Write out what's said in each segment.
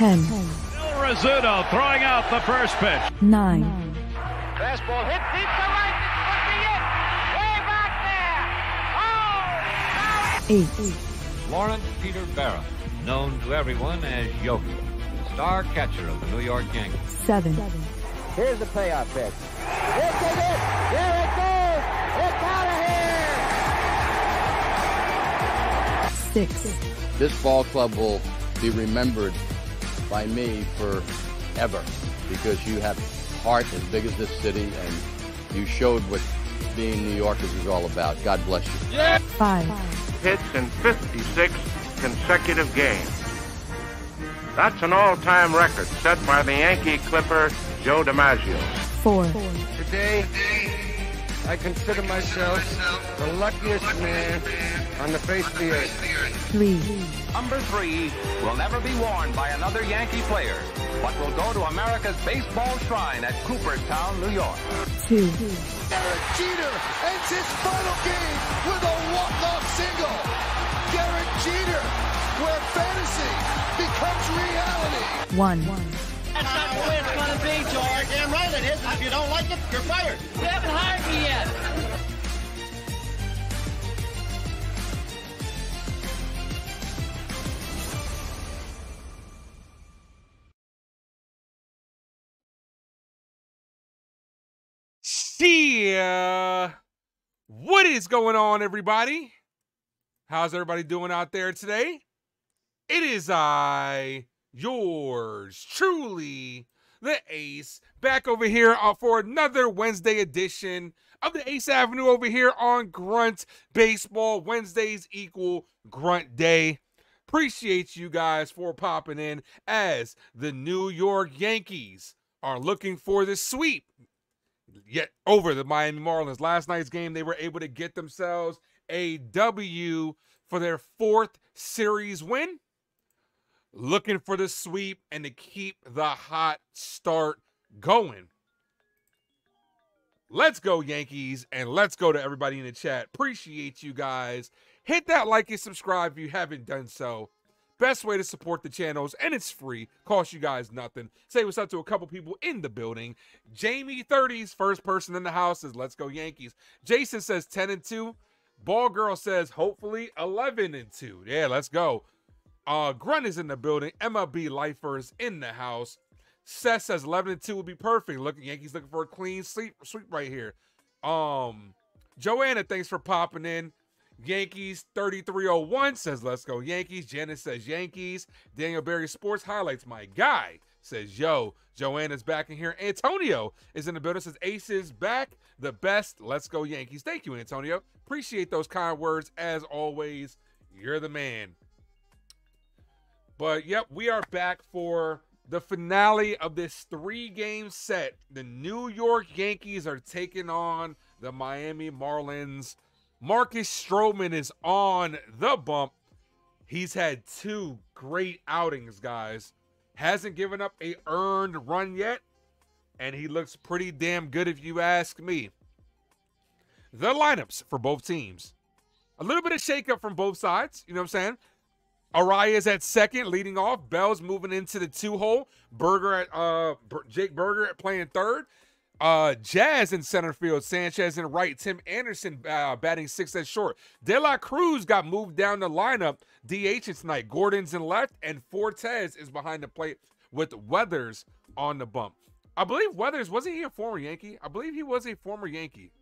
10. Rizzuto throwing out the first pitch. 9. Fastball hit deep to right. This could be it. Way back there. Oh, now it's 8. Lawrence Peter Barra, known to everyone as Yogi, star catcher of the New York Yankees. 7. Here's the playoff pitch. This is it. Here it goes. It's out of here. 6. This ball club will be remembered by me forever because you have heart as big as this city and you showed what being New Yorkers is all about. God bless you. Yeah. 5. Hits in 56 consecutive games. That's an all-time record set by the Yankee Clipper Joe DiMaggio. 4. Today, I consider myself the luckiest man on the face of the earth. 3. Number 3 will never be worn by another Yankee player, but will go to America's baseball shrine at Cooperstown, New York. 2. Garrett Jeter ends his final game with a walk-off single. Garrett Jeter, where fantasy becomes reality. 1. That's not the way it's going to be, George. Damn right it is. If you don't like it, you're fired. You haven't hired me yet. See ya. What is going on, everybody? How's everybody doing out there today? It is I, yours truly, the Ace, back over here for another Wednesday edition of the Ace Avenue over here on Grunt Baseball. Wednesdays equal Grunt Day. Appreciate you guys for popping in as the New York Yankees are looking for the sweep yet over the Miami Marlins. Last night's game, they were able to get themselves a W for their 4th series win. Looking for the sweep and to keep the hot start going. Let's go, Yankees, and let's go to everybody in the chat. Appreciate you guys. Hit that like and subscribe if you haven't done so. Best way to support the channels, and it's free. Costs you guys nothing. Say what's up to a couple people in the building. Jamie 30's first person in the house says, let's go, Yankees. Jason says 10-2. Ball Girl says, hopefully 11-2. Yeah, let's go. Grunt is in the building. MLB Lifers in the house. Seth says 11-2 would be perfect. Looking Yankees looking for a clean sweep right here. Joanna, thanks for popping in. Yankees 3301 says let's go Yankees. Janice says Yankees. Daniel Berry Sports Highlights, my guy, says yo. Joanna's back in here. Antonio is in the building. Says Ace is back. The best. Let's go Yankees. Thank you, Antonio. Appreciate those kind words as always. You're the man. But, yep, we are back for the finale of this 3-game set. The New York Yankees are taking on the Miami Marlins. Marcus Stroman is on the bump. He's had 2 great outings, guys. Hasn't given up an earned run yet, and he looks pretty damn good if you ask me. The lineups for both teams. A little bit of shakeup from both sides, you know what I'm saying? Arias at second, leading off. Bell's moving into the 2-hole. Berger at Jake Berger at playing third. Jazz in center field. Sanchez in right. Tim Anderson batting 6th at short. De La Cruz got moved down the lineup. DH tonight. Gordon's in left, and Fortes is behind the plate with Weathers on the bump. I believe Weathers, wasn't he a former Yankee? I believe he was a former Yankee.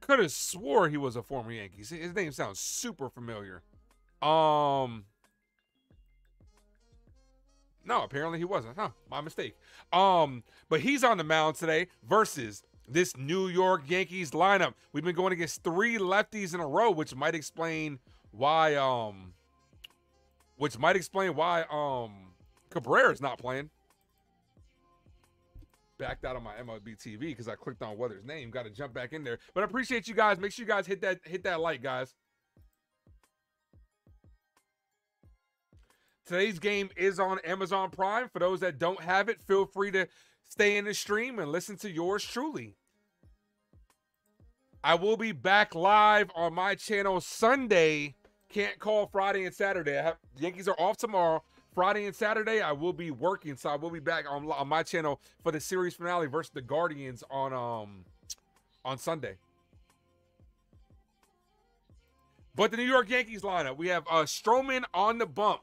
Could have swore he was a former Yankee. His name sounds super familiar. No, apparently he wasn't. Huh, my mistake. But he's on the mound today versus this New York Yankees lineup. We've been going against 3 lefties in a row, which might explain why Cabrera's not playing. Backed out on my MLB TV because I clicked on Weathers' name. Got to jump back in there. But I appreciate you guys. Make sure you guys hit that like, guys. Today's game is on Amazon Prime. For those that don't have it, feel free to stay in the stream and listen to yours truly. I will be back live on my channel Sunday. Can't call Friday and Saturday. The Yankees are off tomorrow. Friday and Saturday, I will be working, so I will be back on my channel for the series finale versus the Guardians on Sunday. But the New York Yankees lineup, we have Stroman on the bump.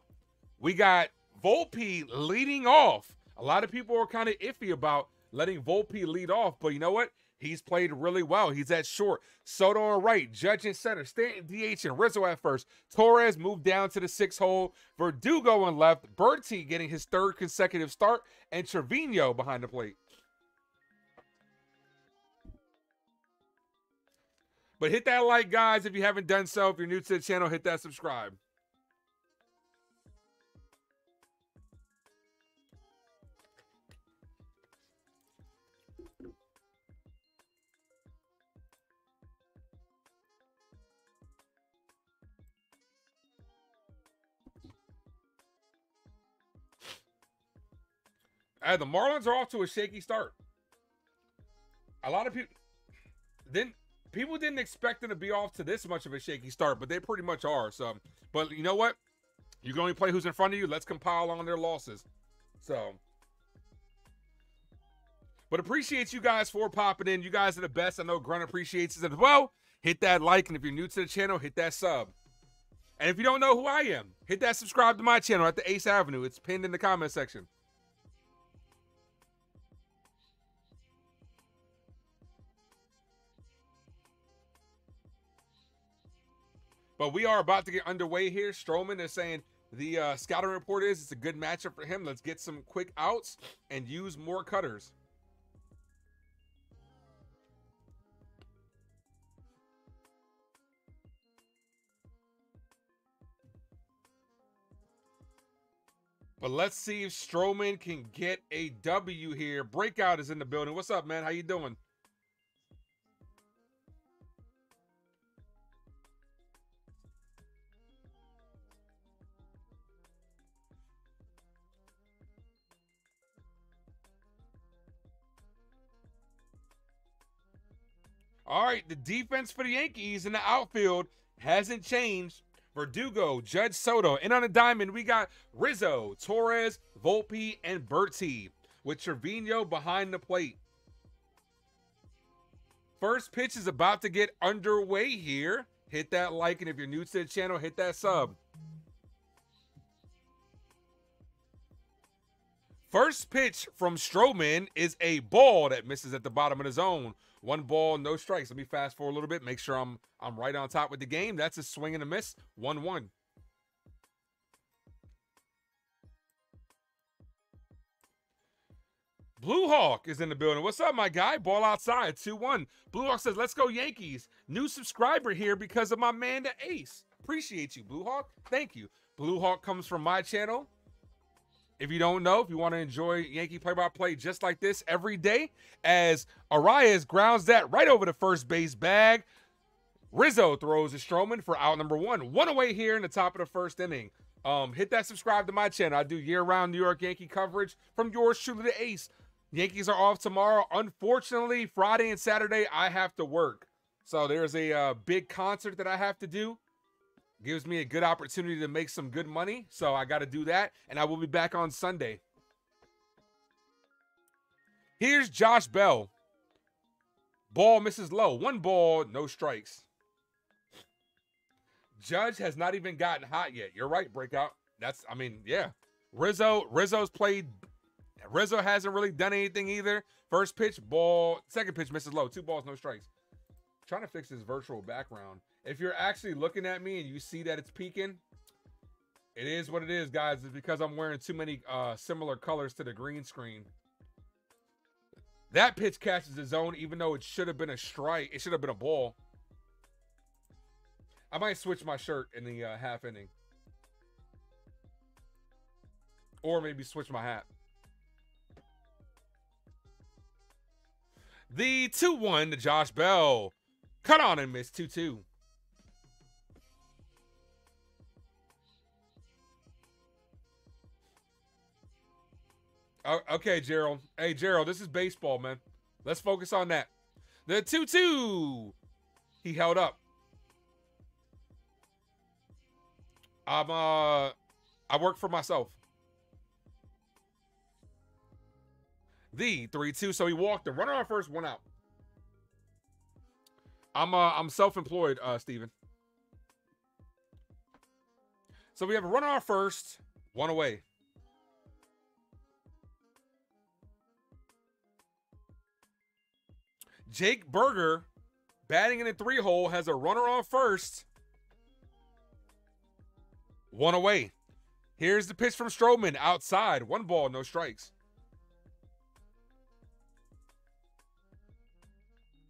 We got Volpe leading off. A lot of people are kind of iffy about letting Volpe lead off, but you know what? He's played really well. He's at short. Soto on right. Judge in center. Stanton DH and Rizzo at first. Torres moved down to the sixth hole. Verdugo on left. Bertie getting his third consecutive start. And Trevino behind the plate. But hit that like, guys, if you haven't done so. If you're new to the channel, hit that subscribe. The Marlins are off to a shaky start. A lot of people didn't expect them to be off to this much of a shaky start, but they pretty much are. So, but you know what? You can only play who's in front of you. Let's compile on their losses. So, but appreciate you guys for popping in. You guys are the best. I know Grunt appreciates it as well. Hit that like, and if you're new to the channel, hit that sub. And if you don't know who I am, hit that subscribe to my channel at the Ace Avenue. It's pinned in the comment section. But we are about to get underway here. Stroman is saying the scouting report is it's a good matchup for him. Let's get some quick outs and use more cutters. But let's see if Stroman can get a W here. Breakout is in the building. What's up, man? How you doing? All right, the defense for the Yankees in the outfield hasn't changed. Verdugo, Judge, Soto. And on the diamond, we got Rizzo, Torres, Volpe, and Bertie with Trevino behind the plate. First pitch is about to get underway here. Hit that like, and if you're new to the channel, hit that sub. First pitch from Stroman is a ball that misses at the bottom of the zone. One ball, no strikes. Let me fast forward a little bit, make sure I'm right on top with the game. That's a swing and a miss, 1-1. Blue Hawk is in the building. What's up, my guy? Ball outside, 2-1. Blue Hawk says, let's go Yankees. New subscriber here because of my man, the Ace. Appreciate you, Blue Hawk. Thank you. Blue Hawk comes from my channel. If you don't know, if you want to enjoy Yankee play-by-play just like this every day, as Arias grounds that right over the first base bag, Rizzo throws to Stroman for out number one. One away here in the top of the first inning. Hit that subscribe to my channel. I do year-round New York Yankee coverage from yours truly, the Ace. Yankees are off tomorrow. Unfortunately, Friday and Saturday, I have to work. So there's a big concert that I have to do. Gives me a good opportunity to make some good money, so I got to do that, and I will be back on Sunday. Here's Josh Bell. Ball misses low. One ball, no strikes. Judge has not even gotten hot yet. You're right, breakout. That's, I mean, yeah. Rizzo hasn't really done anything either. First pitch, ball. Second pitch, misses low. Two balls, no strikes. I'm trying to fix this virtual background. If you're actually looking at me and you see that it's peaking, it is what it is, guys. It's because I'm wearing too many similar colors to the green screen. That pitch catches the zone, even though it should have been a strike. It should have been a ball. I might switch my shirt in the half inning. Or maybe switch my hat. The 2-1 to Josh Bell. Cut on and miss 2-2. Okay, Gerald. Hey, Gerald, this is baseball, man. Let's focus on that. The 2-2 He held up. I work for myself. The 3-2, so he walked the runner on first, one out. I'm self-employed, Steven. So we have a runner on first, one away. Jake Berger, batting in the three hole, has a runner on first, one away. Here's the pitch from Stroman, outside, one ball, no strikes.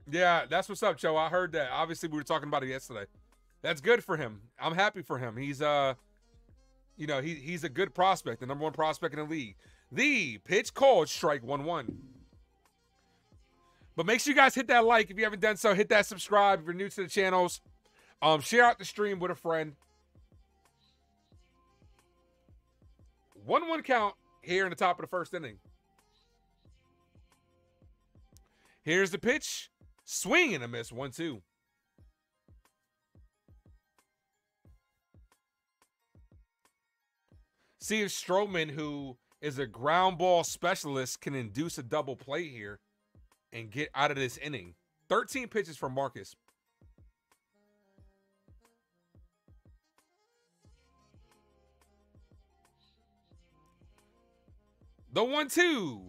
Yeah, that's what's up, Joe. I heard that. Obviously, we were talking about it yesterday. That's good for him. I'm happy for him. He's you know, he's a good prospect, the number one prospect in the league. The pitch called, strike 1-1. But make sure you guys hit that like if you haven't done so. Hit that subscribe if you're new to the channels. Share out the stream with a friend. 1-1 count here in the top of the first inning. Here's the pitch. Swing and a miss, 1-2. See if Stroman, who is a ground ball specialist, can induce a double play here and get out of this inning. 13 pitches from Marcus. The 1-2.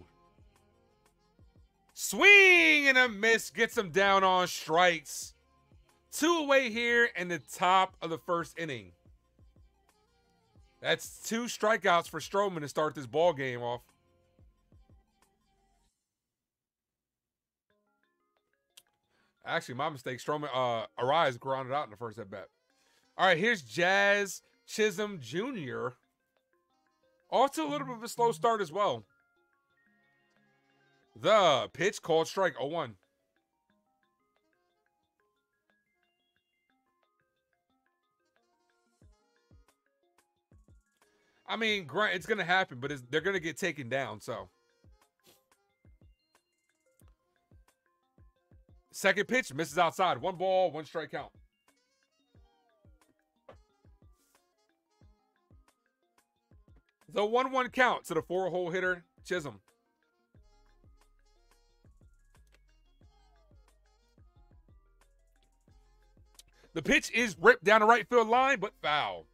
Swing and a miss. Gets him down on strikes. Two away here in the top of the first inning. That's two strikeouts for Stroman to start this ball game off. Actually, my mistake. Stroman, Arias grounded out in the first at bat. All right, here's Jazz Chisholm Jr. Off to a little bit of a slow start as well. The pitch called, strike 0-1. I mean, Grant, it's going to happen, but they're going to get taken down, so. Second pitch, misses outside. One ball, one strike count. The 1-1 count to the four-hole hitter, Chisholm. The pitch is ripped down the right field line, but foul.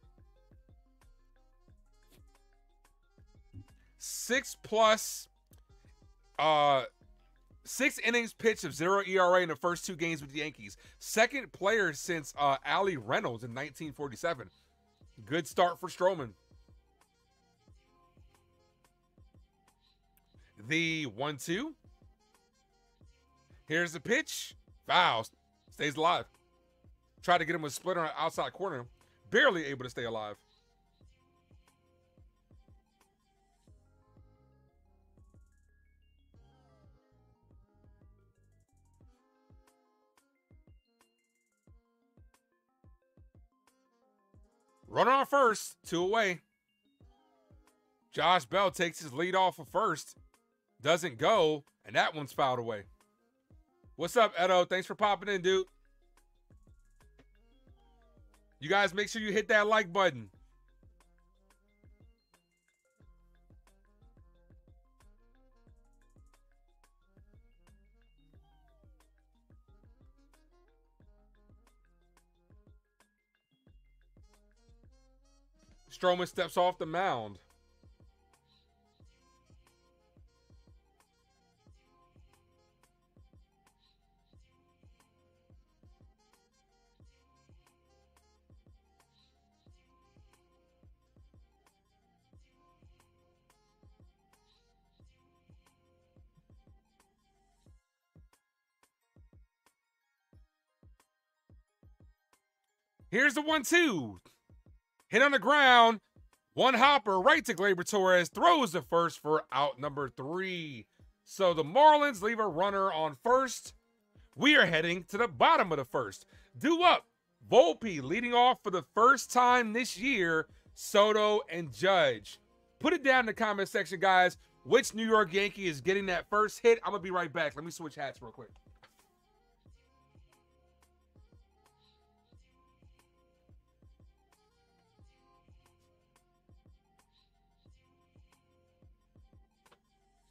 6 innings pitch of 0 ERA in the first two games with the Yankees. Second player since Allie Reynolds in 1947. Good start for Stroman. The 1-2. Here's the pitch. Foul. Stays alive. Tried to get him with a splitter on the outside corner. Barely able to stay alive. Runner on first, two away. Josh Bell takes his lead off of first. Doesn't go, and that one's fouled away. What's up, Edo? Thanks for popping in, dude. You guys make sure you hit that like button. Stroman steps off the mound. Here's the 1-2. Hit on the ground. One hopper right to Gleyber Torres. Throws the first for out number 3. So the Marlins leave a runner on first. We are heading to the bottom of the first. Due up. Volpe leading off for the first time this year. Soto and Judge. Put it down in the comment section, guys. Which New York Yankee is getting that first hit? I'm going to be right back. Let me switch hats real quick.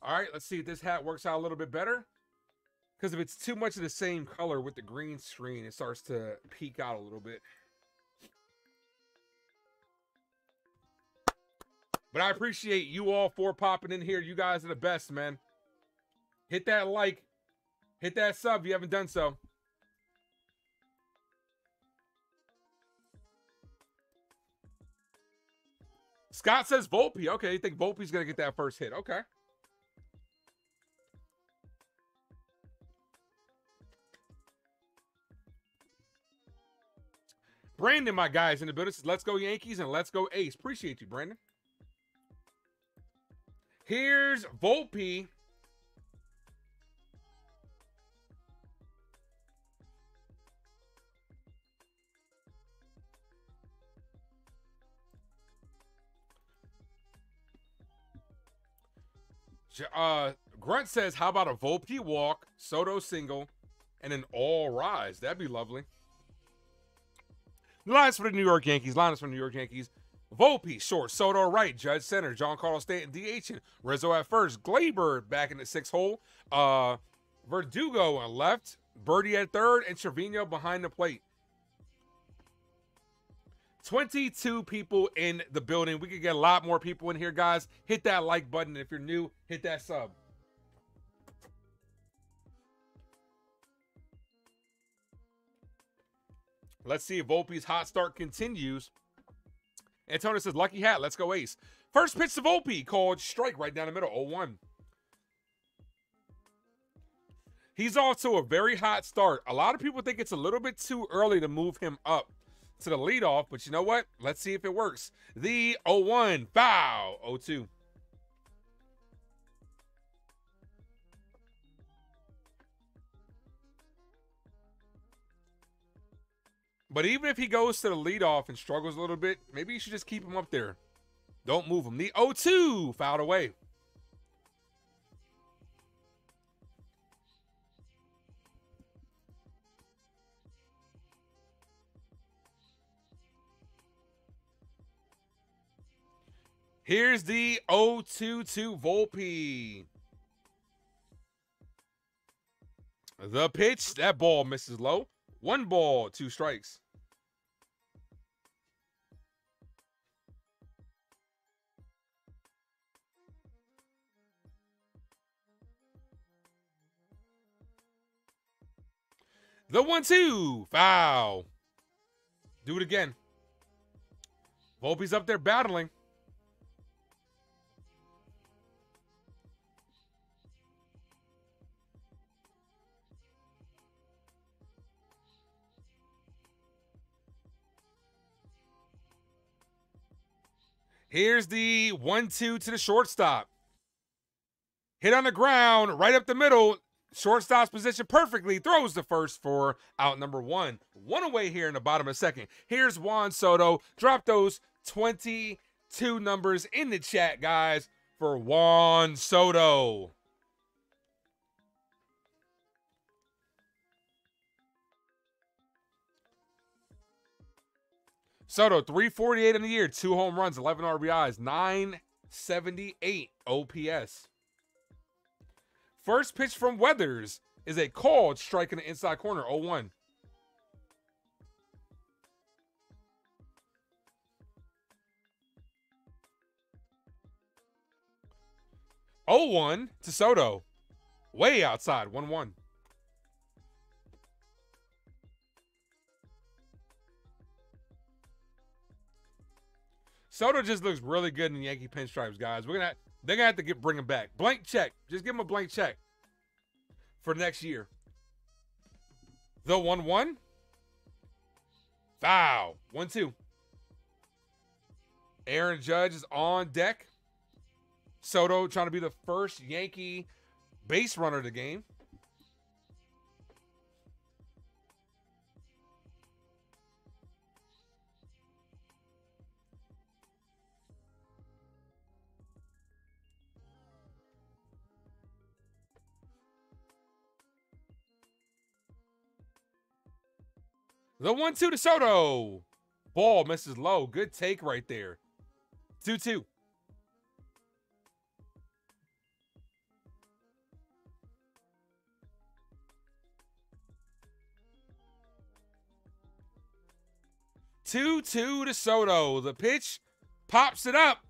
All right, let's see if this hat works out a little bit better. Because if it's too much of the same color with the green screen, it starts to peek out a little bit. But I appreciate you all for popping in here. You guys are the best, man. Hit that like. Hit that sub if you haven't done so. Scott says Volpe. Okay, you think Volpe's going to get that first hit. Okay. Brandon, my guys in the building, says, let's go Yankees and let's go Ace. Appreciate you, Brandon. Here's Volpe. Grunt says, how about a Volpe walk, Soto single, and an all rise? That'd be lovely. The lines for the New York Yankees. Lines for the New York Yankees. Volpe, short. Soto, right. Judge, center. Giancarlo Stanton, DH. Rizzo at first. Gleyber back in the sixth hole. Verdugo on left. Birdie at third. And Trevino behind the plate. 22 people in the building. We could get a lot more people in here, guys. Hit that like button. If you're new, hit that sub. Let's see if Volpe's hot start continues. Antonio says, lucky hat. Let's go Ace. First pitch to Volpe, called strike right down the middle, 0-1. He's off to a very hot start. A lot of people think it's a little bit too early to move him up to the leadoff, but you know what? Let's see if it works. The 0-1 foul, 0-2. But even if he goes to the leadoff and struggles a little bit, maybe you should just keep him up there. Don't move him. The 0-2 fouled away. Here's the 0-2 to Volpe. The pitch. That ball misses low. 1 ball, 2 strikes. The 1-2 foul. Do it again. Volpe's up there battling. Here's the 1-2 to the shortstop. Hit on the ground, right up the middle. Shortstop's position perfectly. Throws the first for out number 1. 1 away here in the bottom of the second. Here's Juan Soto. Drop those 22 numbers in the chat, guys, for Juan Soto. Soto, 348 in the year, 2 home runs, 11 RBIs, 978 OPS. First pitch from Weathers is a called strike in the inside corner, 0-1. To Soto, way outside, 1-1. Soto just looks really good in Yankee pinstripes, guys. They're gonna have to bring him back. Blank check. Just give him a blank check for next year. The 1-1 foul. 1-2. Aaron Judge is on deck. Soto trying to be the first Yankee base runner of the game. The 1-2 to Soto. Ball misses low. Good take right there. 2-2. 2-2 to Soto. The pitch pops it up.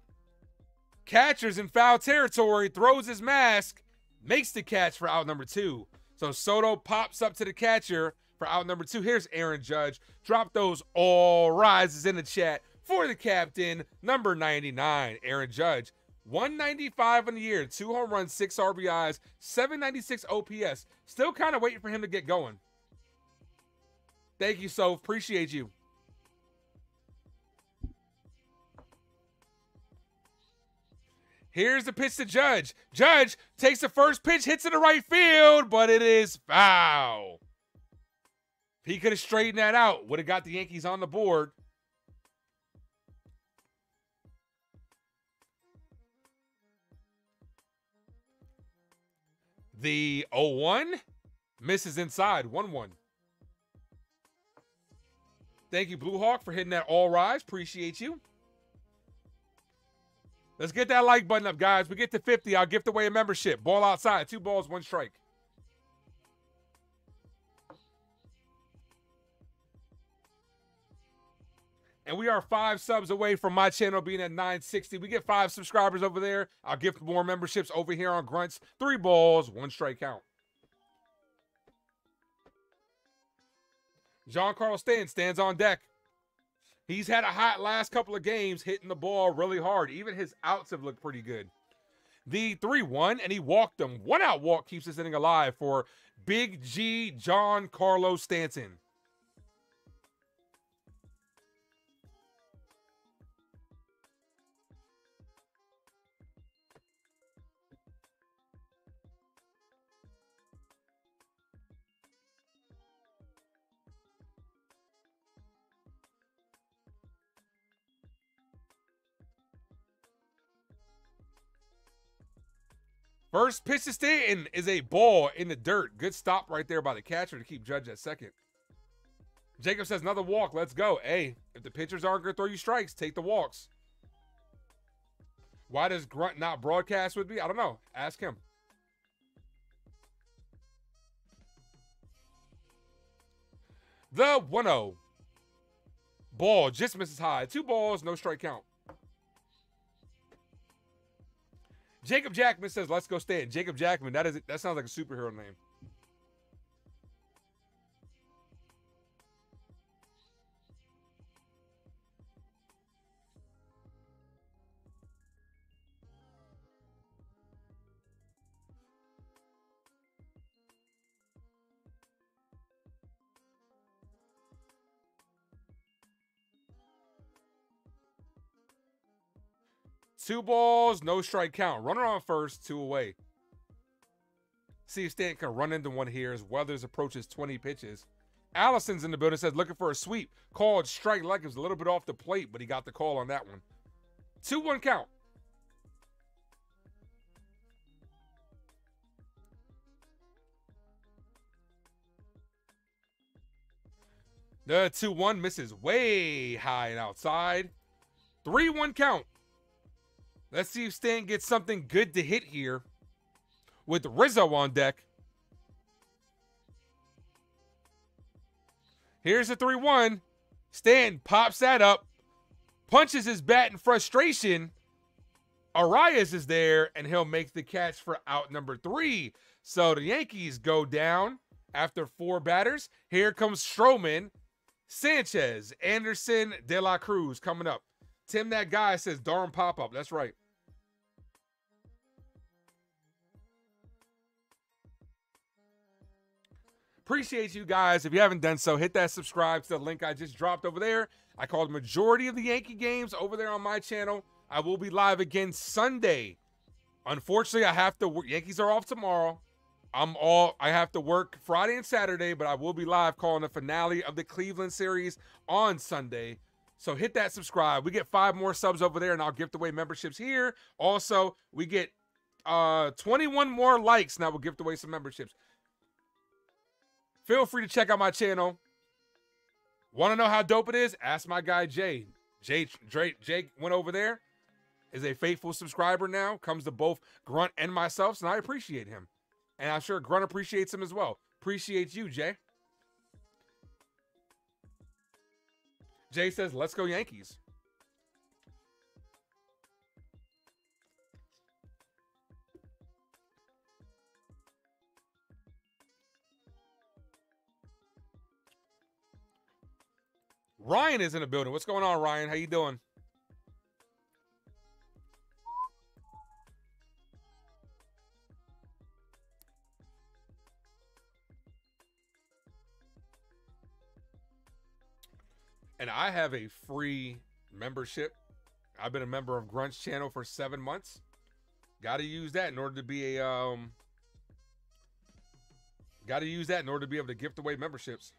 Catcher's in foul territory, throws his mask, makes the catch for out number two. So Soto pops up to the catcher for out number two. Here's Aaron Judge. Drop those all rises in the chat for the captain, number 99, Aaron Judge. 195 in the year, 2 home runs, 6 RBIs, 796 OPS. Still kind of waiting for him to get going. Thank you, Soph. Appreciate you. Here's the pitch to Judge. Judge takes the first pitch, hits it to right field, but it is foul. If he could have straightened that out, would have got the Yankees on the board. The 0-1 misses inside, 1-1. Thank you, Blue Hawk, for hitting that all rise. Appreciate you. Let's get that like button up, guys. We get to 50. I'll gift away a membership. Ball outside. 2 balls, 1 strike. And we are 5 subs away from my channel being at 960. We get 5 subscribers over there. I'll gift more memberships over here on Grunts. 3 balls, 1 strike count. Giancarlo Stanton stands on deck. He's had a hot last couple of games, hitting the ball really hard. Even his outs have looked pretty good. The 3-1, and he walked him. 1-out walk keeps this inning alive for Big G Giancarlo Stanton. First pitch to Stanton is a ball in the dirt. Good stop right there by the catcher to keep Judge at second. Jacob says, another walk. Let's go. Hey, if the pitchers aren't going to throw you strikes, take the walks. Why does Grunt not broadcast with me? I don't know. Ask him. The 1-0. Ball just misses high. 2 balls, no strike count. Jacob Jackman says, let's go Stanton. Jacob Jackman, that sounds like a superhero name. Two balls, no strike count. Runner on first, 2 away. See if Stanton can run into one here as Weathers approaches 20 pitches. Allison's in the building, says looking for a sweep. Called strike like it was a little bit off the plate, but he got the call on that one. 2-1 count. The 2-1 misses way high and outside. 3-1 count. Let's see if Stanton gets something good to hit here with Rizzo on deck. Here's a 3-1. Stanton pops that up, punches his bat in frustration. Arias is there, and he'll make the catch for out number 3. So the Yankees go down after 4 batters. Here comes Stroman, Sanchez, Anderson, De La Cruz coming up. Tim, that guy says, darn pop-up. That's right. Appreciate you guys. If you haven't done so, hit that subscribe to the link I just dropped over there. I call the majority of the Yankee games over there on my channel. I will be live again Sunday. Unfortunately, I have to work. Yankees are off tomorrow. I have to work Friday and Saturday, but I will be live calling the finale of the Cleveland series on Sunday. So hit that subscribe. We get 5 more subs over there, and I'll gift away memberships here. Also, we get 21 more likes, and I will gift away some memberships. Feel free to check out my channel. Want to know how dope it is? Ask my guy, Jay. Jake went over there, is a faithful subscriber now, comes to both Grunt and myself, and I appreciate him. And I'm sure Grunt appreciates him as well. Appreciate you, Jay. Jay says, let's go Yankees. Ryan is in the building. What's going on, Ryan? How you doing? And I have a free membership. I've been a member of Grunt's channel for 7 months. Got to use that in order to be a got to use that in order to be able to gift away memberships.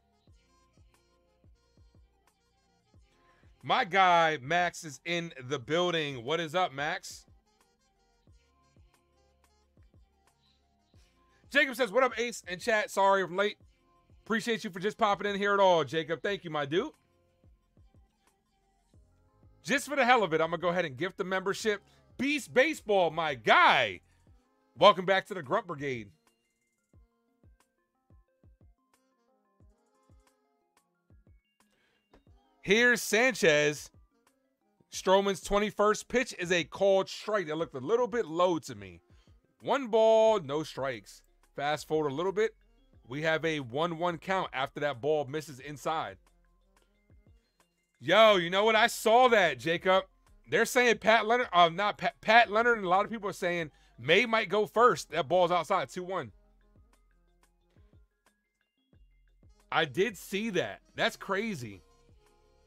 My guy, Max, is in the building. What is up, Max? Jacob says, what up, Ace and chat? Sorry I'm late. Appreciate you for just popping in here at all, Jacob. Thank you, my dude. Just for the hell of it, I'm going to go ahead and gift the membership. Beast Baseball, my guy. Welcome back to the Grunt Brigade. Here's Sanchez. Stroman's 21st pitch is a called strike. That looked a little bit low to me. One ball, no strikes. Fast forward a little bit. We have a 1-1 count after that ball misses inside. Yo, you know what? I saw that, Jacob. They're saying Pat Leonard, Pat Leonard, and a lot of people are saying May might go first. That ball's outside, 2-1. I did see that. That's crazy.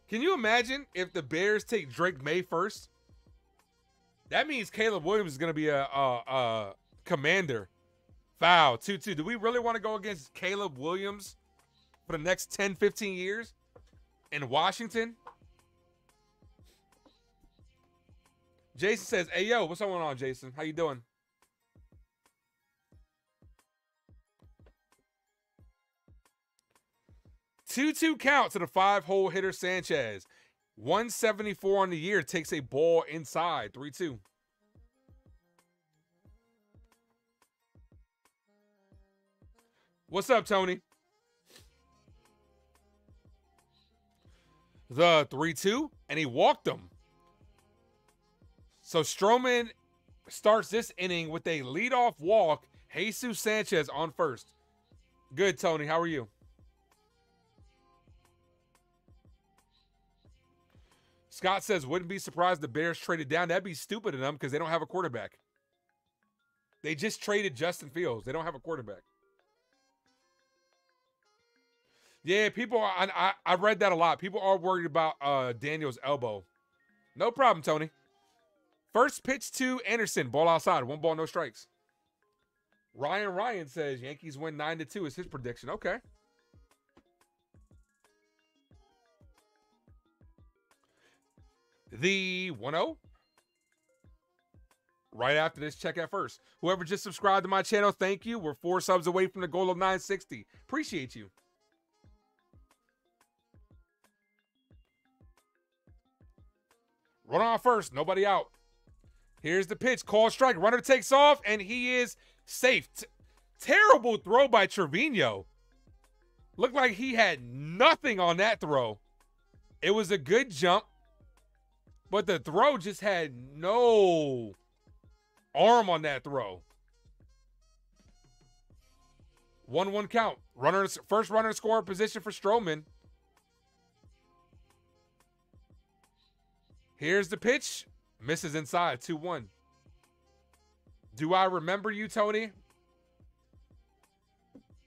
Can you imagine if the Bears take Drake May first? That means Caleb Williams is going to be a commander. Foul, 2-2. Do we really want to go against Caleb Williams for the next 10, 15 years in Washington? Jason says, hey, yo, what's going on, Jason? How you doing? Two-two count to the 5-hole hitter Sanchez. 174 on the year, takes a ball inside. 3-2. What's up, Tony? The 3-2, and he walked him. So Stroman starts this inning with a leadoff walk. Jesus Sanchez on first. Good, Tony. How are you? Scott says, wouldn't be surprised the Bears traded down. That'd be stupid of them because they don't have a quarterback. They just traded Justin Fields. They don't have a quarterback. Yeah, people, I read that a lot. People are worried about Daniel's elbow. No problem, Tony. First pitch to Anderson. Ball outside. One ball, no strikes. Ryan says Yankees win 9-2 is his prediction. Okay. The 1-0. Right after this, check out first. Whoever just subscribed to my channel, thank you. We're 4 subs away from the goal of 960. Appreciate you. Run on first. Nobody out. Here's the pitch. Call strike. Runner takes off, and he is safe. Terrible throw by Trevino. Looked like he had nothing on that throw. It was a good jump, but the throw just had no arm on that throw. 1-1 count. First runner scoring position for Stroman. Here's the pitch. Misses inside, 2-1. Do I remember you, Tony?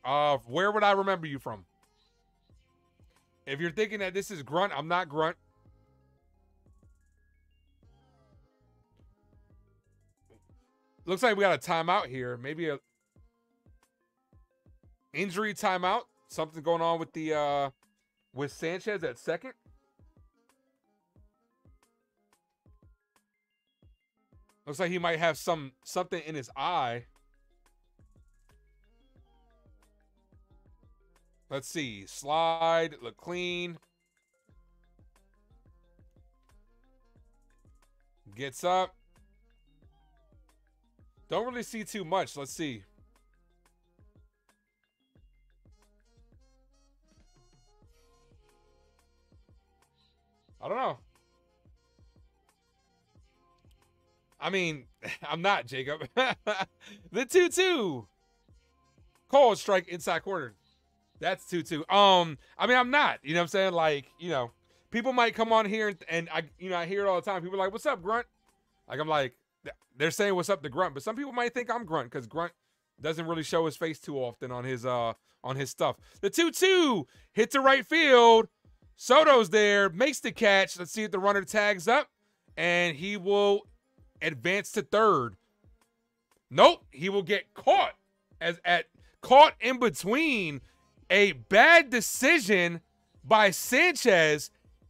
Where would I remember you from? If you're thinking that this is Grunt, I'm not Grunt. Looks like we got a timeout here. Maybe a injury timeout. Something going on with the with Sanchez at second. Looks like he might have something in his eye. Let's see. Slide, look clean. Gets up. Don't really see too much. Let's see. I don't know. I mean, I'm not, Jacob. The 2-2. Cold strike inside corner. That's 2-2. I mean, I'm not. You know what I'm saying? Like, you know, people might come on here and I, you know, I hear it all the time. People are like, "What's up, Grunt?" Like, I'm like, they're saying "What's up" to Grunt, but some people might think I'm Grunt because Grunt doesn't really show his face too often on his stuff. The 2-2 hit to right field. Soto's there, makes the catch. Let's see if the runner tags up, and he will advance to third. Nope, he will get caught caught in between a bad decision by Sanchez.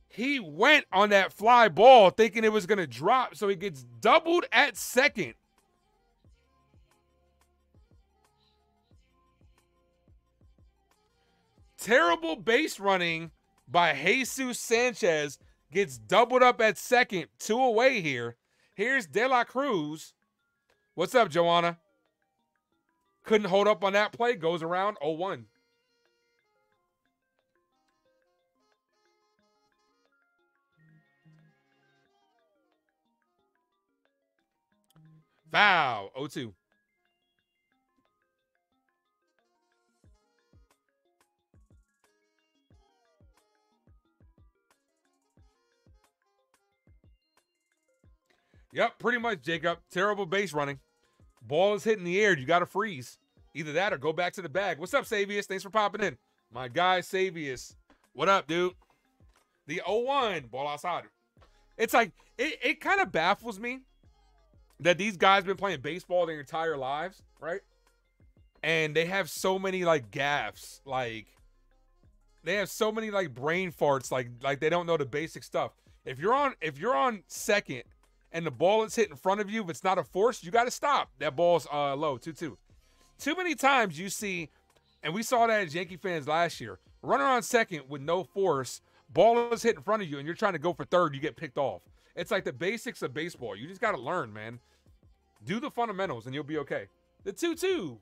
He went on that fly ball thinking it was going to drop, so he gets doubled at second. Terrible base running by Jesus Sanchez, gets doubled up at second, 2 away here. Here's De La Cruz. What's up, Joanna? Couldn't hold up on that play. Goes around 0-1. Foul, 0-2. Yep, pretty much, Jacob. Terrible base running. Ball is hitting the air. You got to freeze. Either that or go back to the bag. What's up, Savius? Thanks for popping in. My guy, Savius. What up, dude? The 0-1, ball outside. It's like, it kind of baffles me that these guys been playing baseball their entire lives, right? And they have so many like gaffes, like they have so many like brain farts, like they don't know the basic stuff. If you're on second and the ball is hit in front of you, if it's not a force, you got to stop. That ball's low, 2-2. Too many times you see, and we saw that as Yankee fans last year, runner on second with no force, ball is hit in front of you, and you're trying to go for third, you get picked off. It's like the basics of baseball. You just got to learn, man. Do the fundamentals, and you'll be okay. The 2-2.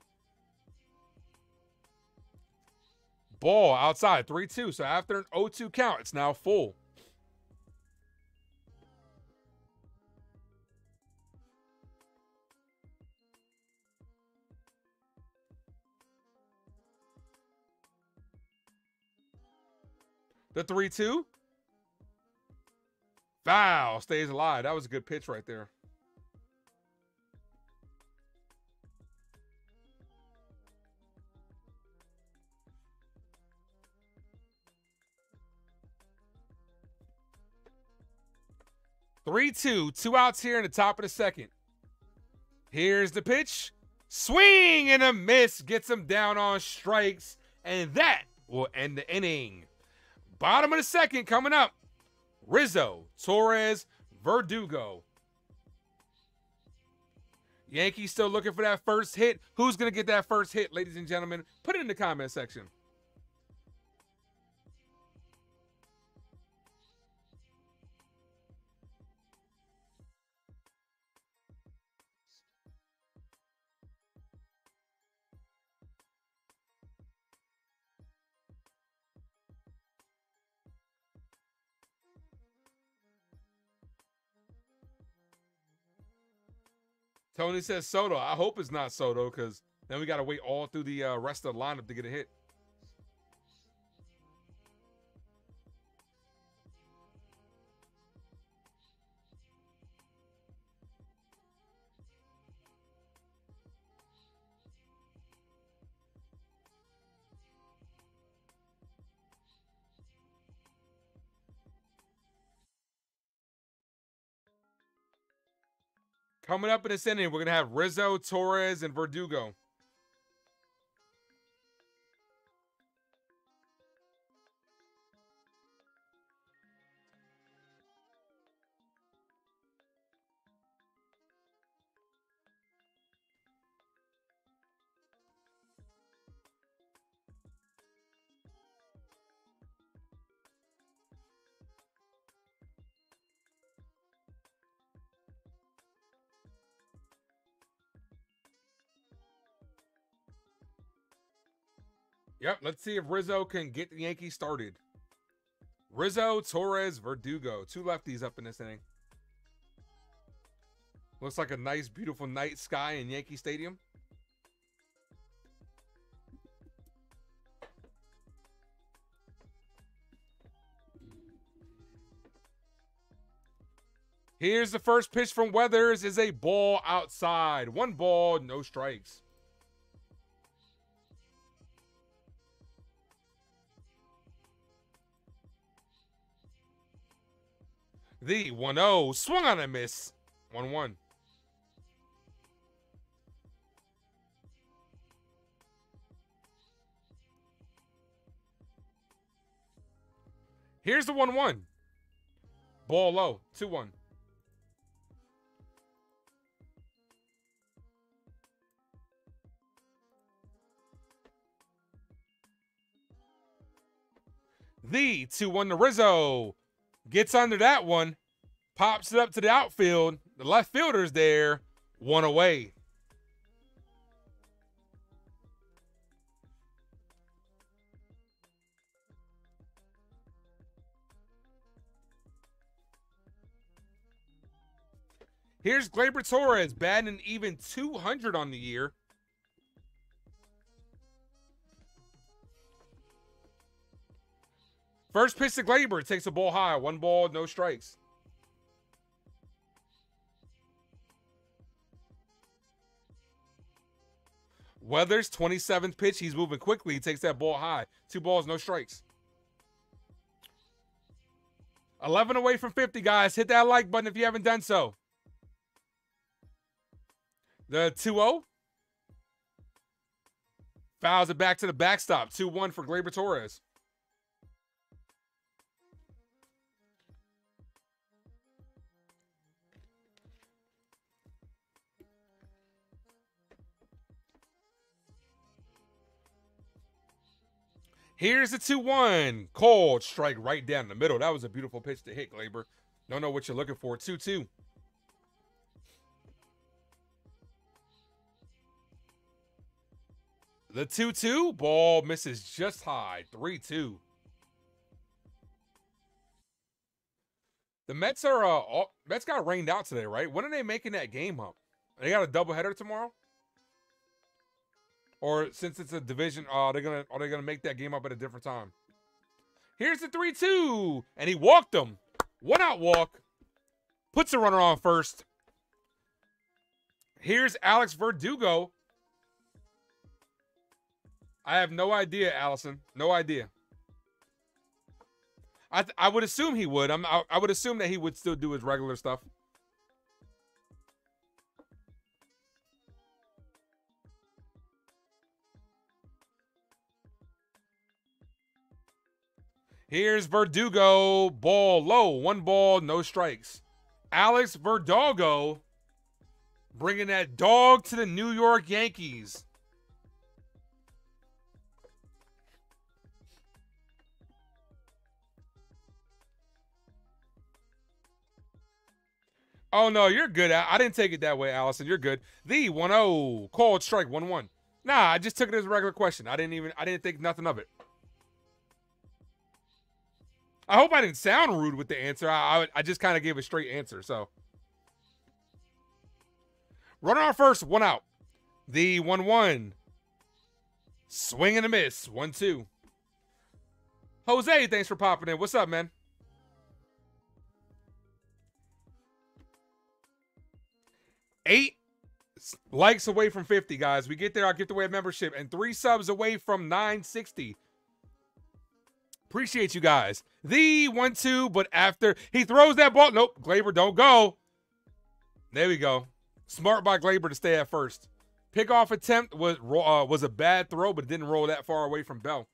Ball outside, 3-2. So after an 0-2 count, it's now full. The 3-2. Foul, stays alive. That was a good pitch right there. Two outs here in the top of the second. Here's the pitch. Swing and a miss. Gets him down on strikes. And that will end the inning. Bottom of the second coming up. Rizzo, Torres, Verdugo. Yankees still looking for that first hit. Who's going to get that first hit, ladies and gentlemen? Put it in the comment section. Tony says Soto. I hope it's not Soto because then we got to wait all through the rest of the lineup to get a hit. Coming up in this inning, we're going to have Rizzo, Torres, and Verdugo. Yep, let's see if Rizzo can get the Yankees started. Rizzo, Torres, Verdugo. Two lefties up in this inning. Looks like a nice, beautiful night sky in Yankee Stadium. Here's the first pitch from Weathers. Is a ball outside. One ball, no strikes. The 1-0 swung on a miss. 1-1. Here's the 1-1. Ball low. 2-1. The 2-1 to Rizzo. Gets under that one. Pops it up to the outfield. The left fielder's there. One away. Here's Gleyber Torres batting an even .200 on the year. First pitch to Gleyber, takes a ball high. One ball, no strikes. Weathers, 27th pitch. He's moving quickly. He takes that ball high. Two balls, no strikes. 11 away from 50, guys. Hit that like button if you haven't done so. The 2-0. Fouls it back to the backstop. 2-1 for Gleyber Torres. Here's the 2-1. Cold strike right down the middle. That was a beautiful pitch to hit, Gleyber. Don't know what you're looking for. 2-2. The 2-2. Ball misses just high. 3-2. The Mets are Mets got rained out today, right? When are they making that game up? They got a doubleheader tomorrow? Or since it's a division, are they gonna make that game up at a different time? Here's the 3-2, and he walked him. One out walk, puts a runner on first. Here's Alex Verdugo. I have no idea, Allison. No idea. I would assume he would. I would assume that he would still do his regular stuff. Here's Verdugo, ball low, one ball, no strikes. Alex Verdugo bringing that dog to the New York Yankees. Oh, no, you're good. I didn't take it that way, Allison. You're good. The 1-0, called strike, 1-1. Nah, I just took it as a regular question. I didn't think nothing of it. I hope I didn't sound rude with the answer. I just kind of gave a straight answer. So, runner on first, one out. The 1-1. Swing and a miss. 1-2. Jose, thanks for popping in. What's up, man? Eight likes away from 50, guys. We get there, I'll giveaway a membership, and 3 subs away from 960. Appreciate you guys. The 1-2, but after he throws that ball, nope, Gleyber don't go. There we go. Smart by Gleyber to stay at first. Pickoff attempt was a bad throw, but it didn't roll that far away from Bell.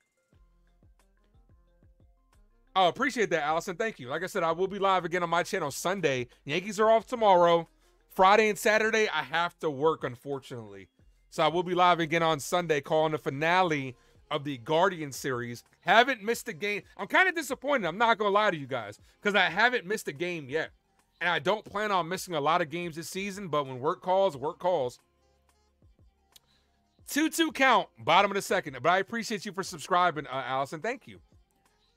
Oh, appreciate that, Allison. Thank you. Like I said, I will be live again on my channel Sunday. Yankees are off tomorrow. Friday and Saturday, I have to work, unfortunately. So I will be live again on Sunday calling the finale of the Guardians series. Haven't missed a game. I'm kind of disappointed, I'm not gonna lie to you guys, because I haven't missed a game yet, and I don't plan on missing a lot of games this season, but when work calls, work calls. 2-2 count, bottom of the second, but I appreciate you for subscribing, Allison. Thank you.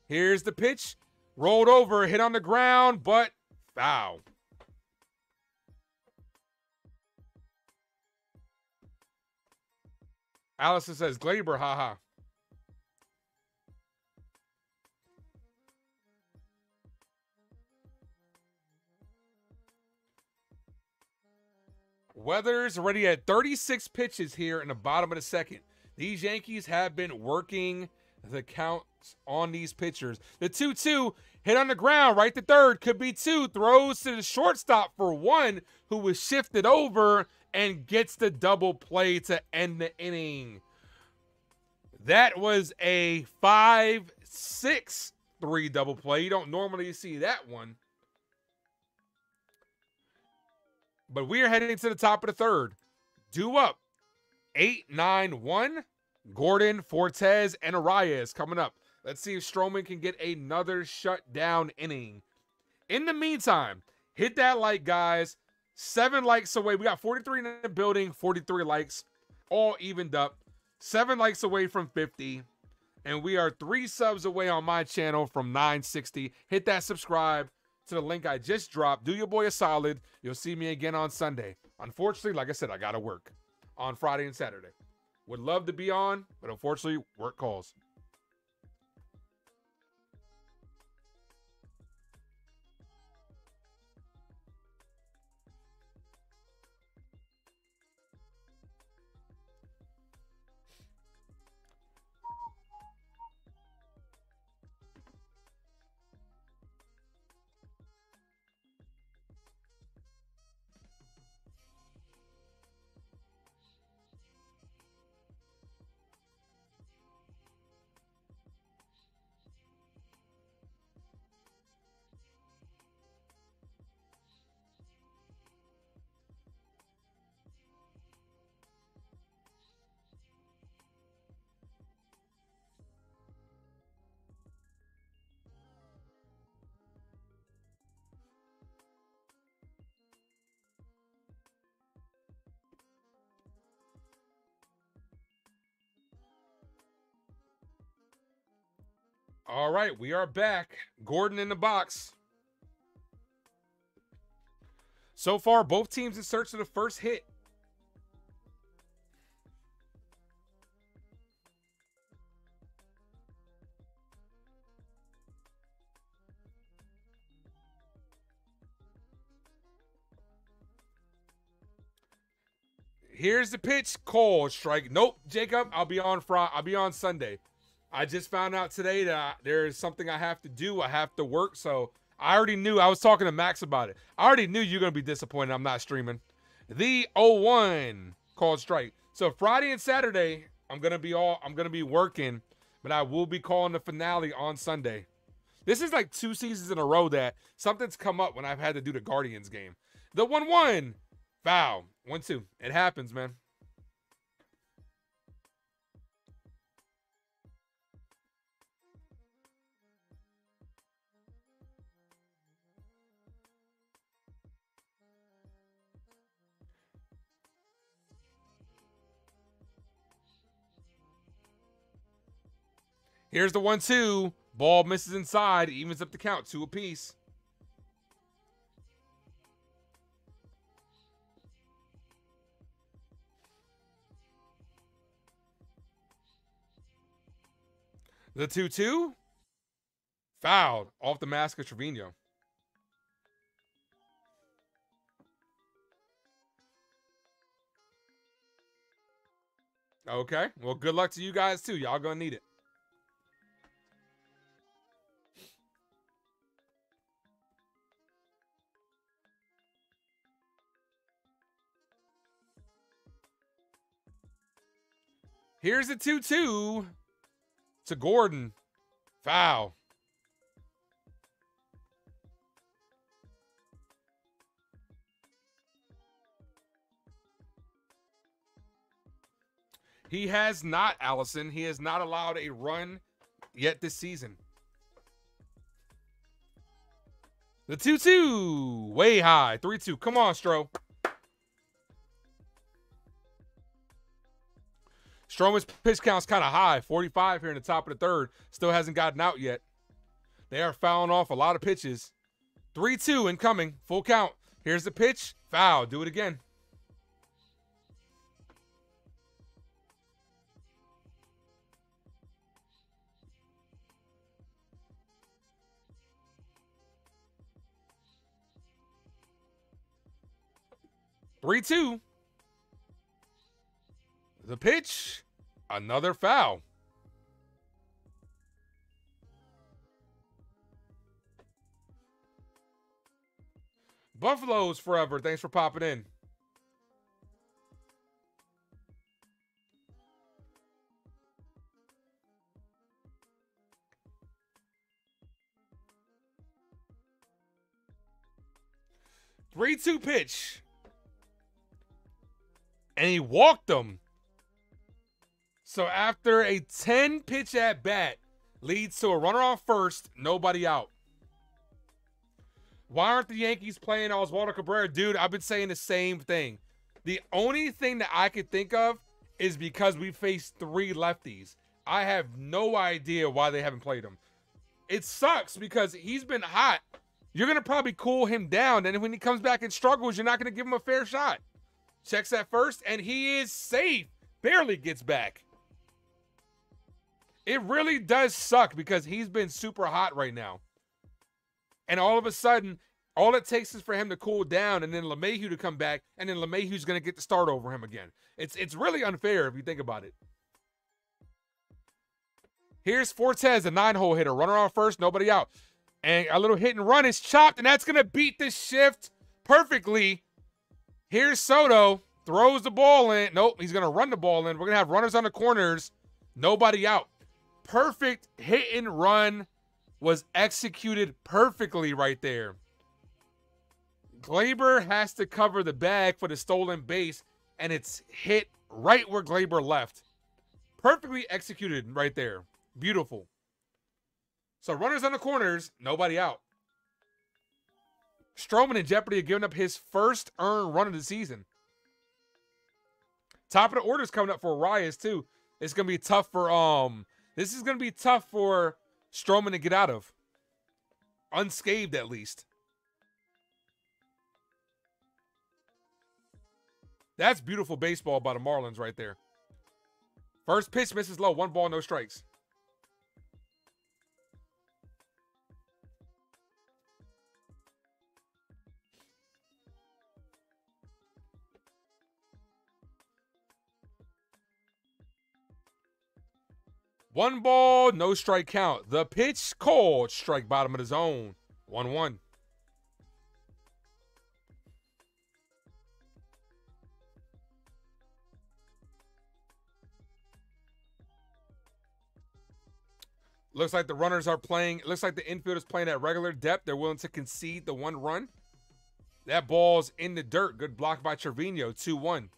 Here's the pitch. Rolled over, hit on the ground, but foul. Allison says, Gleyber, haha. Weathers already had 36 pitches here in the bottom of the second. These Yankees have been working the counts on these pitchers. The 2-2 hit on the ground, right to third, could be two. Throws to the shortstop for one, who was shifted over and gets the double play to end the inning. That was a 5-6-3 double play. You don't normally see that one. But we are heading to the top of the third. Due up 8-9-1. Gordon, Fortes, and Arias coming up. Let's see if Stroman can get another shutdown inning. In the meantime, hit that like, guys. 7 likes away. We got 43 in the building, 43 likes, all evened up. 7 likes away from 50. And we are 3 subs away on my channel from 960. Hit that subscribe to the link I just dropped. Do your boy a solid. You'll see me again on Sunday. Unfortunately, like I said, I gotta work on Friday and Saturday. Would love to be on, but unfortunately, work calls. All right, we are back. Gordon in the box. So far, both teams in search of the first hit. Here's the pitch. Call strike. Nope, Jacob. I'll be on Friday. I'll be on Sunday. I just found out today that there is something I have to do. I have to work, so I already knew. I was talking to Max about it. I already knew you're going to be disappointed I'm not streaming. The 0-1 called strike. So Friday and Saturday, I'm going to be working, but I will be calling the finale on Sunday. This is like 2 seasons in a row that something's come up when I've had to do the Guardians game. The 1-1 foul. 1-2. It happens, man. Here's the 1-2. Ball misses inside. Evens up the count. 2 apiece. The 2-2. Fouled off the mask of Trevino. Okay. Well, good luck to you guys, too. Y'all gonna need it. Here's a 2-2 to Gordon. Foul. He has not, Allison. He has not allowed a run yet this season. The 2-2. Way high. 3-2. Come on, Stro. Stroman's pitch count's kind of high, 45 here in the top of the third. Still hasn't gotten out yet. They are fouling off a lot of pitches. 3-2 incoming, full count. Here's the pitch, foul. Do it again. Three-two. The pitch, another foul. Buffalo's forever. Thanks for popping in. Three-two pitch. And he walked him. So after a 10-pitch at-bat, leads to a runner on first, nobody out. Why aren't the Yankees playing Oswaldo Cabrera? Dude, I've been saying the same thing. The only thing that I could think of is because we faced three lefties. I have no idea why they haven't played him. It sucks because he's been hot. You're going to probably cool him down, and when he comes back and struggles, you're not going to give him a fair shot. Checks that first, and he is safe. Barely gets back. It really does suck because he's been super hot right now. And all of a sudden, all it takes is for him to cool down and then LeMahieu to come back, and then LeMahieu's going to get the start over him again. It's really unfair if you think about it. Here's Fortes, a 9-hole hitter. Runner on first, nobody out. And a little hit and run is chopped, and that's going to beat the shift perfectly. Here's Soto, throws the ball in. Nope, he's going to run the ball in. We're going to have runners on the corners, nobody out. Perfect hit and run was executed perfectly right there. Gleyber has to cover the bag for the stolen base, and it's hit right where Gleyber left. Perfectly executed right there. Beautiful. So runners on the corners, nobody out. Stroman in jeopardy of giving up his first earned run of the season. Top of the order's coming up for Arias too. It's gonna be tough for This is gonna be tough for Stroman to get out of, unscathed at least. That's beautiful baseball by the Marlins right there. First pitch misses low. 1 ball, no strikes. One ball, no strike count. The pitch called. Strike bottom of the zone. 1-1. Looks like the runners are playing. Looks like the infield is playing at regular depth. They're willing to concede the 1 run. That ball's in the dirt. Good block by Trevino. 2-1.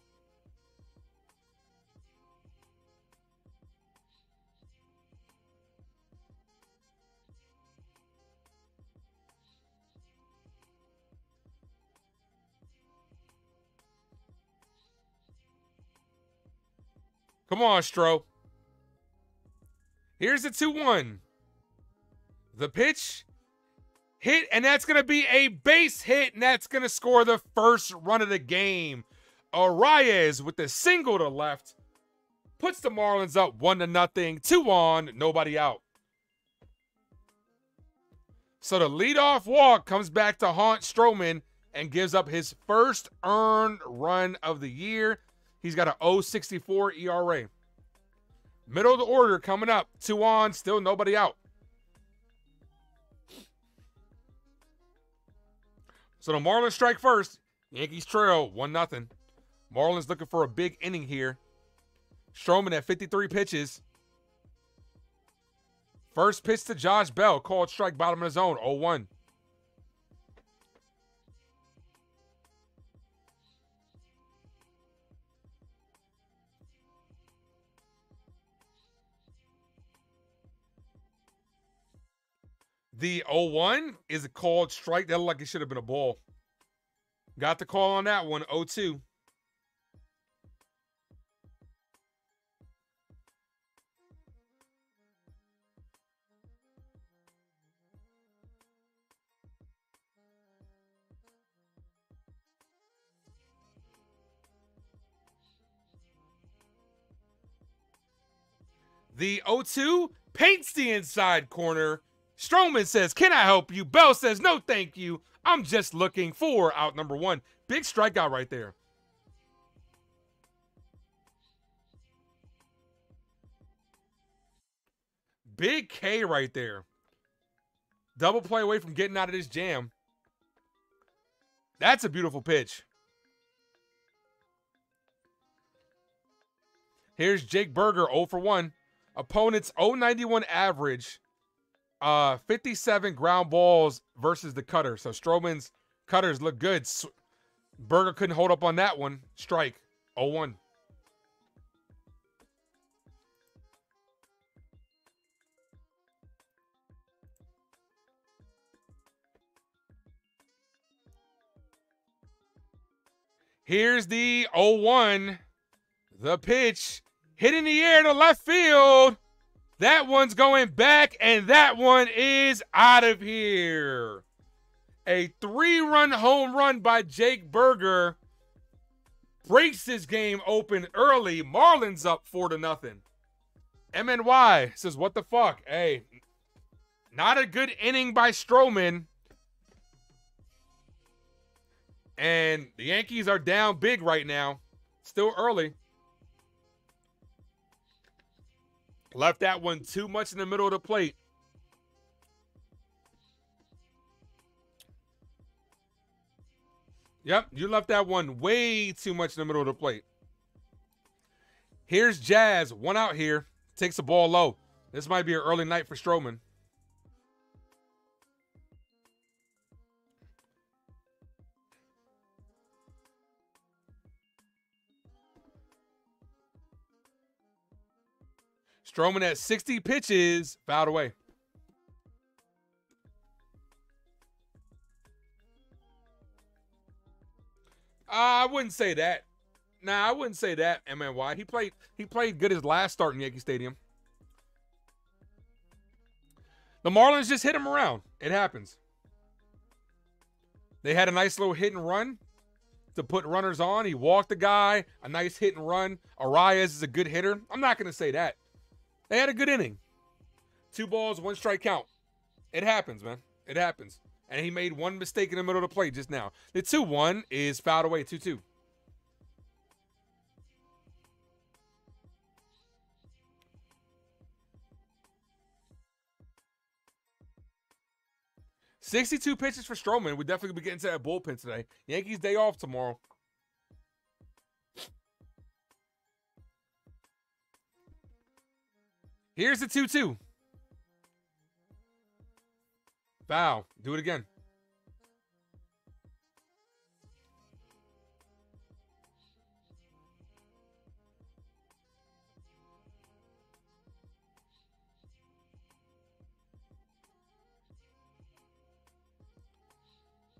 Come on, Stro. Here's the 2-1. The pitch hit, and that's going to be a base hit, and that's going to score the first run of the game. Arias with the single to left. Puts the Marlins up 1-0. 2 on, nobody out. So the leadoff walk comes back to haunt Stroman and gives up his first earned run of the year. He's got an 0.64 ERA. Middle of the order coming up. 2 on, still nobody out. So the Marlins strike first. Yankees trail 1-0. Marlins looking for a big inning here. Stroman at 53 pitches. First pitch to Josh Bell. Called strike bottom of the zone. 0-1. The 0-1 is a called strike. That looked like it should have been a ball. Got the call on that one, 0-2. The 0-2 paints the inside corner. Stroman says, "Can I help you?" Bell says, "No, thank you. I'm just looking for out number one." Big strikeout right there. Big K right there. Double play away from getting out of this jam. That's a beautiful pitch. Here's Jake Berger, 0 for 1. Opponent's 091 average, 57 ground balls versus the cutter. So Stroman's cutters look good. Berger couldn't hold up on that one. Strike, 0-1. Here's the 0-1. The pitch hit in the air to left field. That one's going back, and that one is out of here. A 3-run home run by Jake Berger breaks this game open early. Marlins up 4-0. MNY says, "What the fuck?" Hey, not a good inning by Stroman. And the Yankees are down big right now. Still early. Left that one too much in the middle of the plate. Yep, you left that one way too much in the middle of the plate. Here's Jazz, one out here. Takes the ball low. This might be an early night for Stroman. Stroman at 60 pitches, fouled away. I wouldn't say that. Nah, I wouldn't say that, MNY. He played good his last start in Yankee Stadium. The Marlins just hit him around. It happens. They had a nice little hit and run to put runners on. He walked the guy, a nice hit and run. Arias is a good hitter. I'm not going to say that. They had a good inning. 2-1 count. It happens, man. It happens. And he made one mistake in the middle of the plate just now. The 2-1 is fouled away, 2-2. – 62 pitches for Stroman. We'll definitely be getting to that bullpen today. Yankees day off tomorrow. Here's the 2-2. Foul. Do it again.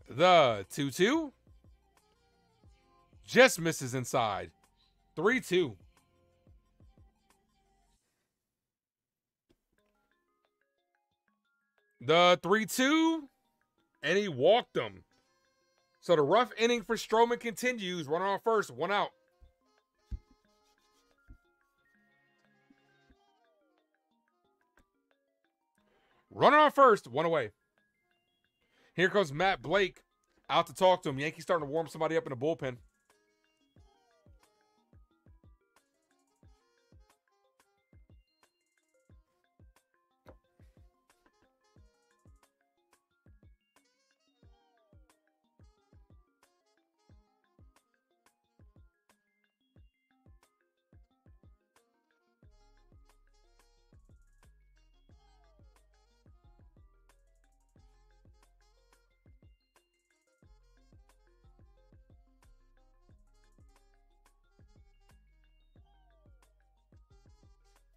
The 2-2. Just misses inside. 3-2. The 3-2, and he walked him. So the rough inning for Stroman continues. Runner on first, one out. Runner on first, one away. Here comes Matt Blake out to talk to him. Yankees starting to warm somebody up in the bullpen.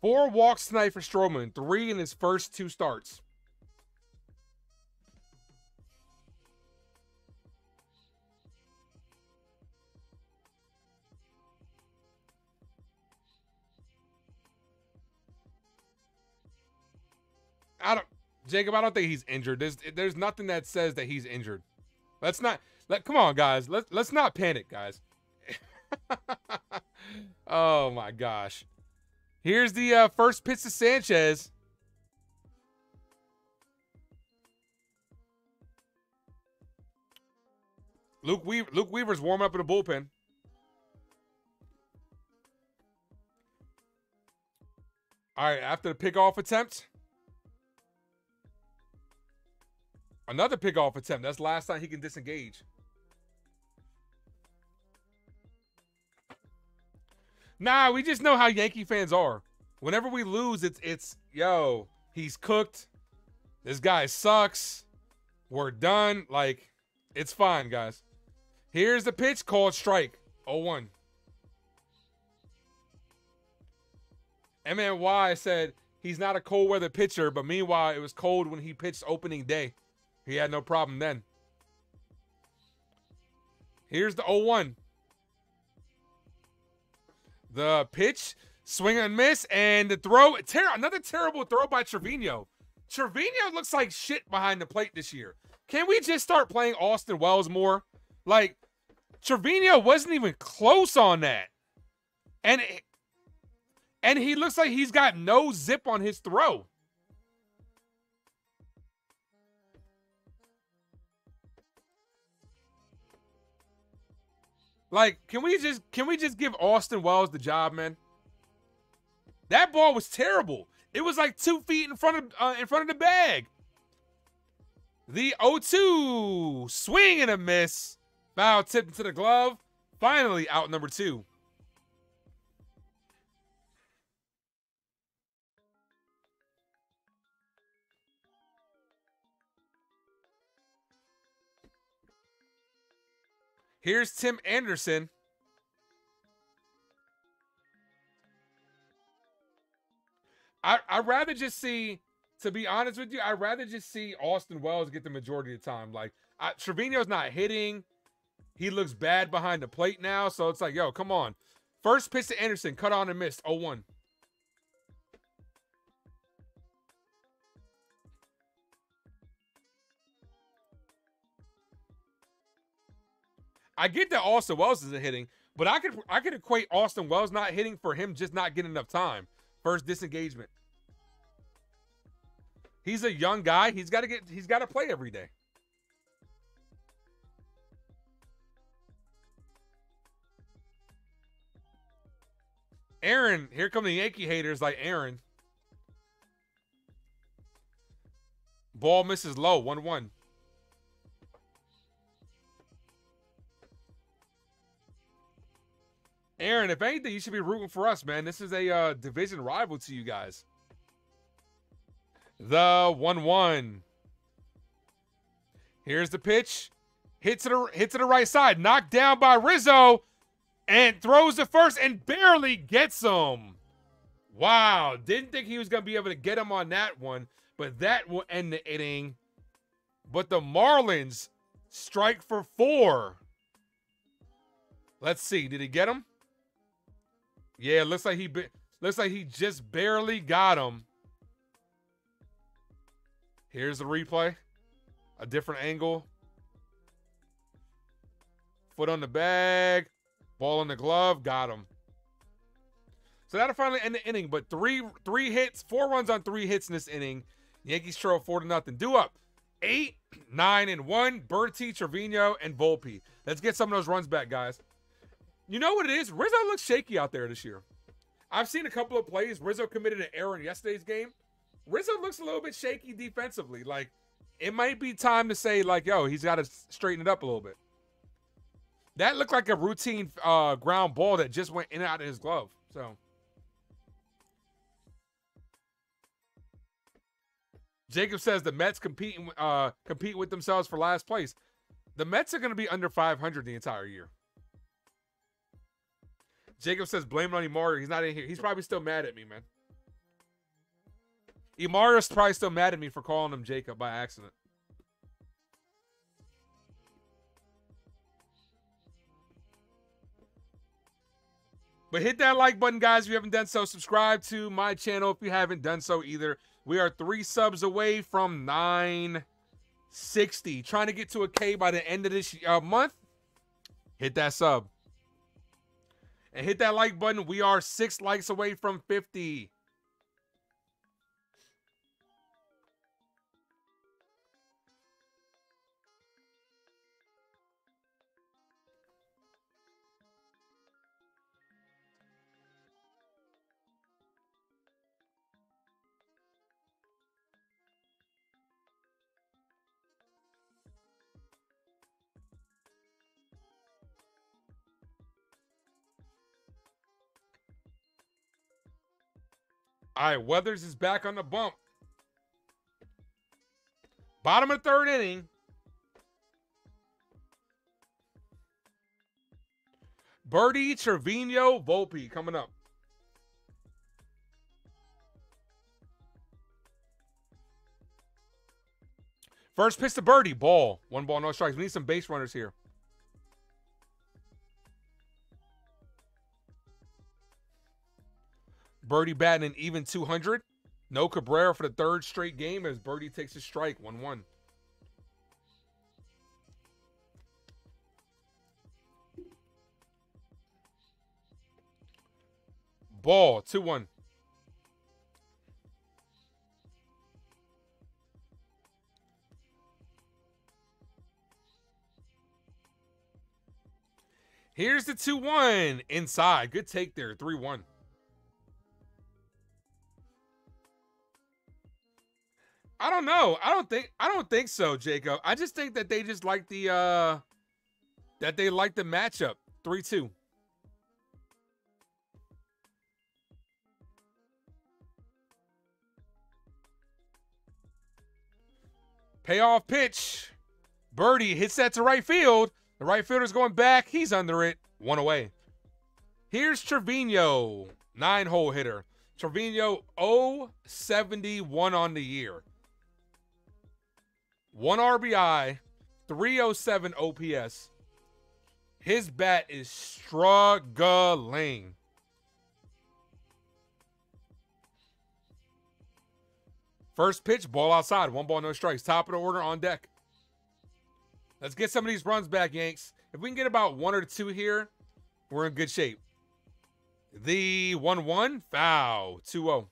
Four walks tonight for Stroman, 3 in his first 2 starts. Jacob, I don't think he's injured. There's nothing that says that he's injured. Come on, guys. Let's not panic, guys. Oh my gosh. Here's the first pitch to Sanchez. Luke Weaver's warming up in the bullpen. All right, after the pickoff attempt. Another pickoff attempt. That's the last time he can disengage. Nah, we just know how Yankee fans are. Whenever we lose, it's yo, he's cooked. This guy sucks. We're done. Like, it's fine, guys. Here's the pitch called strike. 0-1. MNY said he's not a cold weather pitcher, but meanwhile, it was cold when he pitched opening day. He had no problem then. Here's the 0-1. The pitch, swing and miss, and the throw. Another terrible throw by Trevino. Trevino looks like shit behind the plate this year. Can we just start playing Austin Wells more? Like, Trevino wasn't even close on that. And he looks like he's got no zip on his throw. Like, can we just give Austin Wells the job, man? That ball was terrible. It was like 2 feet in front of the bag. The 0-2, swing and a miss. Foul tipped into the glove. Finally, out number two. Here's Tim Anderson. I'd rather just see, to be honest with you, I'd rather just see Austin Wells get the majority of the time. Like, Trevino's not hitting. He looks bad behind the plate now, so it's like, yo, come on. First pitch to Anderson, cut on and missed, 0-1. I get that Austin Wells isn't hitting, but I could equate Austin Wells not hitting for him just not getting enough time. First disengagement. He's a young guy. He's gotta play every day. Aaron, here come the Yankee haters like Aaron. Ball misses low, 1-1. Aaron, if anything, you should be rooting for us, man. This is a division rival to you guys. The 1-1. Here's the pitch. Hit to the right side. Knocked down by Rizzo. And throws the first and barely gets him. Wow. Didn't think he was going to be able to get him on that one. But that will end the inning. But the Marlins strike for 4. Let's see. Did he get him? Yeah, it looks like he just barely got him. Here's the replay. A different angle. Foot on the bag. Ball on the glove. Got him. So that'll finally end the inning. But three hits, 4 runs on 3 hits in this inning. Yankees trail 4-0. Do up. 8, 9, and 1. Bertie, Trevino, and Volpe. Let's get some of those runs back, guys. You know what it is? Rizzo looks shaky out there this year. I've seen a couple of plays. Rizzo committed an error in yesterday's game. Rizzo looks a little bit shaky defensively. Like, it might be time to say, like, yo, he's got to straighten it up a little bit. That looked like a routine ground ball that just went in and out of his glove. So, Jacob says the Mets compete with themselves for last place. The Mets are going to be under 500 the entire year. Jacob says, blame it on Imario. He's not in here. He's probably still mad at me, man. Imario's probably still mad at me for calling him Jacob by accident. But hit that like button, guys, if you haven't done so. Subscribe to my channel if you haven't done so either. We are 3 subs away from 960. Trying to get to 1K by the end of this month. Hit that sub. and hit that like button. We are 6 likes away from 50. All right, Weathers is back on the bump. Bottom of the third inning. Birdie, Trevino, Volpe coming up. First pitch to Birdie, ball. 1 ball, no strikes. We need some base runners here. Birdie batting an even 200. No Cabrera for the 3rd straight game as Birdie takes a strike. 1-1. Ball, 2-1. Here's the 2-1 inside. Good take there. 3-1. I don't know. I don't think so, Jacob. I just think that they just like the that they like the matchup. 3-2. Payoff pitch. Birdie hits that to right field. The right fielder's going back. He's under it. 1 away. Here's Trevino, 9-hole hitter. Trevino 0-71 on the year. 1 RBI, 307 OPS. His bat is struggling. First pitch, ball outside. 1 ball, no strikes. Top of the order on deck. Let's get some of these runs back, Yanks. If we can get about 1 or 2 here, we're in good shape. The 1-1 foul, 2-0.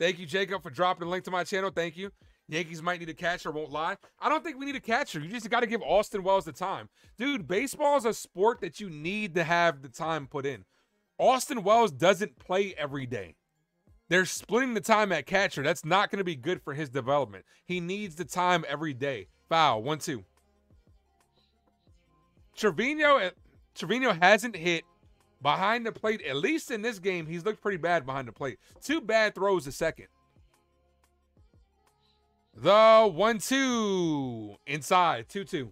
Thank you, Jacob, for dropping the link to my channel. Thank you. Yankees might need a catcher, won't lie. I don't think we need a catcher. You just got to give Austin Wells the time. Dude, baseball is a sport that you need to have the time put in. Austin Wells doesn't play every day. They're splitting the time at catcher. That's not going to be good for his development. He needs the time every day. Foul, 1-2. Trevino hasn't hit behind the plate. At least in this game, he's looked pretty bad behind the plate. 2 bad throws to second. The 1-2 inside, 2-2.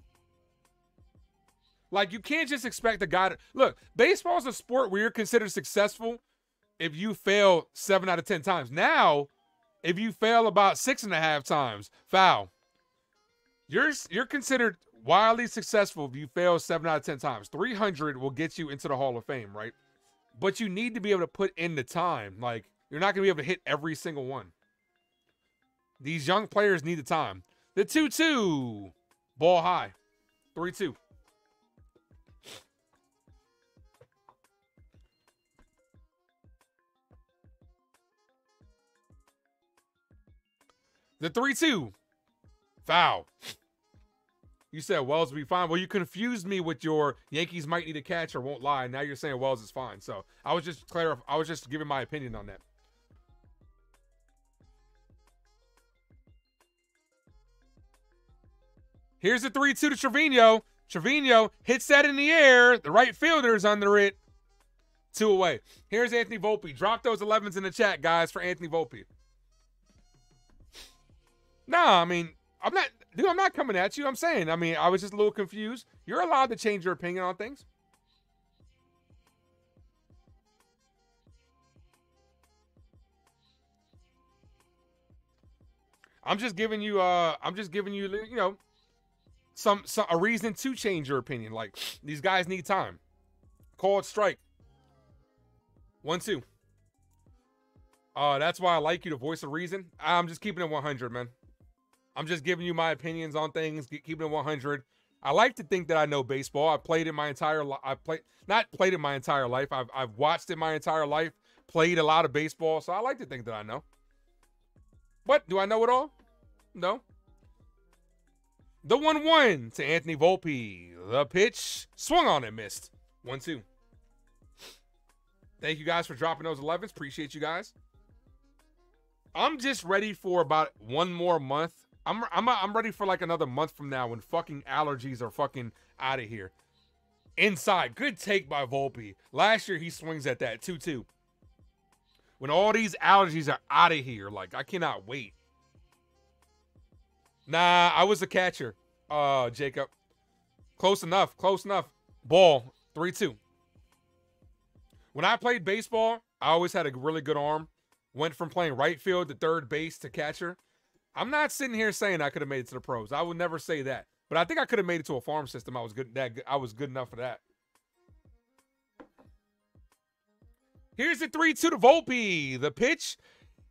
Like, you can't just expect a guy to look. Baseball is a sport where you're considered successful if you fail 7 out of 10 times. Now, if you fail about 6.5 times, foul. You're considered wildly successful if you fail 7 out of 10 times. 300 will get you into the Hall of Fame, right? But you need to be able to put in the time. Like, you're not gonna be able to hit every single one. These young players need the time. The 2-2. Ball high. 3-2. The 3-2. Foul. You said Wells will be fine. Well, you confused me with your Yankees might need a catcher, won't lie. Now you're saying Wells is fine. So I was just giving my opinion on that. Here's a 3-2 to Trevino. Trevino hits that in the air. The right fielder's under it. 2 away. Here's Anthony Volpe. Drop those 11s in the chat, guys, for Anthony Volpe. Nah, I mean, I'm not coming at you. I'm saying, I mean, I was just a little confused. You're allowed to change your opinion on things. I'm just giving you, you know, a reason to change your opinion. Like, these guys need time. Called strike. 1-2. That's why I like you to voice a reason. I'm just keeping it 100, man. I'm just giving you my opinions on things. Keeping it 100. I like to think that I know baseball. I played in my entire life. I've watched it my entire life, played a lot of baseball. So I like to think that I know. But do I know it all? No. The 1-1 to Anthony Volpe. The pitch swung on and missed. 1-2. Thank you guys for dropping those 11s. Appreciate you guys. I'm just ready for about one more month. I'm ready for like another month from now when fucking allergies are fucking out of here. Inside. Good take by Volpe. Last year he swings at that 2-2. When all these allergies are out of here, like I cannot wait. Nah, I was a catcher, Jacob. Close enough, close enough. Ball, 3-2. When I played baseball, I always had a really good arm. Went from playing right field to third base to catcher. I'm not sitting here saying I could have made it to the pros. I would never say that. But I think I could have made it to a farm system. I was good enough for that. Here's the 3-2 to Volpe. The pitch,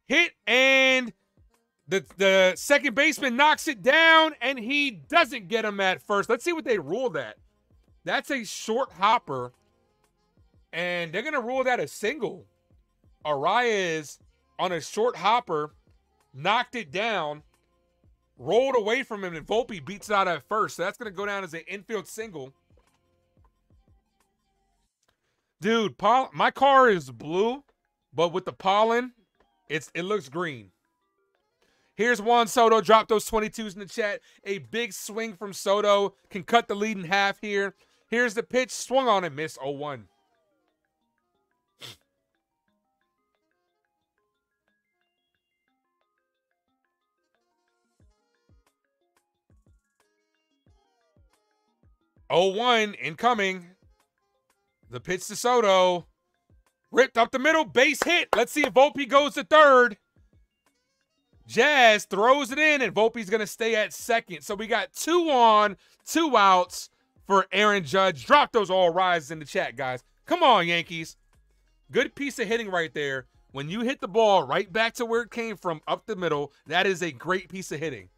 hit, and... The second baseman knocks it down, and he doesn't get him at first. Let's see what they rule that. That's a short hopper, and they're going to rule that a single. Arias on a short hopper, knocked it down, rolled away from him, and Volpe beats it out at first. So that's going to go down as an infield single. Dude, my car is blue, but with the pollen, it looks green. Here's Juan Soto. Drop those 22s in the chat. A big swing from Soto. Can cut the lead in half here. Here's the pitch. Swung on and missed. 0-1. Oh, 1 incoming. The pitch to Soto. Ripped up the middle. Base hit. Let's see if Volpe goes to third. Jazz throws it in, and Volpe's going to stay at second. So we got 2 on, 2 outs for Aaron Judge. Drop those all rises in the chat, guys. Come on, Yankees. Good piece of hitting right there. When you hit the ball right back to where it came from, up the middle, that is a great piece of hitting.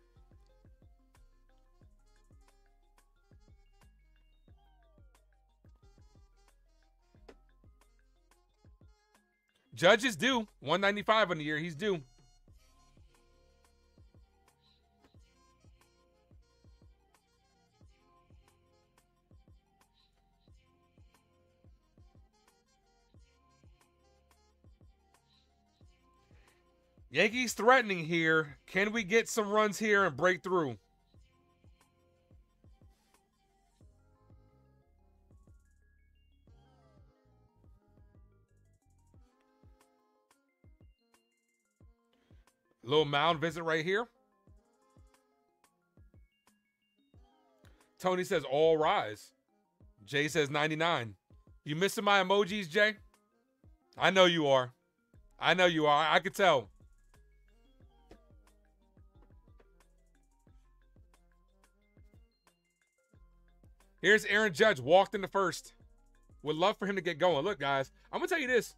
Judge is due. 195 on the year. He's due. Yankees threatening here. Can we get some runs here and break through? Little mound visit right here. Tony says, all rise. Jay says 99. You missing my emojis, Jay? I know you are. I know you are. I could tell. Here's Aaron Judge, walked in the first. Would love for him to get going. Look, guys, I'm going to tell you this.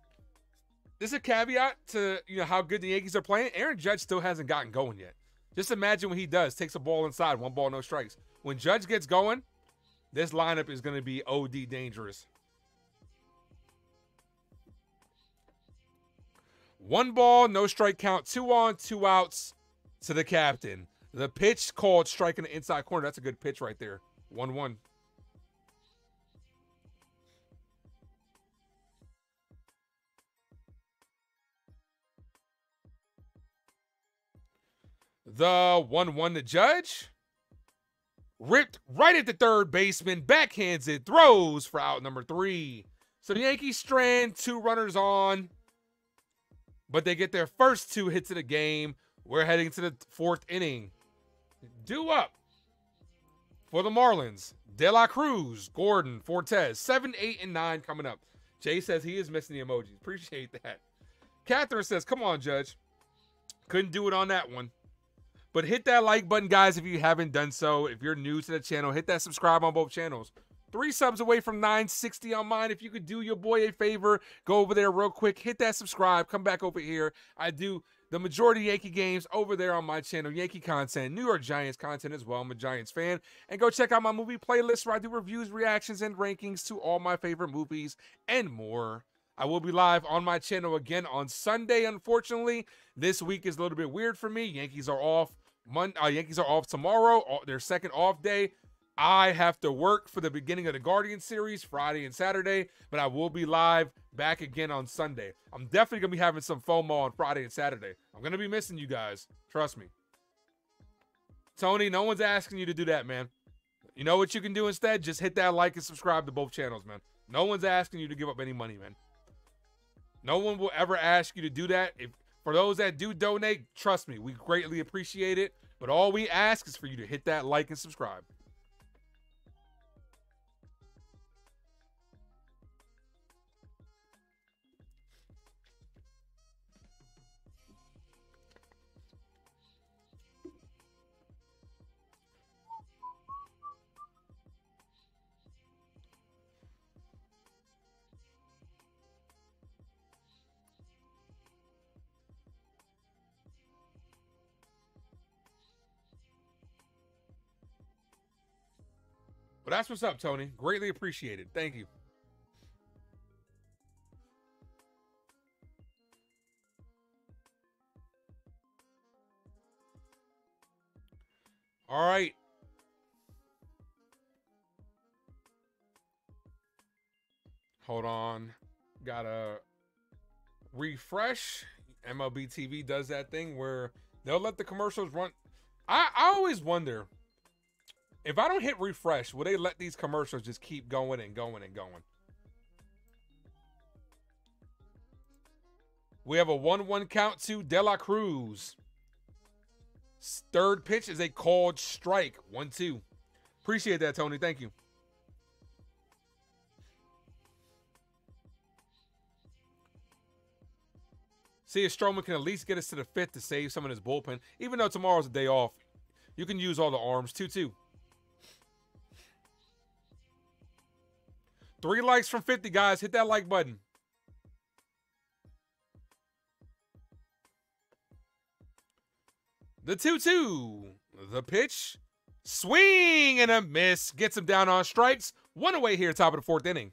This is a caveat to, you know, how good the Yankees are playing. Aaron Judge still hasn't gotten going yet. Just imagine when he does. Takes a ball inside. 1 ball, no strikes. When Judge gets going, this lineup is going to be OD dangerous. 1 ball, no strike count. 2 on, 2 outs to the captain. The pitch called strike in the inside corner. That's a good pitch right there. 1-1. The 1-1 to Judge. Ripped right at the third baseman. Backhands it. Throws for out number 3. So the Yankees strand 2 runners on. But they get their first 2 hits of the game. We're heading to the 4th inning. Due up for the Marlins. De La Cruz, Gordon, Fortes. 7, 8, and 9 coming up. Jay says he is missing the emojis. Appreciate that. Catherine says, come on, Judge. Couldn't do it on that one. But hit that like button, guys, if you haven't done so. If you're new to the channel, hit that subscribe on both channels. 3 subs away from 960 on mine. If you could do your boy a favor, go over there real quick. Hit that subscribe. Come back over here. I do the majority Yankee games over there on my channel, Yankee content, New York Giants content as well. I'm a Giants fan. And go check out my movie playlist where I do reviews, reactions, and rankings to all my favorite movies and more. I will be live on my channel again on Sunday, unfortunately. This week is a little bit weird for me. Yankees are off tomorrow, their second off day. I have to work for the beginning of the Guardians series Friday and Saturday, but I will be live back again on Sunday. I'm definitely going to be having some FOMO on Friday and Saturday. I'm going to be missing you guys. Trust me. Tony, no one's asking you to do that, man. You know what you can do instead? Just hit that like and subscribe to both channels, man. No one's asking you to give up any money, man. No one will ever ask you to do that. If, for those that do donate, trust me, we greatly appreciate it. But all we ask is for you to hit that like and subscribe. But that's what's up, Tony. Greatly appreciated. Thank you. All right. Hold on. Gotta refresh. MLB TV does that thing where they'll let the commercials run. I always wonder, if I don't hit refresh, will they let these commercials just keep going and going and going? We have a 1-1 count to De La Cruz. Third pitch is a called strike. 1-2. Appreciate that, Tony. Thank you. See if Stroman can at least get us to the fifth to save some of his bullpen. Even though tomorrow's a day off, you can use all the arms. 2-2. 3 likes from 50, guys. Hit that like button. The 2-2. The pitch. Swing and a miss. Gets him down on strikes. 1 away here, top of the 4th inning.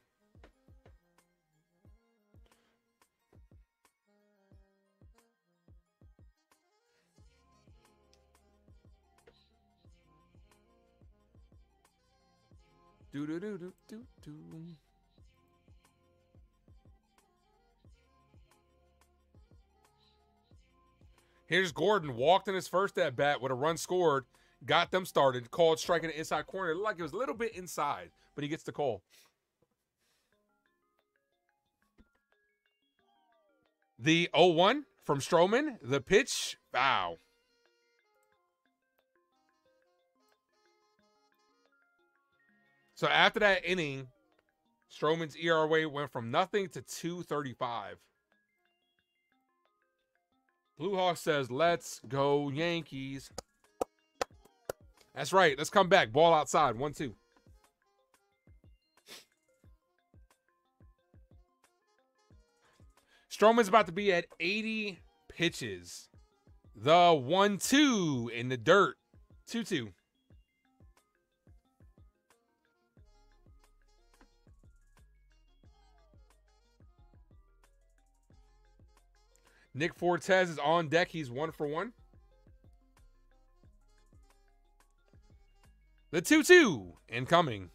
Here's Gordon, walked in his first at bat with a run scored, got them started, called striking the inside corner. It looked like it was a little bit inside, but he gets the call. The 0-1 from Stroman, the pitch, foul. So after that inning, Stroman's ERA went from nothing to 2.35. Blue Hawk says, let's go Yankees. That's right. Let's come back. Ball outside. 1-2. Stroman's about to be at 80 pitches. The 1-2 in the dirt. 2-2. Nick Fortes is on deck. He's 1 for 1. The 2-2 incoming.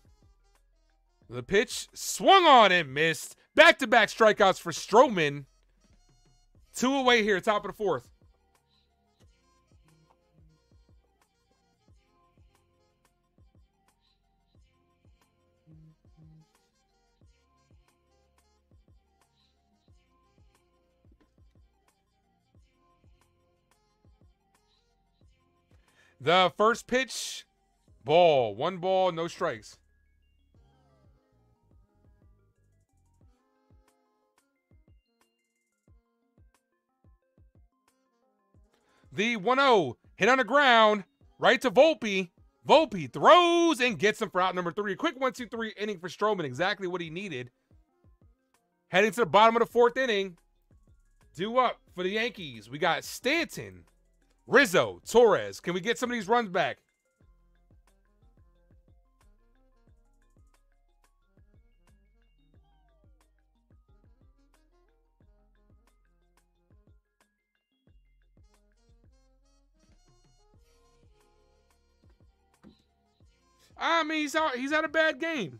The pitch swung on and missed. Back-to-back strikeouts for Stroman. 2 away here, top of the 4th. The first pitch, ball. 1 ball, no strikes. The 1-0, hit on the ground, right to Volpe. Volpe throws and gets him for out number 3. A quick 1-2-3 inning for Stroman, exactly what he needed. Heading to the bottom of the 4th inning. Due up for the Yankees, we got Stanton, Rizzo, Torres. Can we get some of these runs back? I mean, he's had a bad game.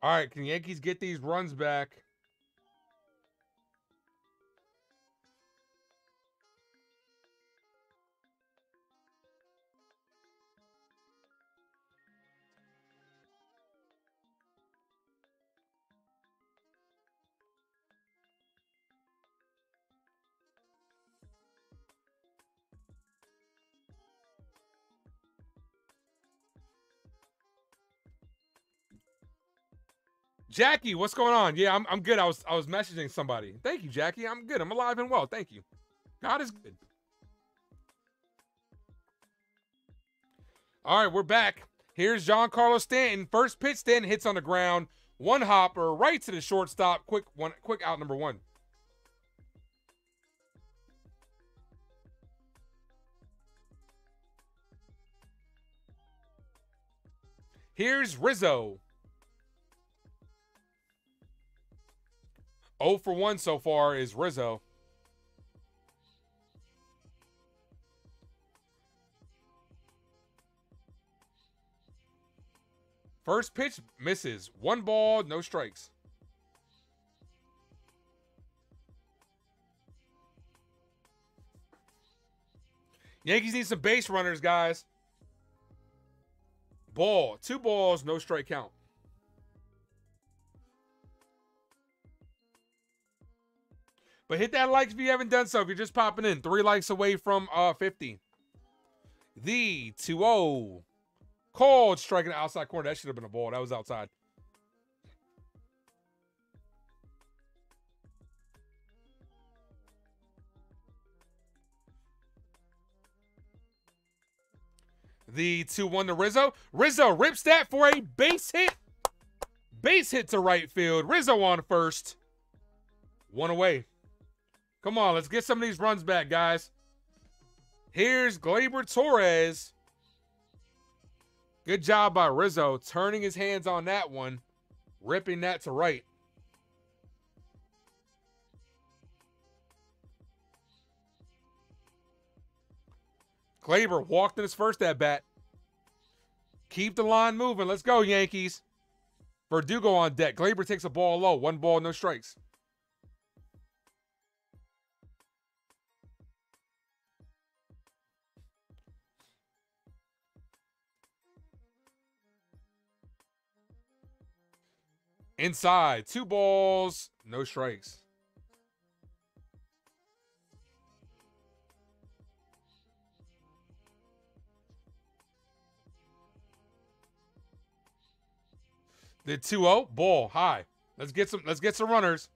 All right, can the Yankees get these runs back? Jackie, what's going on? Yeah, I'm good. I was messaging somebody. Thank you, Jackie. I'm good. I'm alive and well. Thank you. God is good. All right, we're back. Here's Giancarlo Stanton. First pitch, Stanton hits on the ground. One hopper right to the shortstop. Quick out number one. Here's Rizzo. 0 for 1 so far is Rizzo. First pitch misses. One ball, no strikes. Yankees need some base runners, guys. Ball, two balls, no strike count. But hit that like if you haven't done so. If you're just popping in, 3 likes away from 50. The 2-0. Called striking the outside corner. That should have been a ball. That was outside. The 2-1 to Rizzo. Rizzo rips that for a base hit. Base hit to right field. Rizzo on first. One away. Come on, let's get some of these runs back, guys. Here's Gleyber Torres. Good job by Rizzo, turning his hands on that one, ripping that to right. Gleyber walked in his first at-bat. Keep the line moving. Let's go, Yankees. Verdugo on deck. Gleyber takes a ball low. One ball, no strikes. Inside, two balls, no strikes. The 2-0 ball high. Let's get some runners.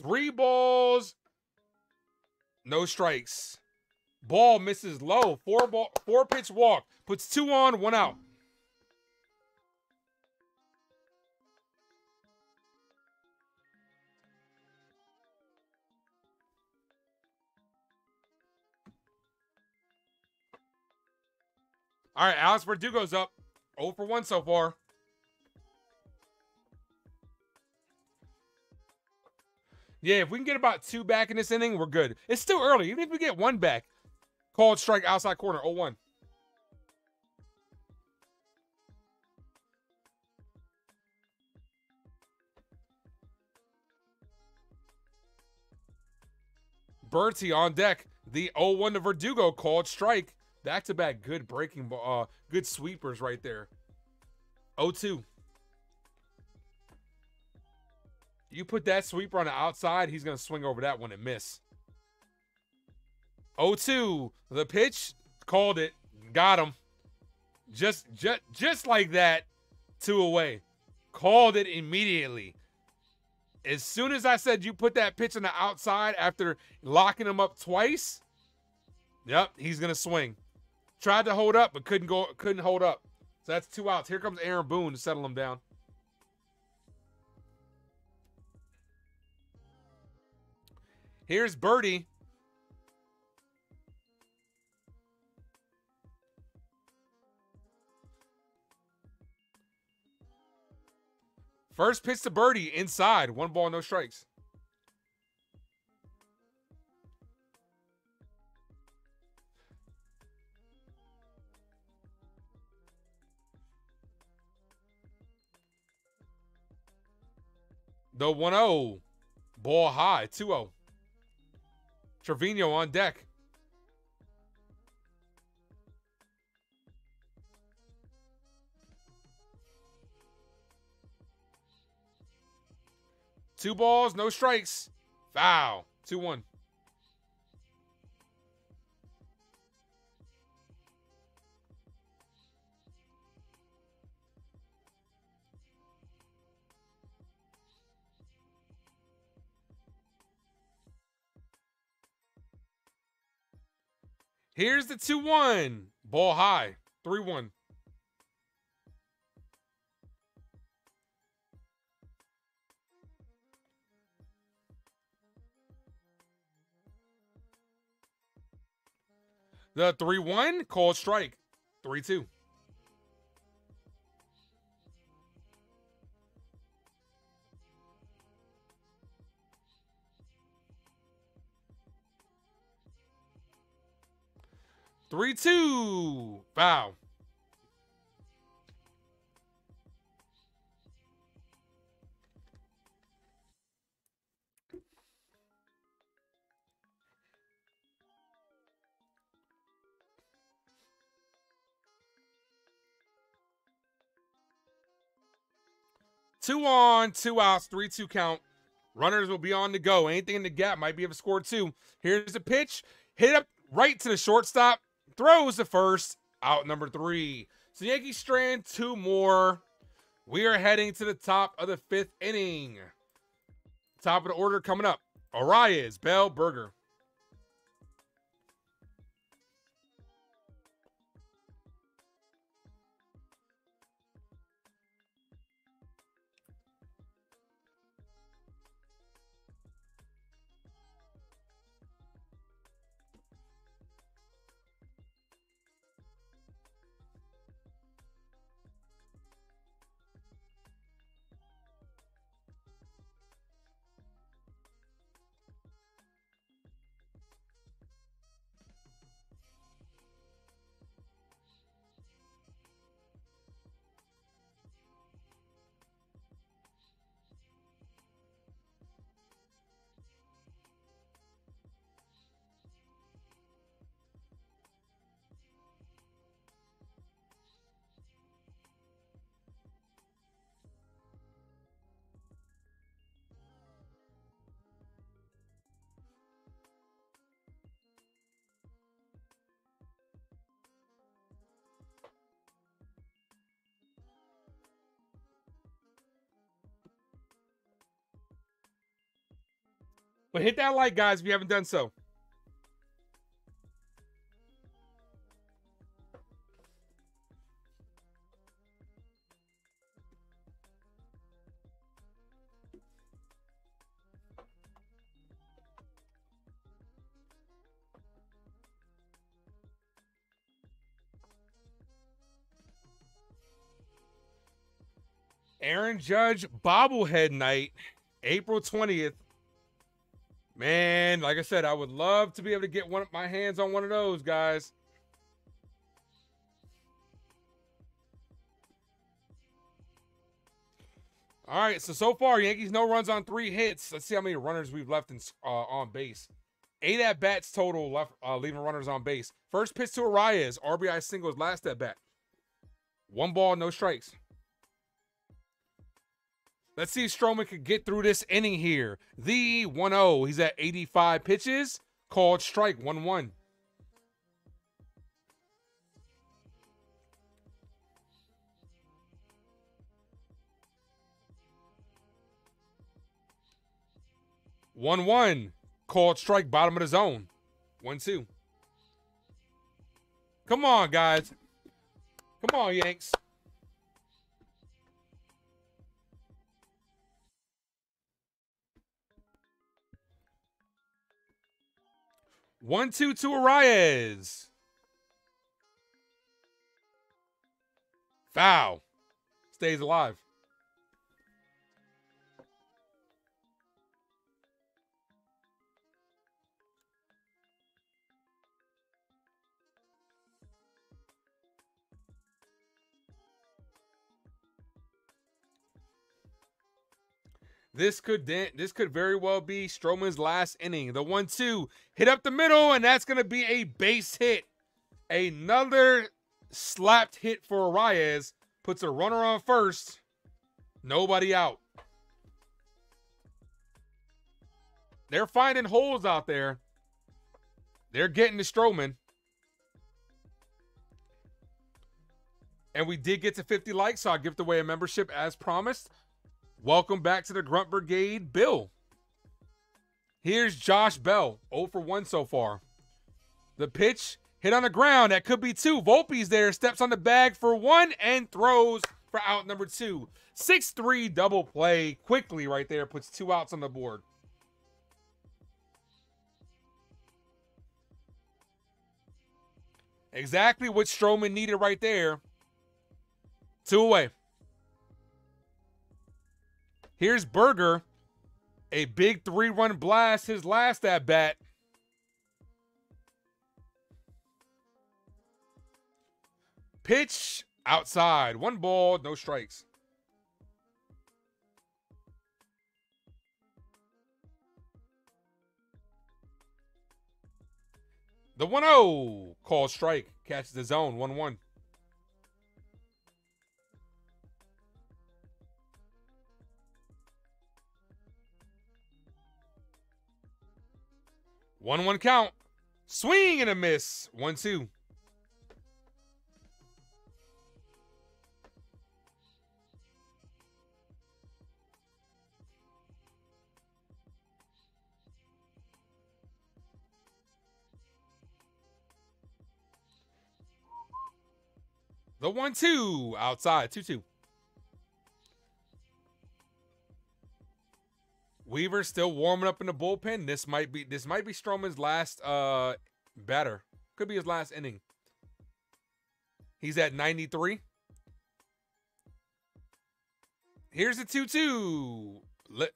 Three balls. No strikes. Ball misses low. Four pitch walk. Puts two on, one out. All right, Alex Verdugo's up. 0 for 1 so far. Yeah, if we can get about 2 back in this inning, we're good. It's still early. Even if we get 1 back, called strike outside corner, 0-1. Bertie on deck. The 0-1 to Verdugo, called strike. Back-to-back good breaking ball, good sweepers right there. 0-2. You put that sweeper on the outside, he's going to swing over that one and miss. 0-2. The pitch, called it. Got him. Just like that, 2 away. Called it immediately. As soon as I said you put that pitch on the outside after locking him up twice, yep, he's going to swing. Tried to hold up, but couldn't hold up. So that's 2 outs. Here comes Aaron Boone to settle him down. Here's Birdie. First pitch to Birdie inside. 1 ball, no strikes. The 1-0. Ball high. 2-0. Trevino on deck. Two balls, no strikes. Foul. 2-1. Here's the 2-1. Ball high. 3-1. The 3-1, called strike. 3-2. Foul. Two on, 2 outs, 3-2 count. Runners will be on the go. Anything in the gap might be able to score 2. Here's the pitch. Hit up right to the shortstop. Throws the first. Out number 3. So Yankees strand 2 more. We are heading to the top of the 5th inning. Top of the order coming up. Arias, Bell, Berger. But hit that like, guys, if you haven't done so. Aaron Judge bobblehead night, April 20th. Man, like I said, I would love to be able to get one of my hands on one of those guys. All right, so far, Yankees no runs on 3 hits. Let's see how many runners we've left in, on base. 8 at-bats total, left, leaving runners on base. First pitch to Arias, RBI singles, last at-bat. 1 ball, no strikes. Let's see if Stroman can get through this inning here. The 1-0, he's at 85 pitches. Called strike, 1-1. Called strike, bottom of the zone. 1-2. Come on, guys. Come on, Yanks. One, two, to Arias. Foul. Stays alive. This could very well be Stroman's last inning. The 1-2 hit up the middle, and that's going to be a base hit. Another slapped hit for Arias. Puts a runner on first. Nobody out. They're finding holes out there. They're getting to Stroman. And we did get to 50 likes, so I'll give away a membership as promised. Welcome back to the Grunt Brigade, Bill. Here's Josh Bell, 0 for 1 so far. The pitch, hit on the ground. That could be 2. Volpe's there, steps on the bag for 1 and throws for out number 2. 6-3 double play quickly right there. Puts 2 outs on the board. Exactly what Stroman needed right there. 2 away. Here's Berger, a big 3-run blast, his last at-bat. Pitch outside, 1 ball, no strikes. The 1-0, called strike, catches the zone, 1-1. One-one count, swing and a miss. 1-2. The 1-2 outside. 2-2. Weaver still warming up in the bullpen. This might be Stroman's last batter. Could be his last inning. He's at 93. Here's the 2-2.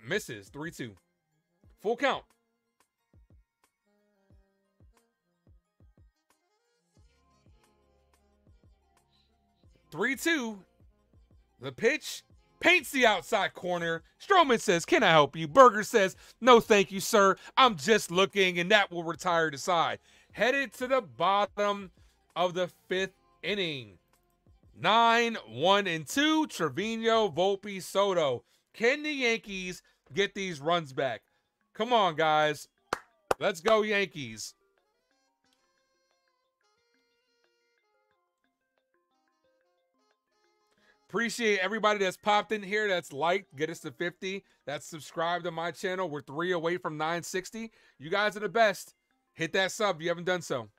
Misses. 3-2. Full count. The pitch. Paints the outside corner. Stroman says, "Can I help you?" Berger says, "No, thank you, sir. I'm just looking," and that will retire the side. Headed to the bottom of the 5th inning. 9, 1, and 2. Trevino, Volpe, Soto. Can the Yankees get these runs back? Come on, guys. Let's go, Yankees. Appreciate everybody that's popped in here, that's liked, get us to 50, that's subscribed to my channel. We're 3 away from 960. You guys are the best. Hit that sub if you haven't done so.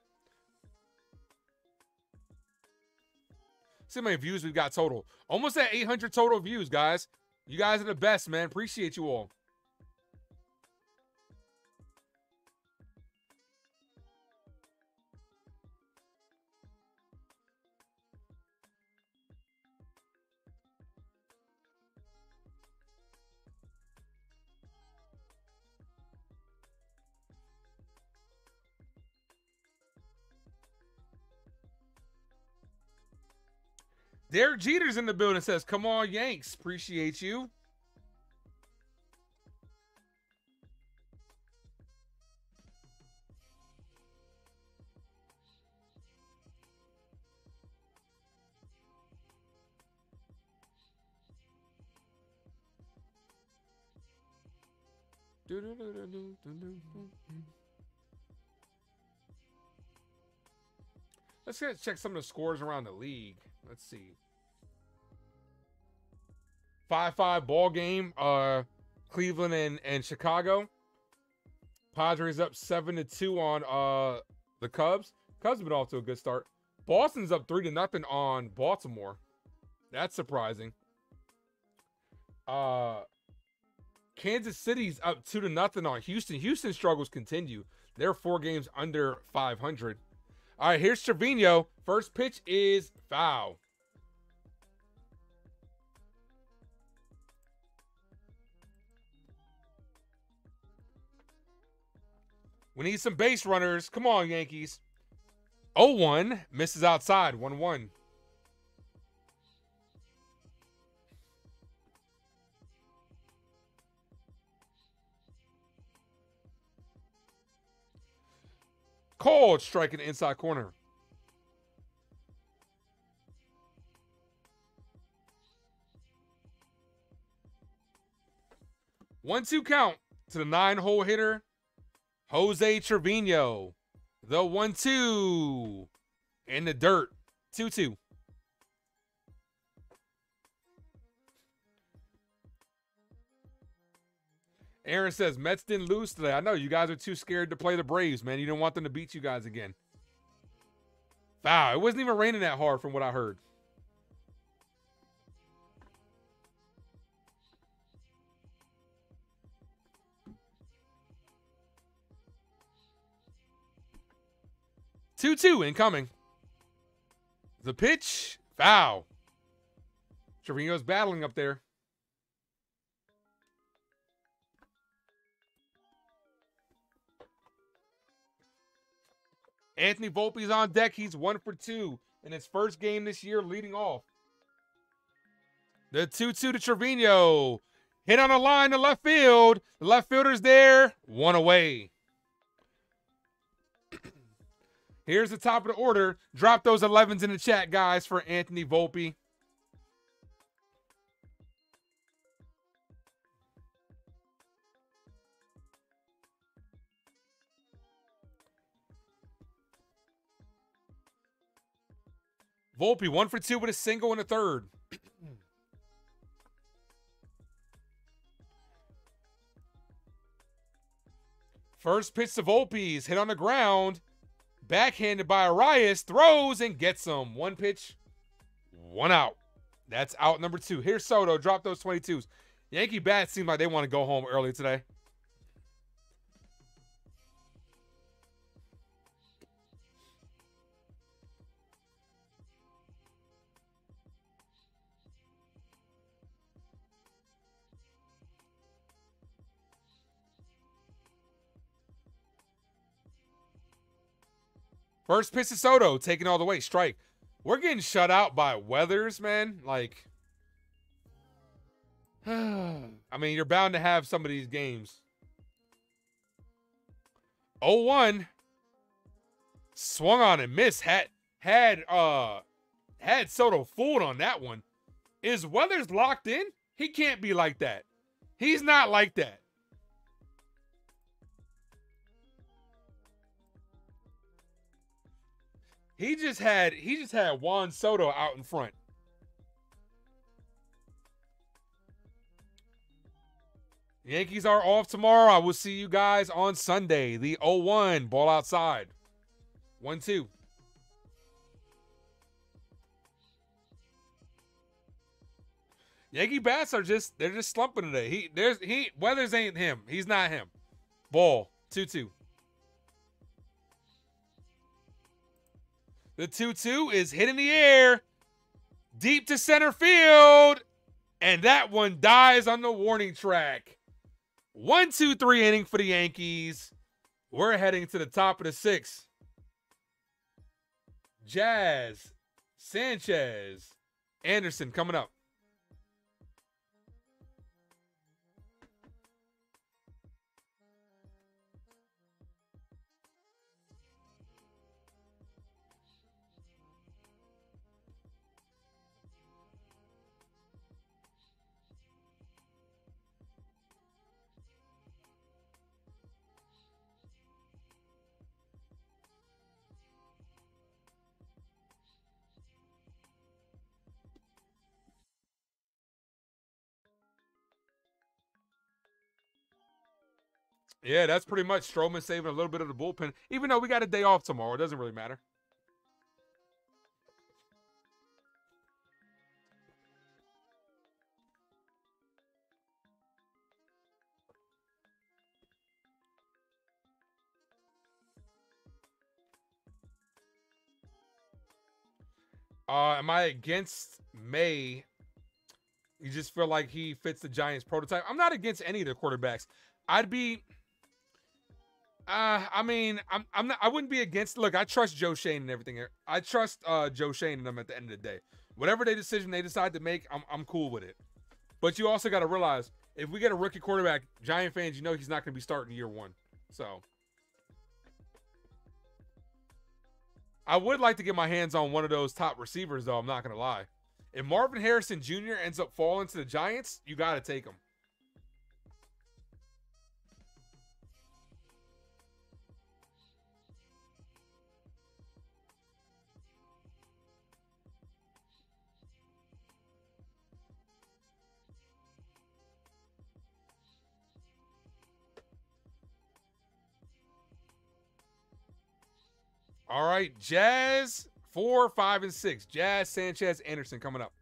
See how many views we've got total. Almost at 800 total views, guys. You guys are the best, man. Appreciate you all. Derek Jeter's in the building. Says, come on, Yanks. Appreciate you. Let's check some of the scores around the league. Let's see. 5-5 ball game. Cleveland and Chicago. Padres up 7-2 on the Cubs. Cubs have been off to a good start. Boston's up 3-0 on Baltimore. That's surprising. Kansas City's up 2-0 on Houston. Houston's struggles continue. They're 4 games under 500. All right, here's Trevino. First pitch is foul. We need some base runners. Come on, Yankees. 0-1. Misses outside. 1-1. Cold strike in the inside corner. One, two count to the 9-hole hitter, Jose Trevino. The 1-2 in the dirt. 2-2. Aaron says, Mets didn't lose today. I know you guys are too scared to play the Braves, man. You don't want them to beat you guys again. Wow, it wasn't even raining that hard from what I heard. Two-two incoming. The pitch, foul. Trevino's battling up there. Anthony Volpe's on deck. He's 1 for 2 in his first game this year, leading off. The 2-2 to Trevino. Hit on a line to left field. The left fielder's there. 1 away. Here's the top of the order. Drop those 11s in the chat, guys, for Anthony Volpe. Volpe 1 for 2 with a single in the third. First pitch to Volpe is hit on the ground. Backhanded by Arias. Throws and gets him. One pitch, 1 out. That's out number 2. Here's Soto. Drop those 22s. Yankee bats seem like they want to go home early today. First pitch to Soto, taking all the way. Strike. We're getting shut out by Weathers, man. Like, I mean, you're bound to have some of these games. 0-1. Swung on and missed. Had Soto fooled on that one. Is Weathers locked in? He can't be like that. He's not like that. He just had Juan Soto out in front. Yankees are off tomorrow. I will see you guys on Sunday. The 0-1 ball outside. 1-2. Yankee bats are they're just slumping today. Weathers ain't him. He's not him. Ball 2-2. The 2-2 is hit in the air, deep to center field, and that one dies on the warning track. 1-2-3 inning for the Yankees. We're heading to the top of the 6th. Jazz Sanchez Anderson coming up. Yeah, that's pretty much Stroman saving a little bit of the bullpen, even though we got a day off tomorrow. It doesn't really matter. Am I against May? You just feel like he fits the Giants prototype? I'm not against any of the quarterbacks. I'd be... I wouldn't be against. Look, I trust Joe Shane and everything. I trust Joe Shane and them at the end of the day. Whatever they decide to make, I'm cool with it. But you also got to realize, if we get a rookie quarterback, Giant fans, you know he's not going to be starting year one. So I would like to get my hands on one of those top receivers, though. I'm not going to lie. If Marvin Harrison Jr. ends up falling to the Giants, you got to take him. All right, Jazz 4, 5, and 6. Jazz, Sanchez, Anderson coming up.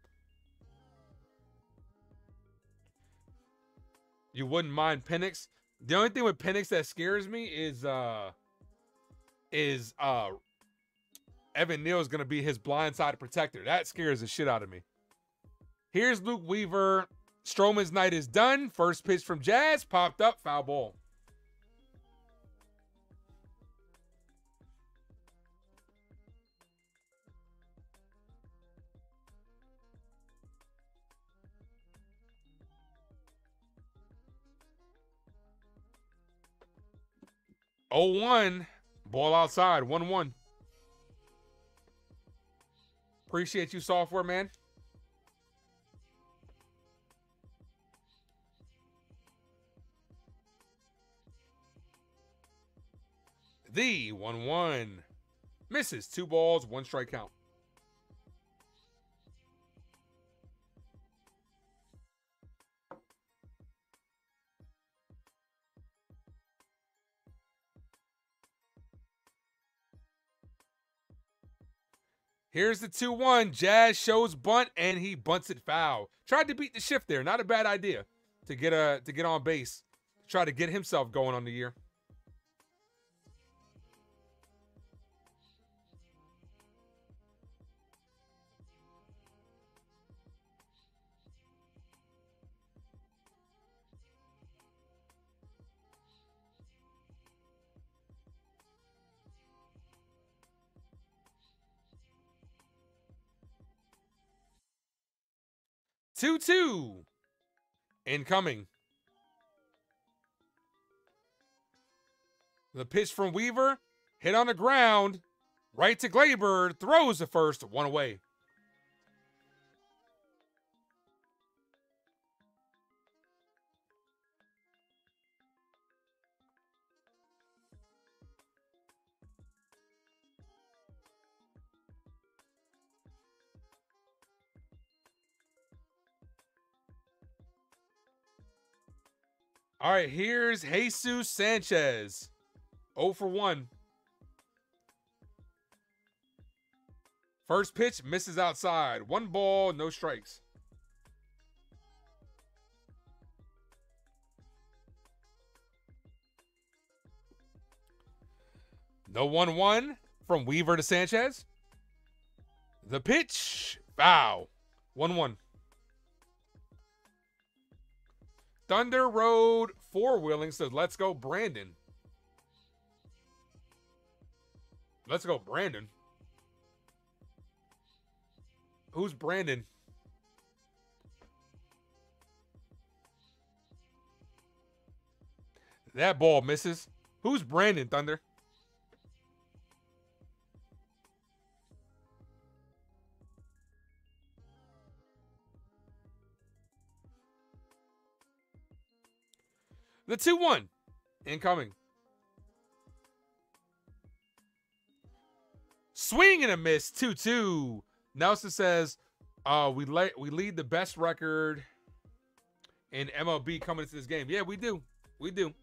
You wouldn't mind Penix. The only thing with Penix that scares me is Evan Neal is going to be his blindside protector. That scares the shit out of me. Here's Luke Weaver. Stroman's night is done. First pitch from Jazz popped up, foul ball. Oh, 1 ball outside. 1-1. Appreciate you, software man. The 1-1 misses. 2 balls, 1 strike count. Here's the 2-1. Jazz shows bunt, and he bunts it foul. Tried to beat the shift there. Not a bad idea to get on base. Try to get himself going on the year. Two-two incoming. The pitch from Weaver, hit on the ground, right to Gleyber, throws the first, 1 away. All right, here's Jesus Sanchez. 0 for 1. First pitch misses outside. 1 ball, no strikes. The 1-1 from Weaver to Sanchez. The pitch, foul. 1-1. Thunder Road 4-wheeling says, let's go, Brandon. Let's go, Brandon. Who's Brandon? That ball misses. Who's Brandon Thunder? The 2-1 incoming. Swing and a miss, 2-2. Nelson says, we lead the best record in MLB coming into this game. Yeah, we do. We do.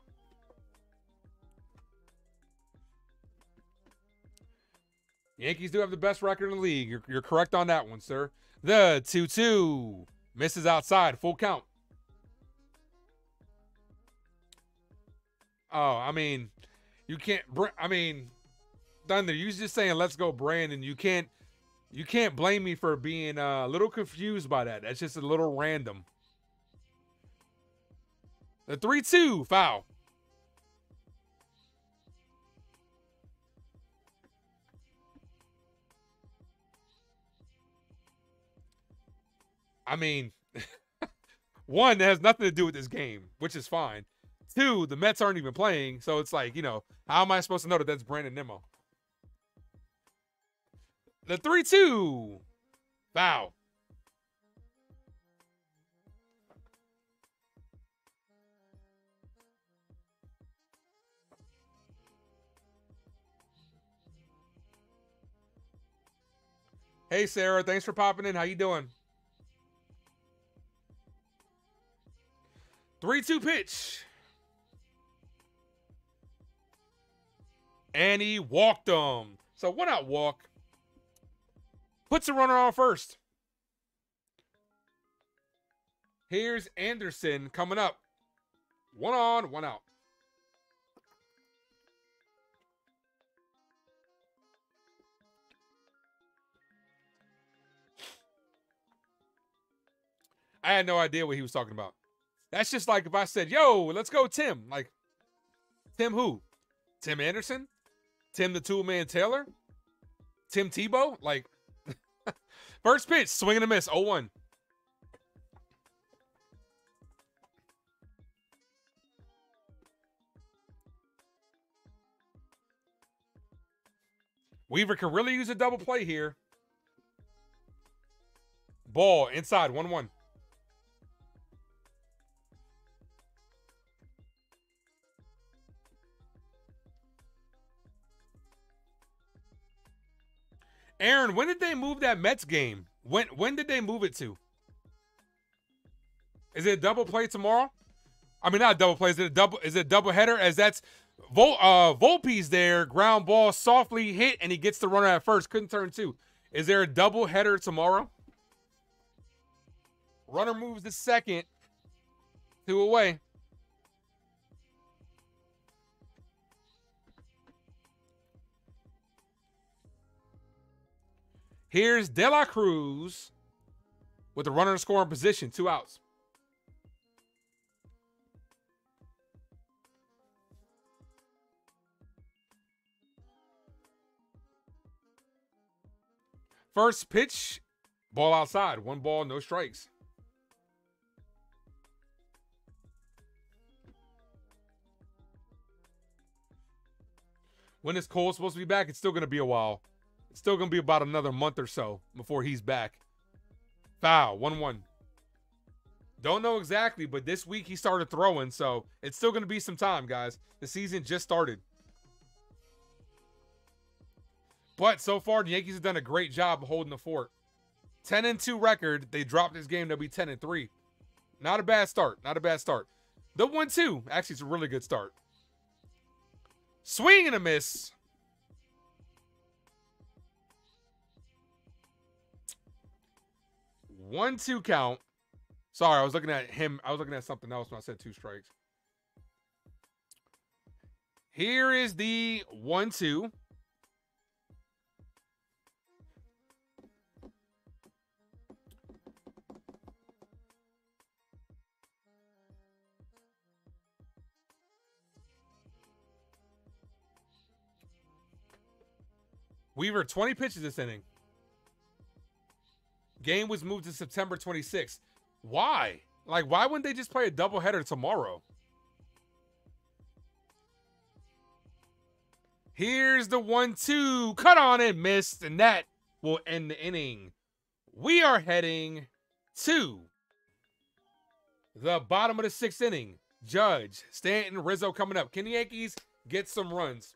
Yankees do have the best record in the league. You're correct on that one, sir. The 2-2 misses outside, full count. Oh, I mean, you can't. I mean, Thunder, you just saying "Let's go, Brandon." You can't blame me for being a little confused by that. That's just a little random. The 3-2 foul. I mean, one, that has nothing to do with this game, which is fine. Two, the Mets aren't even playing, so it's like, you know, how am I supposed to know that that's Brandon Nimmo? The 3-2 foul. Hey, Sarah, thanks for popping in. How you doing? 3-2 pitch. And he walked him. So one out walk. Puts the runner on first. Here's Anderson coming up. One on, one out. I had no idea what he was talking about. That's just like if I said, yo, let's go, Tim. Like, Tim who? Tim Anderson? Tim the Tool Man Taylor? Tim Tebow? Like, first pitch, swing and a miss, 0-1. Weaver can really use a double play here. Ball inside, 1-1. Aaron, when did they move that Mets game? When did they move it to? Is it a double play tomorrow? I mean, not a double play. Is it a double header? As that's Volpe's there, ground ball softly hit, and he gets the runner at first. Couldn't turn two. Is there a double header tomorrow? Runner moves to second, 2 away. Here's De La Cruz with the runner in scoring position, 2 outs. First pitch, ball outside, 1 ball, no strikes. When is Cole supposed to be back? It's still going to be a while. It's still going to be about another month or so before he's back. Foul, 1-1. Don't know exactly, but this week he started throwing, so it's still going to be some time, guys. The season just started. But so far, the Yankees have done a great job holding the fort. 10-2 record. They dropped this game. They'll be 10-3. Not a bad start. Not a bad start. The 1-2. Actually, it's a really good start. Swing and a miss. One, two count. Sorry, I was looking at him. I was looking at something else when I said 2 strikes. Here is the 1-2. Weaver, 20 pitches this inning. Game was moved to September 26th. Why? Like, why wouldn't they just play a doubleheader tomorrow? Here's the 1-2, cut on and missed, and that will end the inning. We are heading to the bottom of the sixth inning. Judge, Stanton, Rizzo coming up. Can the Yankees get some runs?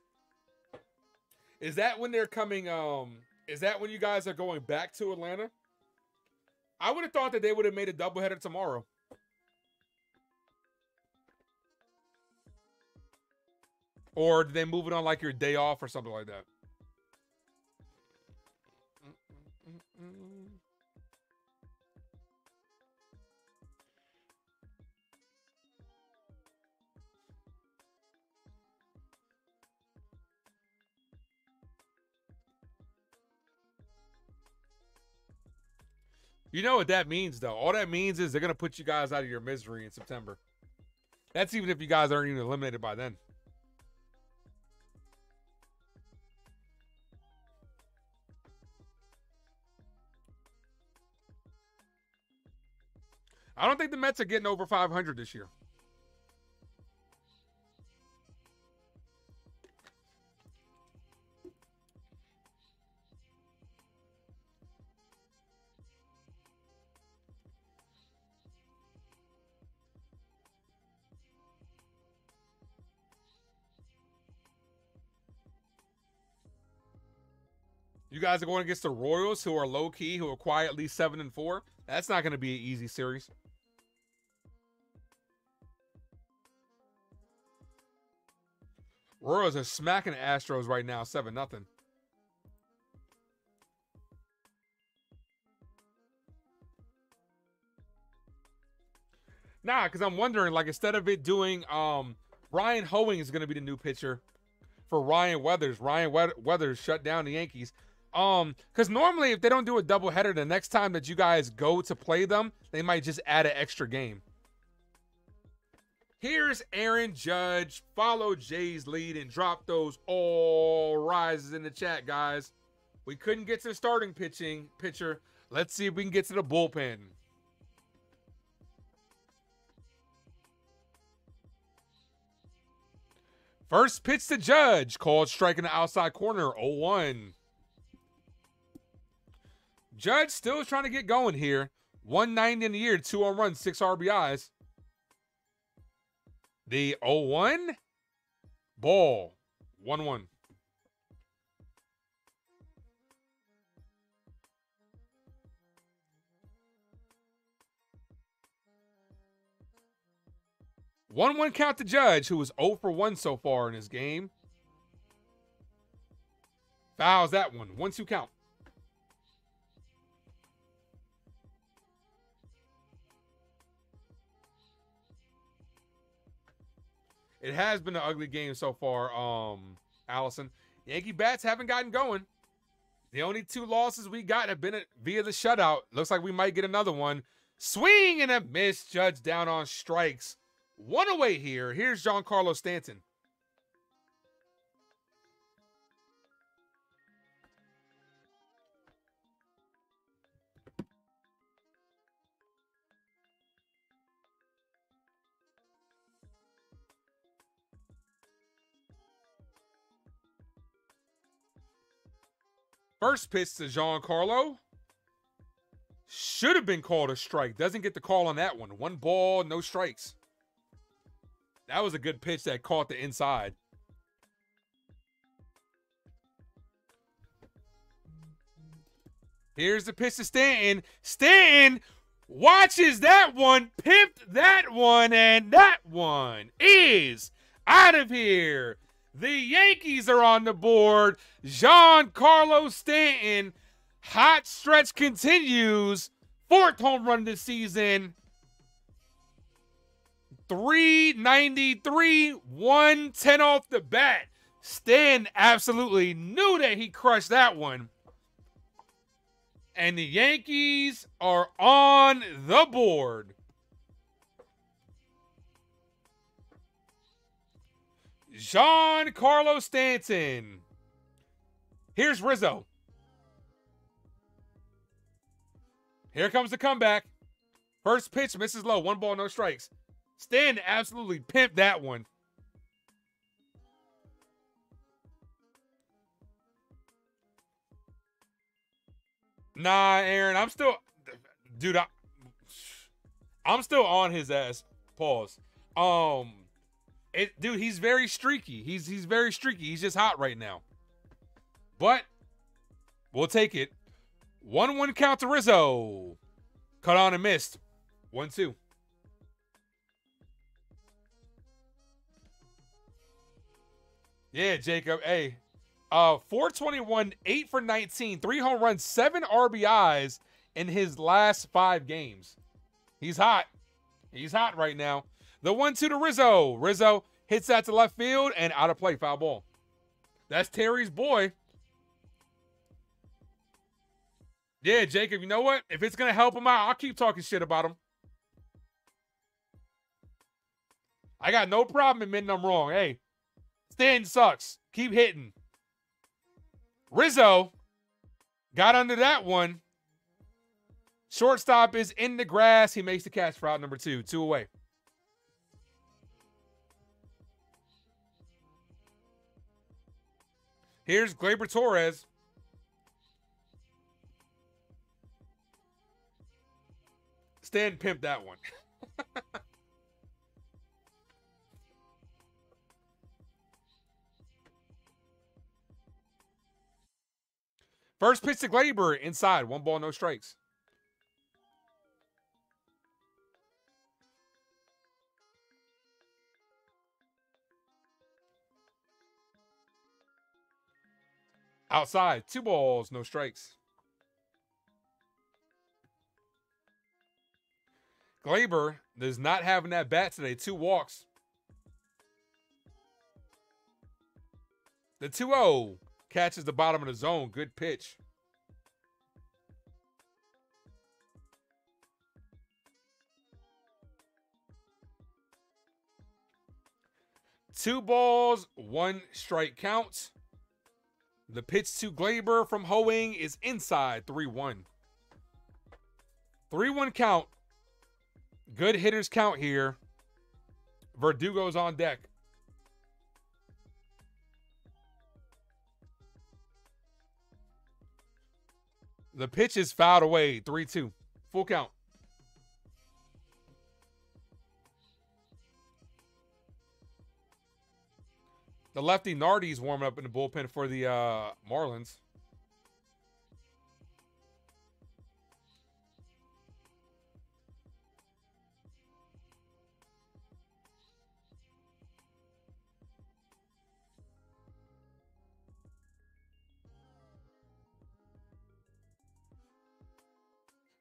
Is that when they're coming, is that when you guys are going back to Atlanta? I would have thought that they would have made a doubleheader tomorrow. Or did they move it on like your day off or something like that? You know what that means, though. All that means is they're going to put you guys out of your misery in September. That's even if you guys aren't even eliminated by then. I don't think the Mets are getting over 500 this year. You guys are going against the Royals, who are low-key, who are quietly 7-4. That's not going to be an easy series. Royals are smacking the Astros right now, 7-0. Nah, because I'm wondering, like, instead of it doing, Ryan Hoeing is going to be the new pitcher for Ryan Weathers. Ryan Weathers shut down the Yankees. Because normally if they don't do a doubleheader, the next time that you guys go to play them, they might just add an extra game. Here's Aaron Judge. Follow Jay's lead and drop those all rises in the chat, guys. We couldn't get to the starting pitcher. Let's see if we can get to the bullpen. First pitch to Judge. Called strike in the outside corner, 0-1. Judge still trying to get going here. 190 in the year, 2 on runs, 6 RBIs. The 0-1 ball, 1-1. One-one count to Judge, who is 0-for-1 so far in his game. Fouls that one. 1-2 count. It has been an ugly game so far, Allison. Yankee bats haven't gotten going. The only two losses we got have been via the shutout. Looks like we might get another one. Swing and a miss. Judge down on strikes. One away here. Here's Giancarlo Stanton. First pitch to Giancarlo. Should have been called a strike. Doesn't get the call on that one. One ball, no strikes. That was a good pitch that caught the inside. Here's the pitch to Stanton. Stanton watches that one, pimped that one, and that one is out of here. The Yankees are on the board. Giancarlo Stanton, hot stretch continues. 4th home run this season. 393, 110 off the bat. Stan absolutely knew that he crushed that one. And the Yankees are on the board. Giancarlo Stanton. Here's Rizzo. Here comes the comeback. First pitch misses low. One ball, no strikes. Stanton absolutely pimped that one. Nah, Aaron, I'm still, dude, I'm still on his ass. Pause. Dude, he's very streaky. He's very streaky. He's just hot right now. But we'll take it. 1-1 count to Rizzo. Cut on and missed. 1-2. Yeah, Jacob. Hey, 421, 8 for 19, 3 home runs, 7 RBIs in his last 5 games. He's hot. He's hot right now. The 1-2 to Rizzo. Rizzo hits that to left field and out of play. Foul ball. That's Terry's boy. Yeah, Jacob, you know what? If it's going to help him out, I'll keep talking shit about him. I got no problem admitting I'm wrong. Hey, Stanton sucks. Keep hitting. Rizzo got under that one. Shortstop is in the grass. He makes the catch for out number 2. 2 away. Here's Gleyber Torres. Stanton pimped that one. First pitch to Gleyber, inside. 1 ball, no strikes. Outside, 2 balls, no strikes. Gleyber does not have an at-bat today. 2 walks. The 2-0. Catches the bottom of the zone. Good pitch. Two balls, 1 strike count. The pitch to Gleyber from Hoeing is inside. 3-1. 3-1 count. Good hitters count here. Verdugo's on deck. The pitch is fouled away. 3-2. Full count. The lefty Nardi's warming up in the bullpen for the Marlins.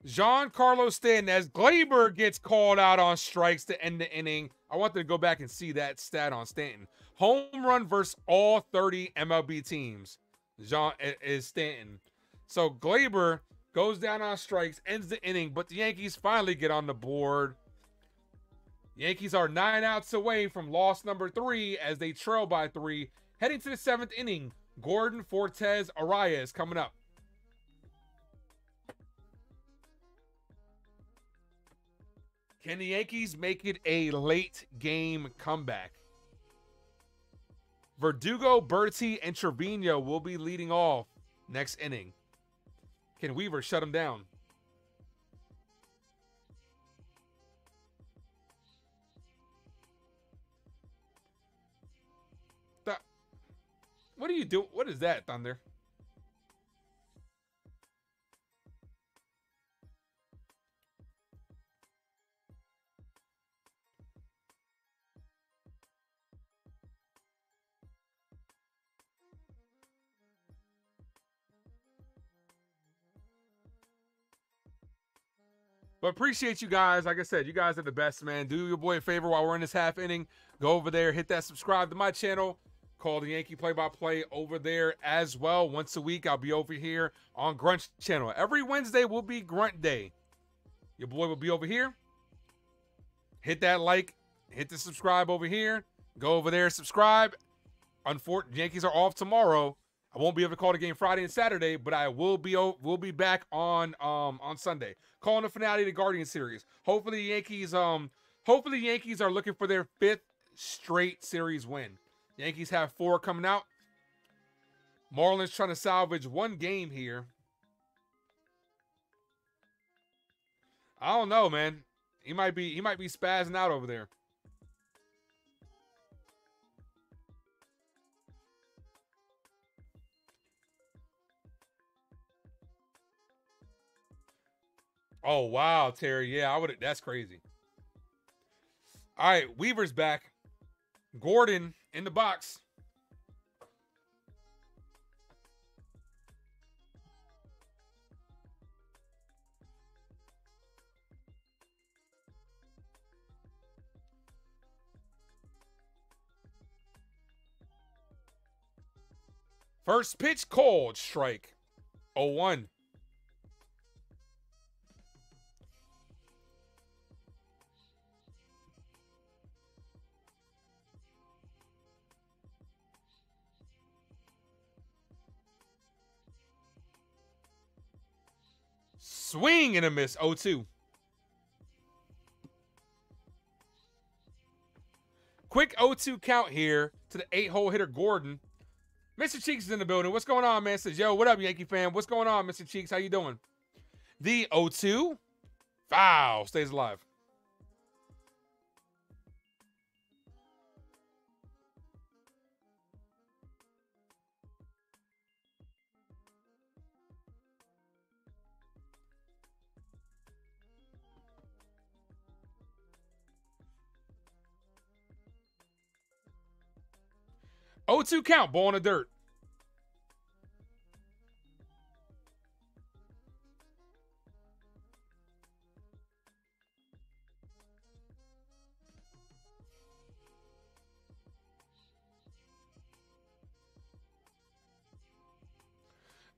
Giancarlo Stanton, as Gleyber gets called out on strikes to end the inning. I wanted to go back and see that stat on Stanton. Home run versus all 30 MLB teams. Stanton. So Gleyber goes down on strikes, ends the inning, but the Yankees finally get on the board. The Yankees are 9 outs away from loss number 3 as they trail by 3. Heading to the 7th inning, Gordon, Fortes, Arias coming up. Can the Yankees make it a late game comeback? Verdugo, Berti, and Trevino will be leading off next inning. Can Weaver shut him down? What are you doing? What is that, Thunder? But appreciate you guys. Like I said, you guys are the best, man. Do your boy a favor while we're in this half inning. Go over there, hit that subscribe to my channel. Call the Yankee Play-by-Play over there as well. Once a week, I'll be over here on Grunt's channel. Every Wednesday will be Grunt Day. Your boy will be over here. Hit that like. Hit the subscribe over here. Go over there, subscribe. Unfortunately, Yankees are off tomorrow. I won't be able to call the game Friday and Saturday, but I will be back on Sunday. Calling the finale of the Guardian series. Hopefully, Yankees are looking for their 5th straight series win. The Yankees have 4 coming out. Marlins trying to salvage 1 game here. I don't know, man. He might be spazzing out over there. Oh wow, Terry. Yeah, I would. That's crazy. All right, Weaver's back. Gordon in the box. First pitch called, strike. 0-1. Swing and a miss, 0-2. Quick 0-2 count here to the 8-hole hitter Gordon. Mr. Cheeks is in the building. What's going on, man? Says, yo, what up, Yankee fan? What's going on, Mr. Cheeks? How you doing? The 0-2 foul stays alive. Oh, 2 count, ball in the dirt.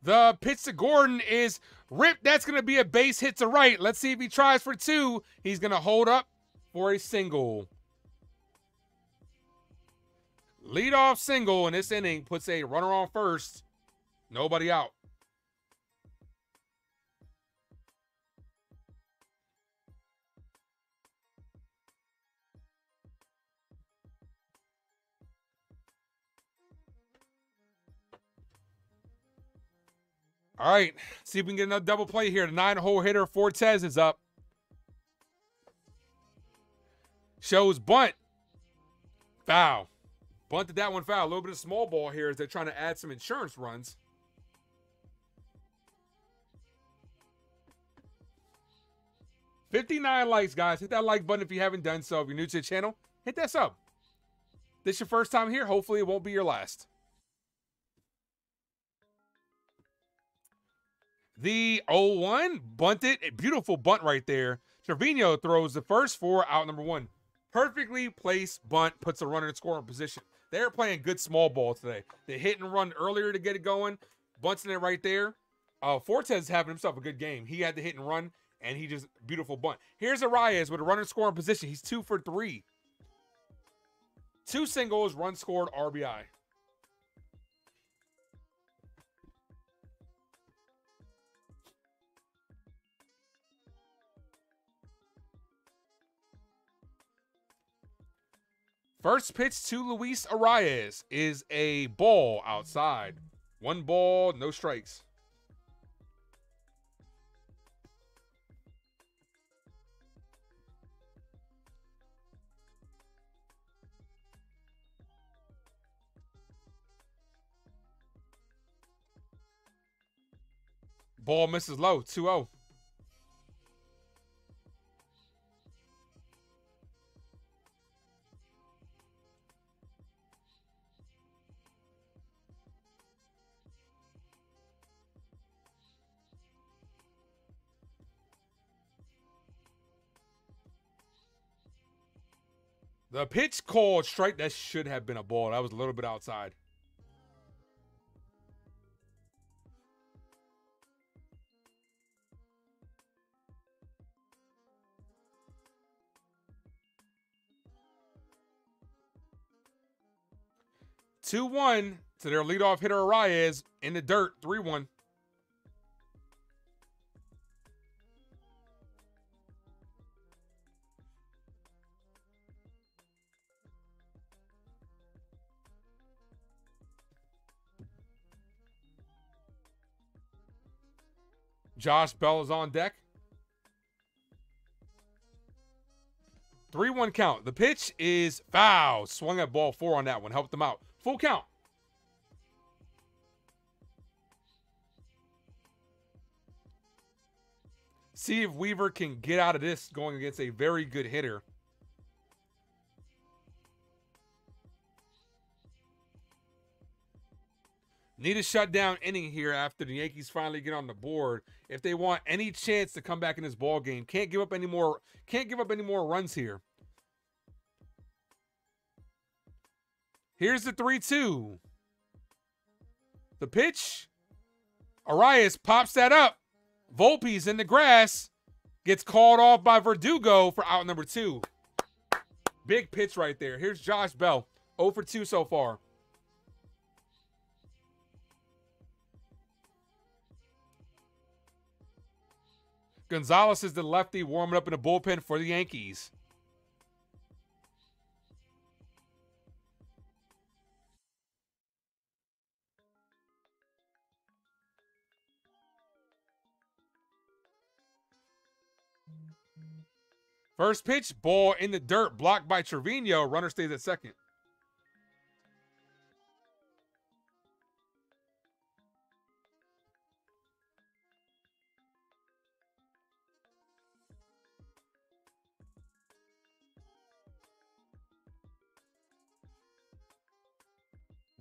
The pitch to Gordon is ripped. That's going to be a base hit to right. Let's see if he tries for 2. He's going to hold up for a single. Leadoff single in this inning puts a runner on first. Nobody out. All right, see if we can get another double play here. The 9-hole hitter Fortes is up. Shows bunt. Foul. Bunted that one foul. A little bit of small ball here as they're trying to add some insurance runs. $59 likes, guys. Hit that like button if you haven't done so. If you're new to the channel, hit that sub. If this is your first time here, hopefully it won't be your last. The 0-1 bunted. A beautiful bunt right there. Trevino throws the first for out number 1. Perfectly placed bunt puts a runner in scoring position. They're playing good small ball today. They hit and run earlier to get it going. Bunting it right there. Fortes is having himself a good game. He had the hit and run, and he just beautiful bunt. Here's Arias with a runner scoring position. He's 2 for 3. 2 singles, run scored, RBI. First pitch to Luis Arias is a ball outside. 1 ball, no strikes. Ball misses low, 2-0. The pitch called strike. That should have been a ball. That was a little bit outside. $2-1 to their leadoff hitter Arias in the dirt. 3-1. Josh Bell is on deck. 3-1 count. The pitch is foul. Swung at ball four on that one. Helped them out. Full count. See if Weaver can get out of this going against a very good hitter. Need a shutdown inning here after the Yankees finally get on the board if they want any chance to come back in this ball game. Can't give up any more runs here. Here's the 3-2. The pitch. Arias pops that up. Volpe's in the grass. Gets called off by Verdugo for out number 2. Big pitch right there. Here's Josh Bell. 0 for 2 so far. Gonzalez is the lefty warming up in the bullpen for the Yankees. First pitch, ball in the dirt, blocked by Trevino. Runner stays at second.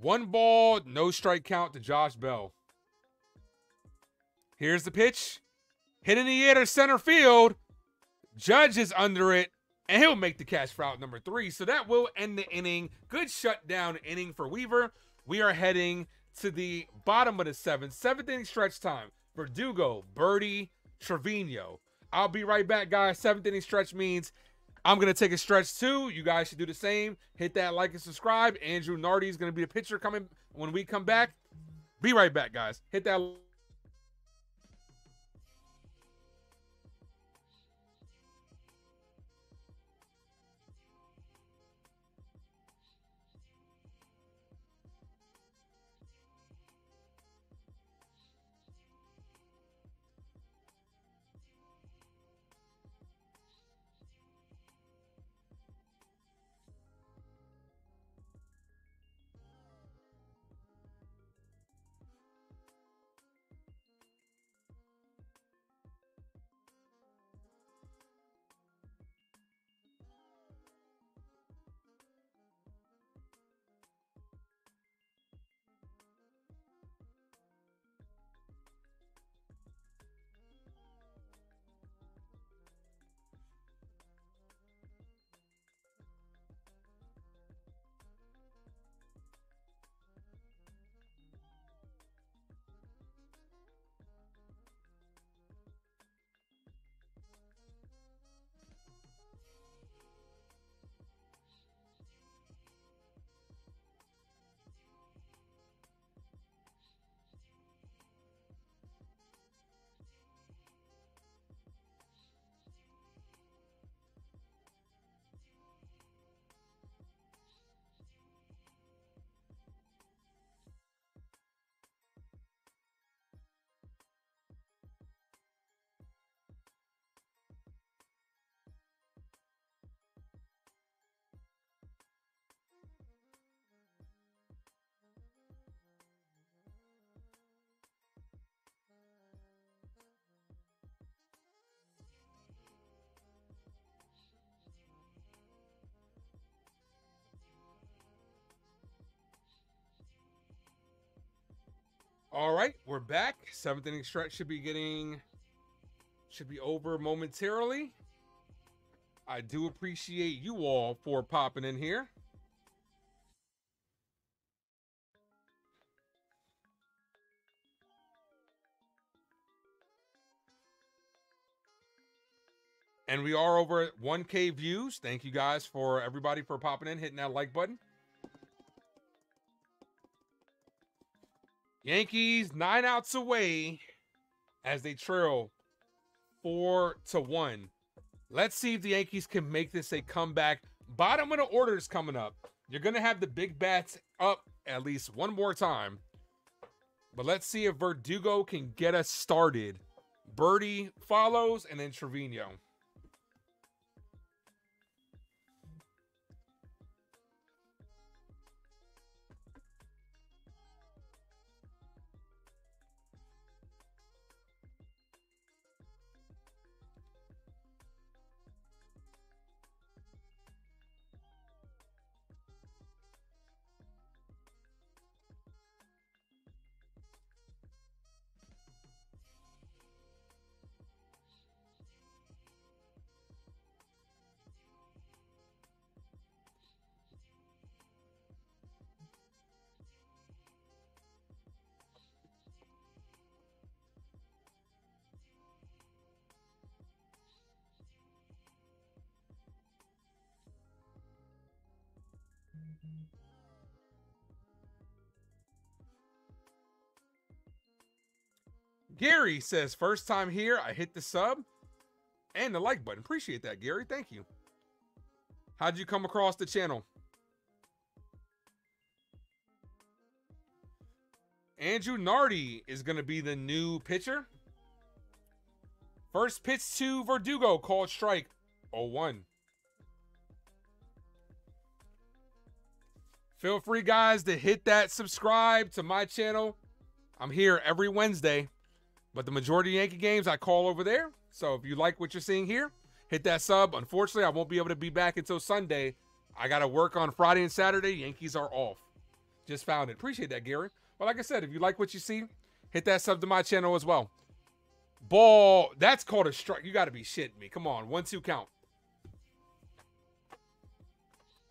One ball, no strike count to Josh Bell. Here's the pitch. Hit in the air to center field. Judge is under it, and he'll make the catch for out number 3. So that will end the inning. Good shutdown inning for Weaver. We are heading to the bottom of the seventh inning stretch time. Verdugo, Birdie, Trevino. I'll be right back, guys. Seventh inning stretch means I'm going to take a stretch too. You guys should do the same. Hit that like and subscribe. Andrew Nardi is going to be the pitcher coming when we come back. Be right back, guys. Hit that like. All right, we're back. Seventh inning stretch should be over momentarily. I do appreciate you all for popping in here. And we are over at 1K views. Thank you guys for everybody for popping in, hitting that like button. Yankees 9 outs away as they trail 4-1. Let's see if the Yankees can make this a comeback. Bottom of the order is coming up. You're going to have the big bats up at least one more time. But let's see if Verdugo can get us started. Birdie follows and then Trevino. Gary says, first time here, I hit the sub and the like button. Appreciate that, Gary. Thank you. How'd you come across the channel? Andrew Nardi is going to be the new pitcher. First pitch to Verdugo, called strike, 0-1. Feel free, guys, to hit that subscribe to my channel. I'm here every Wednesday, but the majority of Yankee games I call over there. So if you like what you're seeing here, hit that sub. Unfortunately, I won't be able to be back until Sunday. I got to work on Friday and Saturday. Yankees are off. Just found it. Appreciate that, Gary. Well, like I said, if you like what you see, hit that sub to my channel as well. Ball. That's called a strike. You got to be shitting me. Come on. 1-2 count.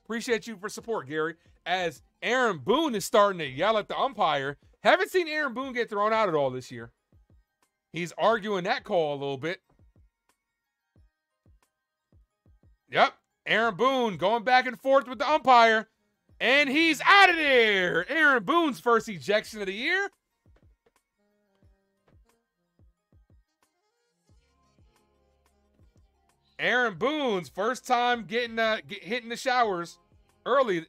Appreciate you for support, Gary. As Aaron Boone is starting to yell at the umpire. Haven't seen Aaron Boone get thrown out at all this year. He's arguing that call a little bit. Yep. Aaron Boone going back and forth with the umpire. And he's out of there. Aaron Boone's first ejection of the year. Aaron Boone's first time getting hitting the showers early.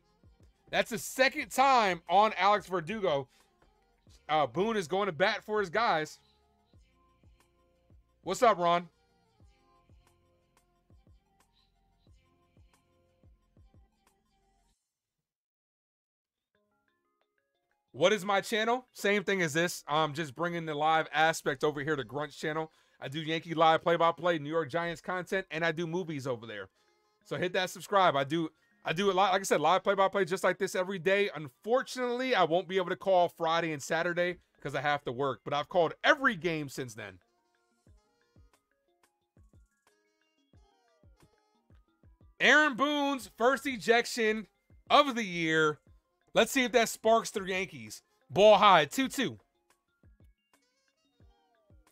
That's the second time on Alex Verdugo. Boone is going to bat for his guys. What's up, Ron? What is my channel? Same thing as this. I'm just bringing the live aspect over here to Grunt's channel. I do Yankee live play-by-play, New York Giants content, and I do movies over there. So hit that subscribe. I do a lot, like I said, live play-by-play just like this every day. Unfortunately, I won't be able to call Friday and Saturday because I have to work, but I've called every game since then. Aaron Boone's first ejection of the year. Let's see if that sparks the Yankees. Ball high, 2-2.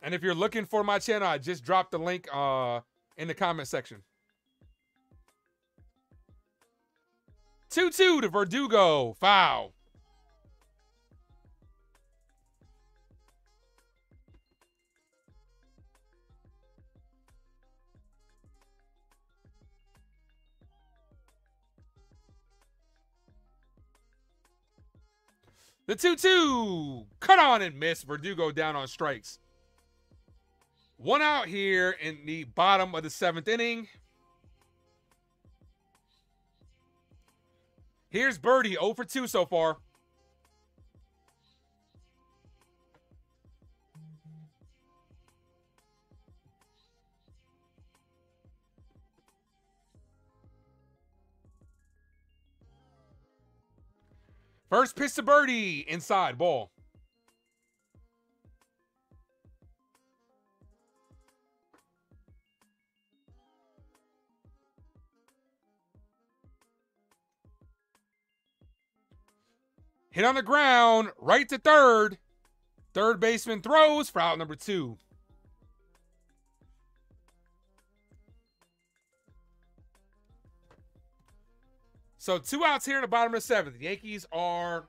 And if you're looking for my channel, I just dropped the link in the comment section. 2-2 to Verdugo. Foul. The 2-2, cut on and miss. Verdugo down on strikes. One out here in the bottom of the 7th inning. Here's Birdie, 0 for 2 so far. First pitch to Birdie, inside, ball. Hit on the ground, right to third. Third baseman throws for out number 2. So 2 outs here in the bottom of the 7th. The Yankees are,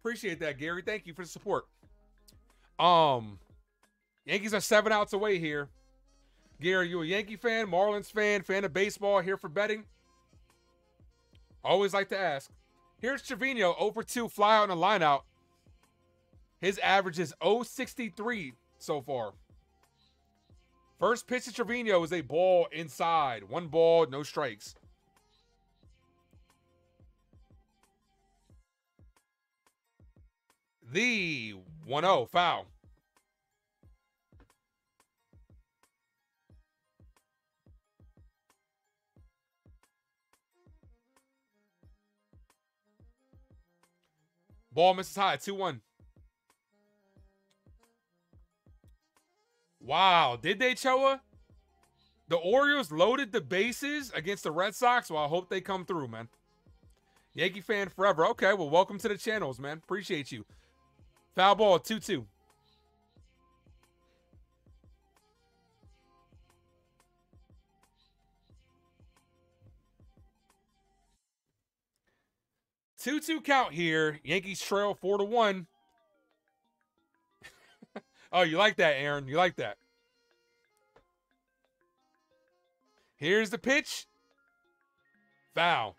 appreciate that, Gary. Thank you for the support. Yankees are 7 outs away here. Gary, you a Yankee fan, Marlins fan, fan of baseball, here for betting? Always like to ask. Here's Trevino, 0 for 2, fly out and a line out. His average is 0.63 so far. First pitch to Trevino is a ball inside. 1 ball, no strikes. The 1-0 foul. Ball misses high, 2-1. Wow, did they, Choa? The Orioles loaded the bases against the Red Sox. Well, I hope they come through, man. Yankee fan forever. Okay, well, welcome to the channels, man. Appreciate you. Foul ball, 2-2. 2-2 count here. Yankees trail 4-1. Oh, you like that, Aaron. You like that. Here's the pitch. Foul.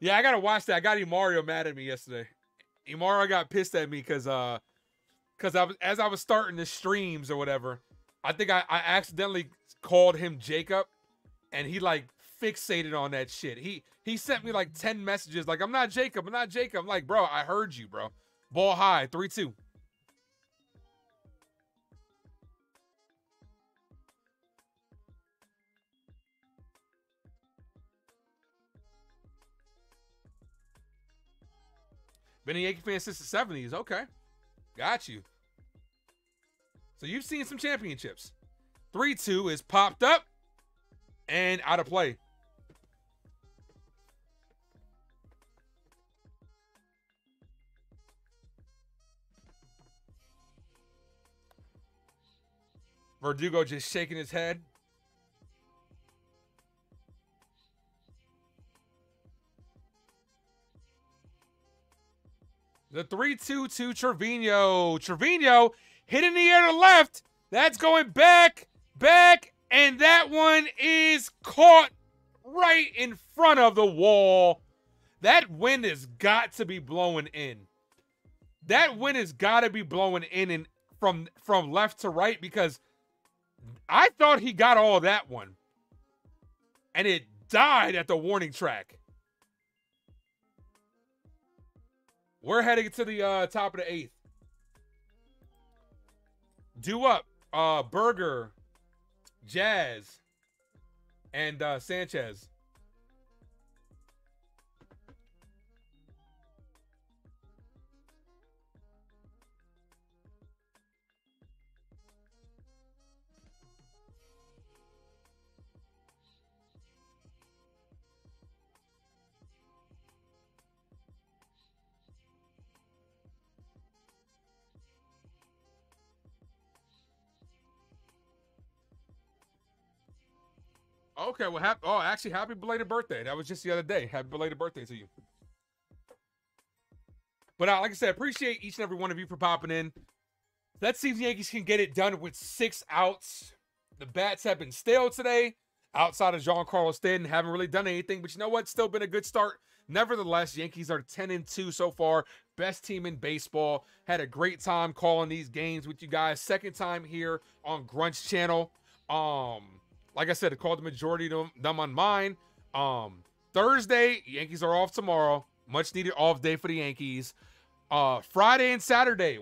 Yeah, I got to watch that. I got Emario mad at me yesterday. Emario got pissed at me because as I was starting the streams or whatever, I think I accidentally called him Jacob, and he, like, fixated on that shit. He sent me, like, 10 messages, like, I'm not Jacob, I'm not Jacob. I'm like, bro, I heard you, bro. Ball high, 3-2. Been a Yankee fan since the 70s. Okay. Got you. So you've seen some championships. 3-2 is popped up and out of play. Verdugo just shaking his head. The 3-2 to Trevino. Trevino hit in the air to left. That's going back, and that one is caught right in front of the wall. That wind has got to be blowing in. That wind has got to be blowing in and from left to right, because I thought he got all that one, and it died at the warning track. We're heading to the top of the 8th. Due up, Berger, Jazz, and Sanchez. Okay, well, actually, happy belated birthday. That was just the other day. Happy belated birthday to you. But like I said, appreciate each and every one of you for popping in. Let's see if the Yankees can get it done with 6 outs. The bats have been stale today, outside of Giancarlo Stanton. Haven't really done anything, but you know what? Still been a good start. Nevertheless, Yankees are 10-2 so far. Best team in baseball. Had a great time calling these games with you guys. Second time here on Grunt's channel. Like I said, I called the majority of them on mine. Thursday, Yankees are off tomorrow. Much needed off day for the Yankees. Friday and Saturday,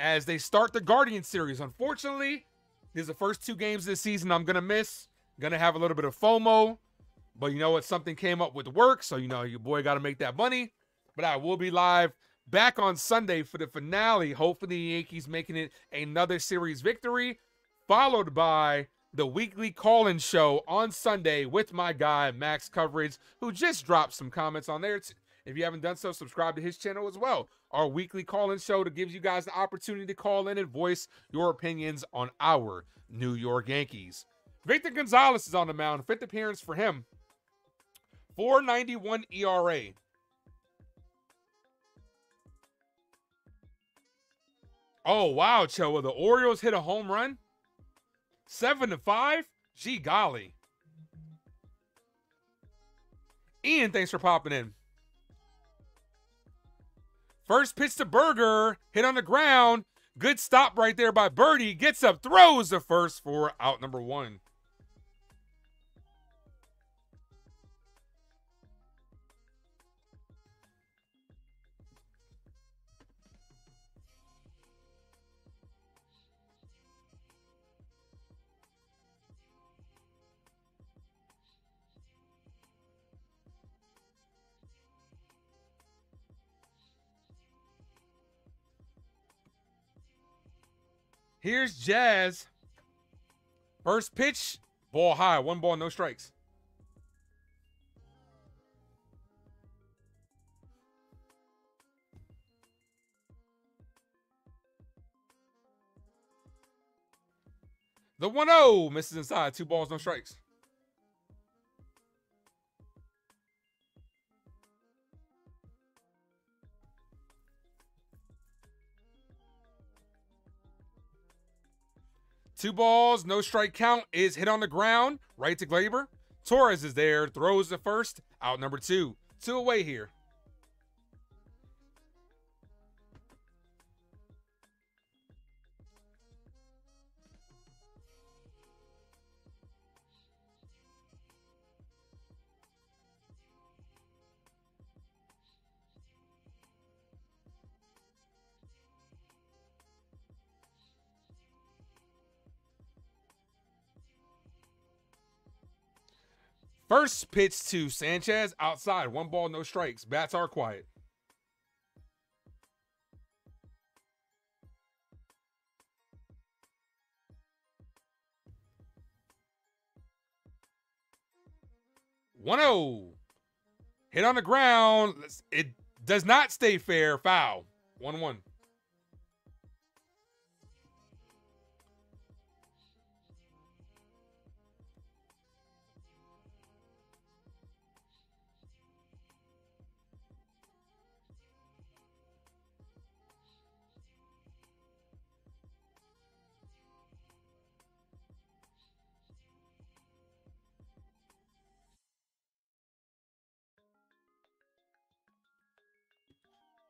as they start the Guardians series. Unfortunately, these are the first 2 games of the season I'm going to miss. Going to have a little bit of FOMO. But you know what? Something came up with work. So, you know, your boy got to make that money. But I will be live back on Sunday for the finale. Hopefully, the Yankees making it another series victory. Followed by the weekly call-in show on Sunday with my guy, Max Coverage, who just dropped some comments on there. If you haven't done so, subscribe to his channel as well. Our weekly call-in show that gives you guys the opportunity to call in and voice your opinions on our New York Yankees. Victor Gonzalez is on the mound. 5th appearance for him. 4.91 ERA. Oh, wow, Choa. The Orioles hit a home run. 7-5? Gee golly. Ian, thanks for popping in. First pitch to Berger. Hit on the ground. Good stop right there by Birdie. Gets up, throws the first for out number 1. Here's Jazz. First pitch, ball high. 1 ball, no strikes. The 1-0 misses inside. 2 balls, no strikes. 2-0 count is hit on the ground, right to Gleyber. Torres is there, throws the first, out number two. Two away here. First pitch to Sanchez, outside, 1-0. Bats are quiet. "1-0." Hit on the ground. It does not stay fair. Foul. 1-1.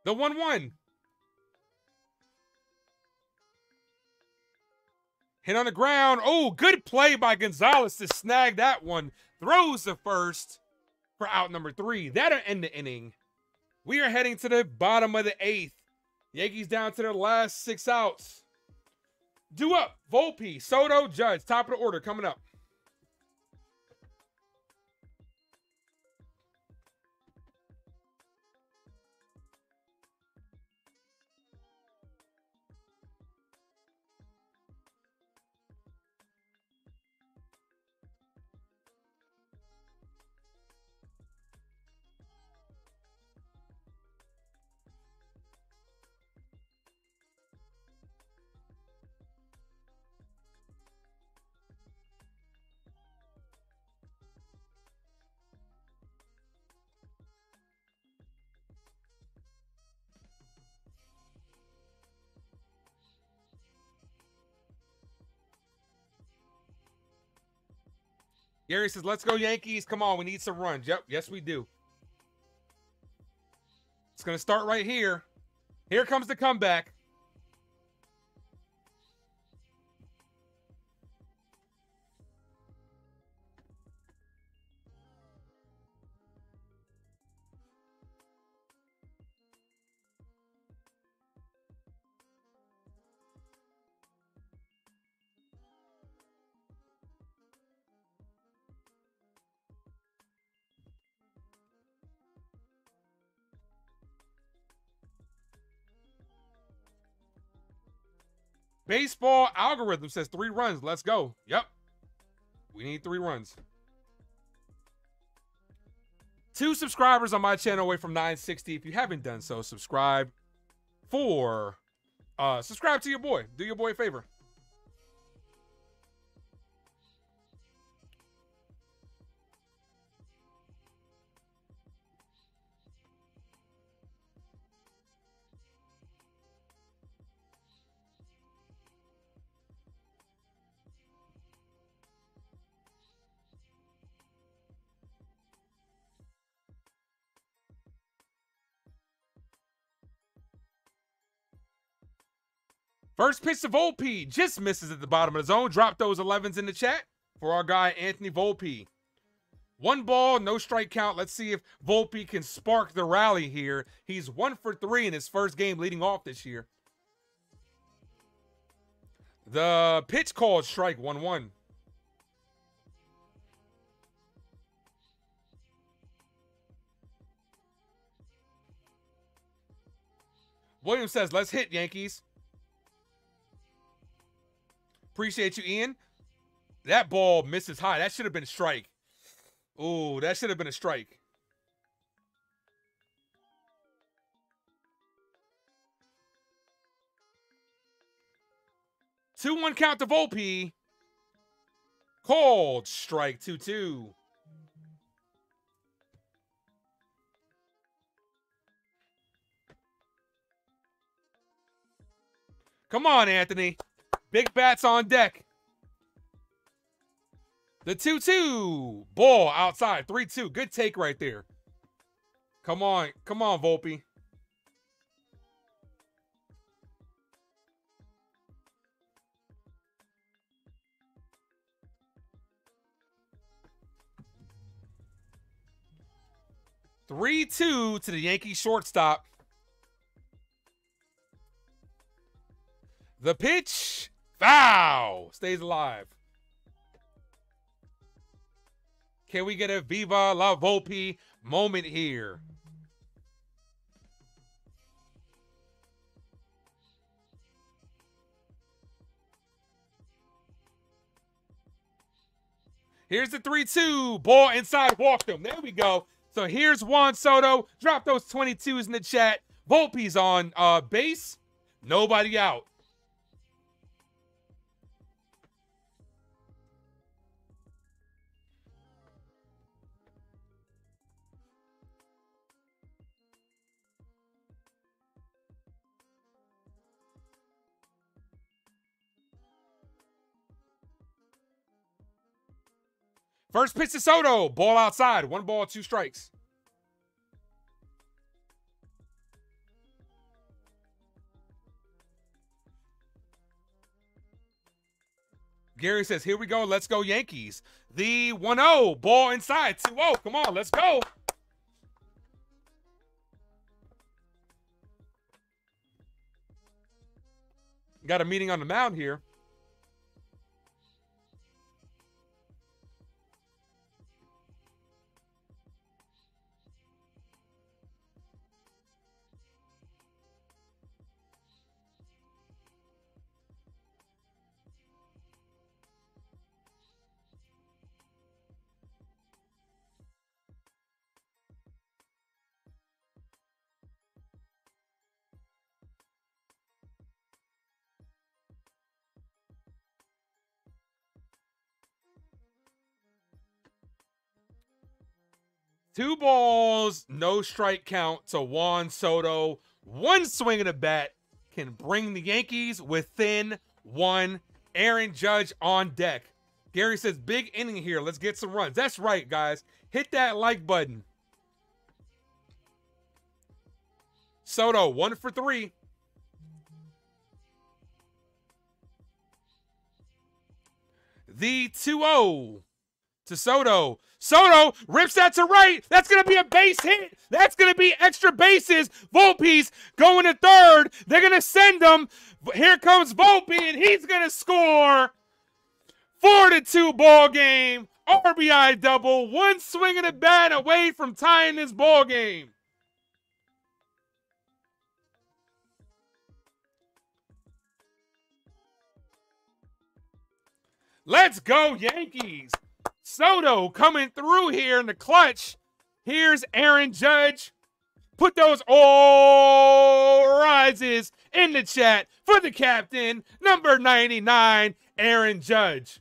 The 1-1. Hit on the ground. Oh, good play by Gonzalez to snag that one. Throws the first for out number three. That'll end the inning. We are heading to the bottom of the eighth. Yankees down to their last 6 outs. Due up, Volpe, Soto, Judge. Top of the order coming up. Gary says, "Let's go Yankees. Come on, we need some runs." Yep, yes we do. It's going to start right here. Here comes the comeback. Baseball algorithm says 3 runs. Let's go. Yep. We need 3 runs. 2 subscribers on my channel away from 960. If you haven't done so, subscribe for subscribe to your boy. Do your boy a favor. First pitch to Volpe, just misses at the bottom of the zone. Drop those 11s in the chat for our guy, Anthony Volpe. 1-0 count. Let's see if Volpe can spark the rally here. He's 1 for 3 in his first game leading off this year. The pitch called strike, 1-1. William says, "Let's hit Yankees." Appreciate you, Ian. That ball misses high. That should have been a strike. Oh, that should have been a strike. "2-1 count to Volpe." Called strike, 2-2. Come on, Anthony. Big bats on deck. The 2-2. Ball outside. 3-2. Good take right there. Come on. Come on, Volpe. $3-2 to the Yankee shortstop. The pitch, foul, stays alive. Can we get a Viva La Volpe moment here? Here's the 3-2, ball inside, walked him. There we go. So here's Juan Soto. Drop those 22s in the chat. Volpe's on base. Nobody out. First pitch to Soto. Ball outside. 1 ball, 2 strikes. Gary says, here we go. Let's go, Yankees. The 1-0. Ball inside. 2-0. Come on. Let's go. Got a meeting on the mound here. Two balls, no strike count to Juan Soto. One swing of the bat can bring the Yankees within one. Aaron Judge on deck. Gary says, big inning here. Let's get some runs. That's right, guys. Hit that like button. Soto, 1 for 3. The 2-0 to Soto. Soto rips that to right. That's going to be a base hit. That's going to be extra bases. Volpe's going to third. They're going to send him. Here comes Volpe, and he's going to score. 4-2 ball game. RBI double. One swing of the bat away from tying this ball game. Let's go, Yankees. Soto coming through here in the clutch. Here's Aaron Judge. Put those all rises in the chat for the captain, number 99, Aaron Judge.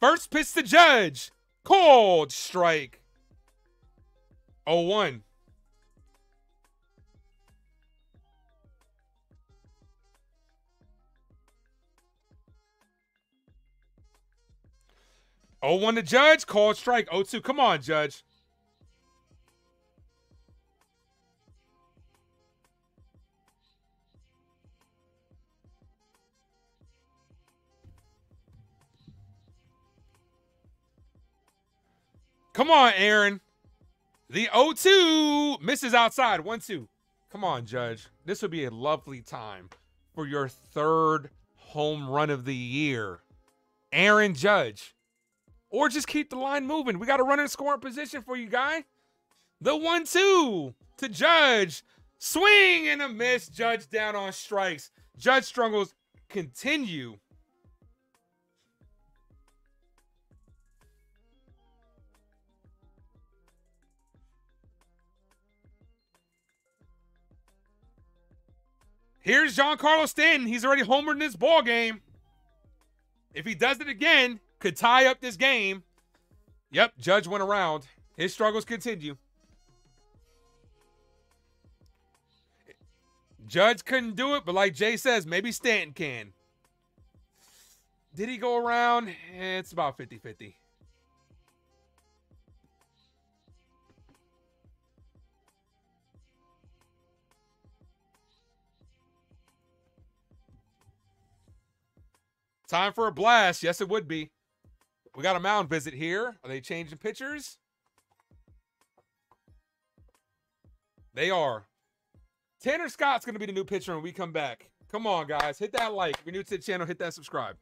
First pitch to Judge. Called strike. 0-1. Oh, 1 to Judge, called strike. 0-2. Come on, Judge. Come on, Aaron. The 0-2 misses outside. 1-2. Come on, Judge. This would be a lovely time for your third home run of the year. Aaron Judge. Or just keep the line moving. We got a runner in scoring position for you, guy. The 1-2 to Judge. Swing and a miss. Judge down on strikes. Judge struggles continue. Here's Giancarlo Stanton. He's already homered in this ball game. If he does it again, could tie up this game. Yep, Judge went around. His struggles continue. Judge couldn't do it, but like Jay says, maybe Stanton can. Did he go around? It's about 50-50. Time for a blast. Yes, it would be. We got a mound visit here. Are they changing pitchers? They are. Tanner Scott's going to be the new pitcher when we come back. Come on, guys. Hit that like. If you're new to the channel, hit that subscribe.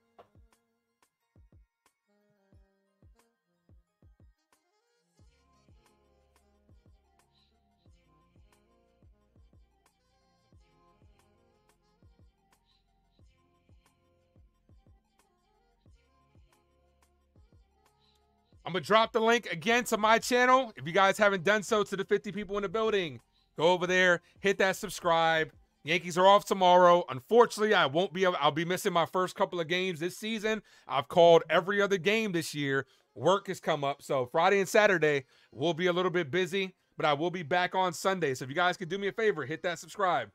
I'm going to drop the link again to my channel. If you guys haven't done so, to the 50 people in the building, go over there, hit that subscribe. Yankees are off tomorrow. Unfortunately, I'll be missing my first couple of games this season. I've called every other game this year. Work has come up. So Friday and Saturday will be a little bit busy, but I will be back on Sunday. So if you guys could do me a favor, hit that subscribe.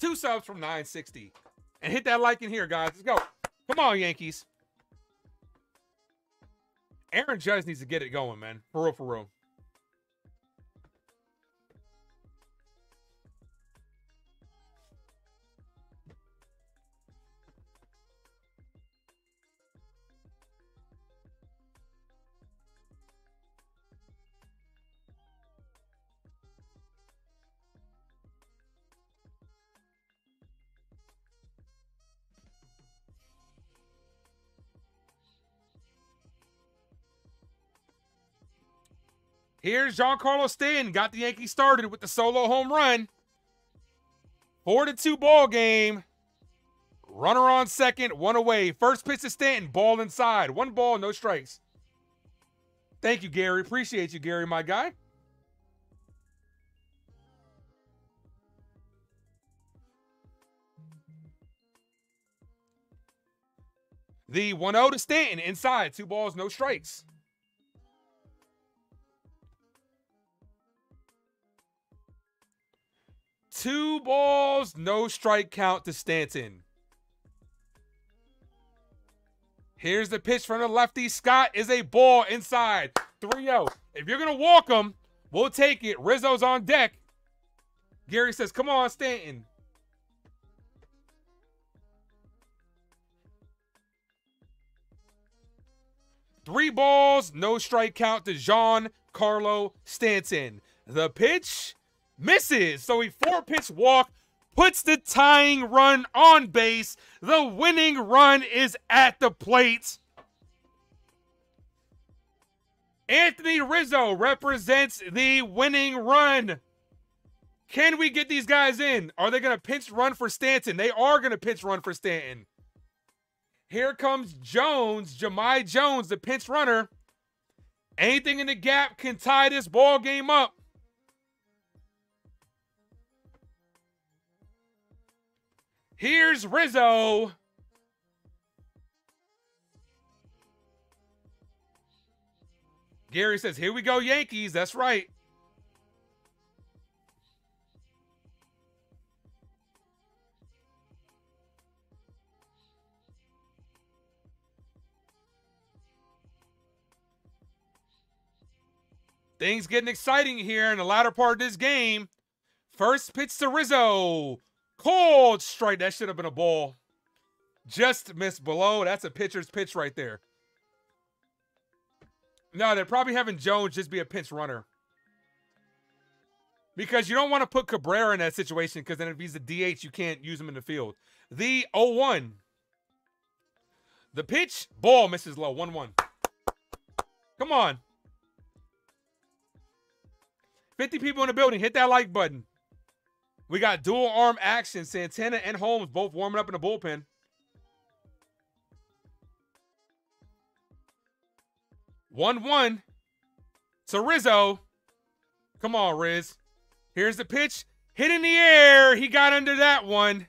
Two subs from 960. And hit that like in here, guys. Let's go. Come on, Yankees. Aaron Judge needs to get it going, man. For real, for real. Here's Giancarlo Stanton. Got the Yankees started with the solo home run. 4-2 ball game. Runner on second, one away. First pitch to Stanton, ball inside. One ball, no strikes. Thank you, Gary. Appreciate you, Gary, my guy. The 1-0 to Stanton, inside. Two balls, no strikes. Two balls, no strike count to Stanton. Here's the pitch from the lefty. Scott is a ball inside. 3-0. If you're going to walk him, we'll take it. Rizzo's on deck. Gary says, come on, Stanton. Three balls, no strike count to Giancarlo Stanton. The pitch misses, so a four-pitch walk puts the tying run on base. The winning run is at the plate. Anthony Rizzo represents the winning run. Can we get these guys in? Are they going to pinch run for Stanton? They are going to pinch run for Stanton. Here comes Jones, Jemai Jones, the pinch runner. Anything in the gap can tie this ball game up. Here's Rizzo. Gary says, here we go, Yankees. That's right. Things getting exciting here in the latter part of this game. First pitch to Rizzo. Cold strike. That should have been a ball. Just missed below. That's a pitcher's pitch right there. No, they're probably having Jones just be a pinch runner. Because you don't want to put Cabrera in that situation, because then if he's a DH, you can't use him in the field. The 0-1. The pitch. Ball misses low. 1-1. Come on. 50 people in the building. Hit that like button. We got dual arm action. Santana and Holmes both warming up in the bullpen. One to Rizzo. Come on, Riz. Here's the pitch. Hit in the air. He got under that one.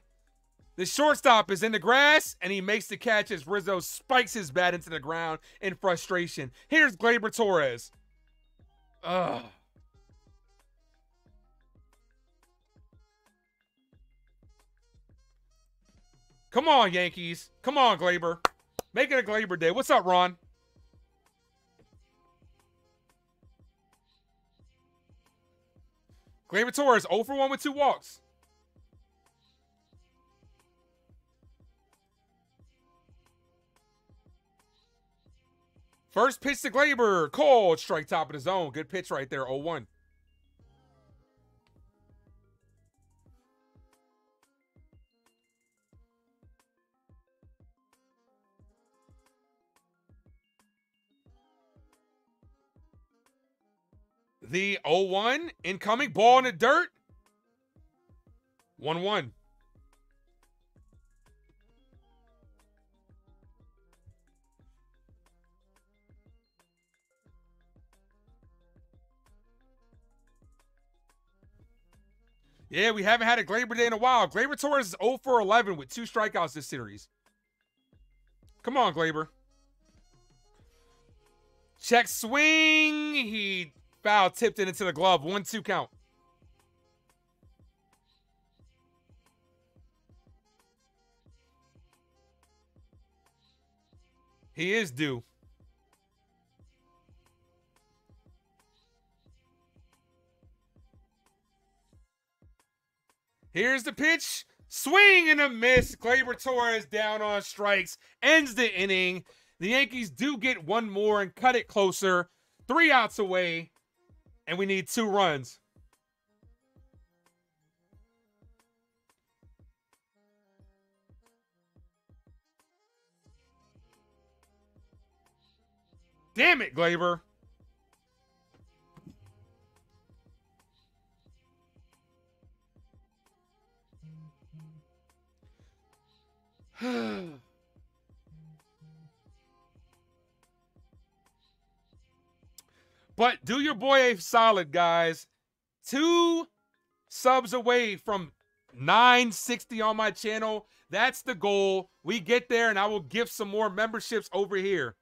The shortstop is in the grass, and he makes the catch as Rizzo spikes his bat into the ground in frustration. Here's Gleyber Torres. Ugh. Come on, Yankees. Come on, Gleyber. Make it a Gleyber day. What's up, Ron? Gleyber Torres, 0 for 1 with 2 walks. First pitch to Gleyber. Cold strike top of the zone. Good pitch right there, 0-1. The 0-1 incoming, ball in the dirt. 1-1. Yeah, we haven't had a Gleyber day in a while. Gleyber Torres is 0 for 11 with 2 strikeouts this series. Come on, Gleyber. Check swing. He... foul tipped it into the glove. 1-2 count. He is due. Here's the pitch. Swing and a miss. Gleyber Torres down on strikes. Ends the inning. The Yankees do get one more and cut it closer. 3 outs away. And we need 2 runs. Damn it, Gleyber. But do your boy a solid, guys. 2 subs away from 960 on my channel. That's the goal. We get there, and I will give some more memberships over here.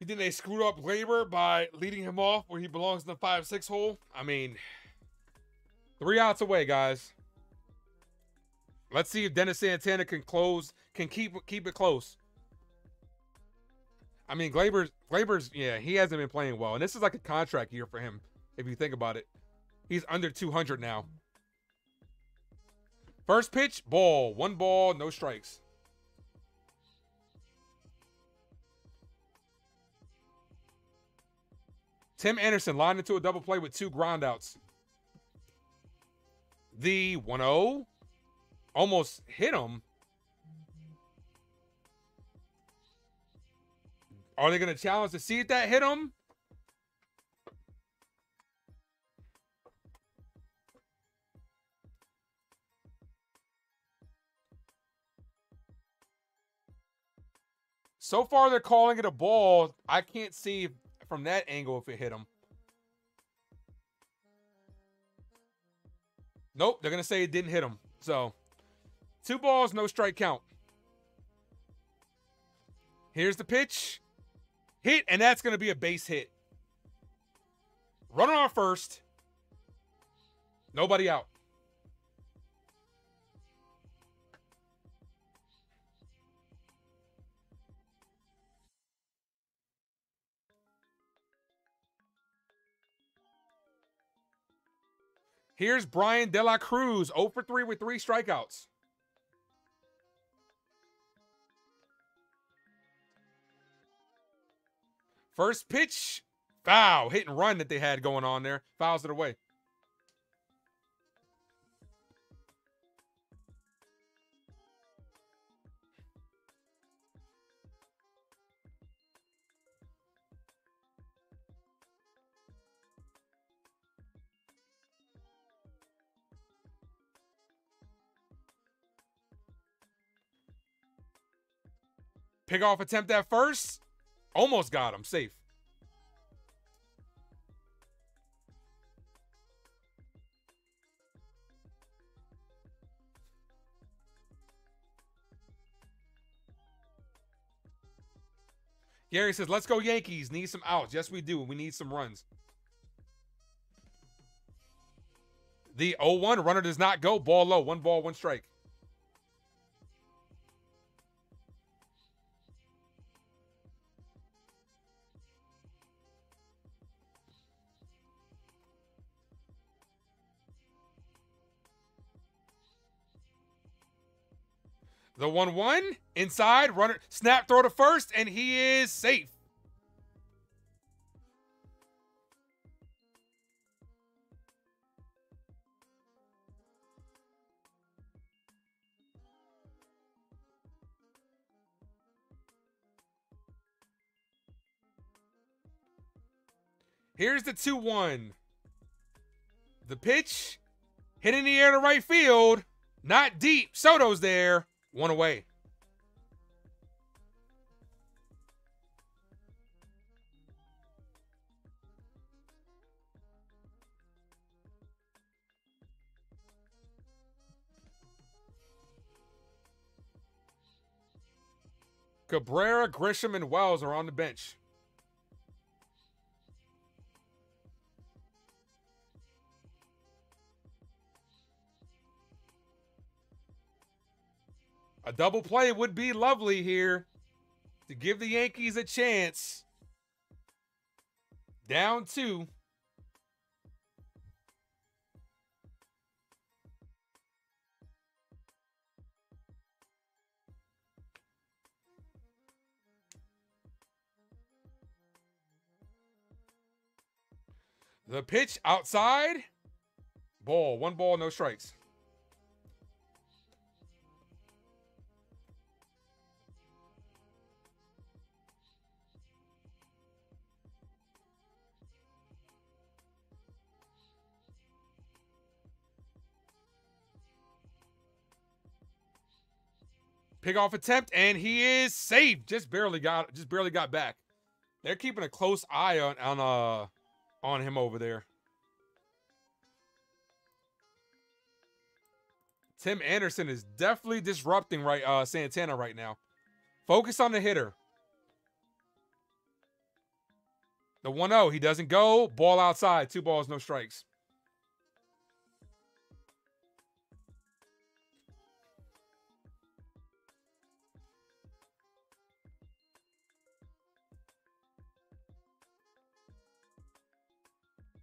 You think they screwed up Gleyber by leading him off where he belongs in the 5-6 hole? I mean, 3 outs away, guys. Let's see if Dennis Santana can close, can keep it close. I mean, Gleyber's, yeah, he hasn't been playing well, and this is like a contract year for him. If you think about it, he's under 200 now. First pitch, ball, 1 ball, no strikes. Tim Anderson lined into a double play with 2 groundouts. The 1-0 almost hit him. Are they going to challenge to see if that hit him? So far, they're calling it a ball. I can't see from that angle if it hit him. Nope, they're going to say it didn't hit him. So, 2 balls, no strike count. Here's the pitch. Hit, and that's going to be a base hit. Runner on first. Nobody out. Here's Brian De La Cruz, 0 for 3 with 3 strikeouts. First pitch, foul, hit and run that they had going on there. Fouls it away. Pickoff attempt at first. Almost got him. Safe. Gary says, let's go Yankees. Need some outs. Yes, we do. We need some runs. The 0-1 runner does not go. Ball low. 1 ball, 1 strike. The 1-1, inside, runner, snap throw to first, and he is safe. Here's the 2-1. The pitch, hit in the air to right field, not deep, Soto's there. 1 away. Cabrera, Grisham, and Wells are on the bench. A double play would be lovely here to give the Yankees a chance. Down 2. The pitch outside. Ball. 1 ball, no strikes. Pickoff attempt, and he is safe. Just barely got back. They're keeping a close eye on him over there. Tim Anderson is definitely disrupting Santana right now. Focus on the hitter. The 1-0, he doesn't go. Ball outside. 2 balls, no strikes.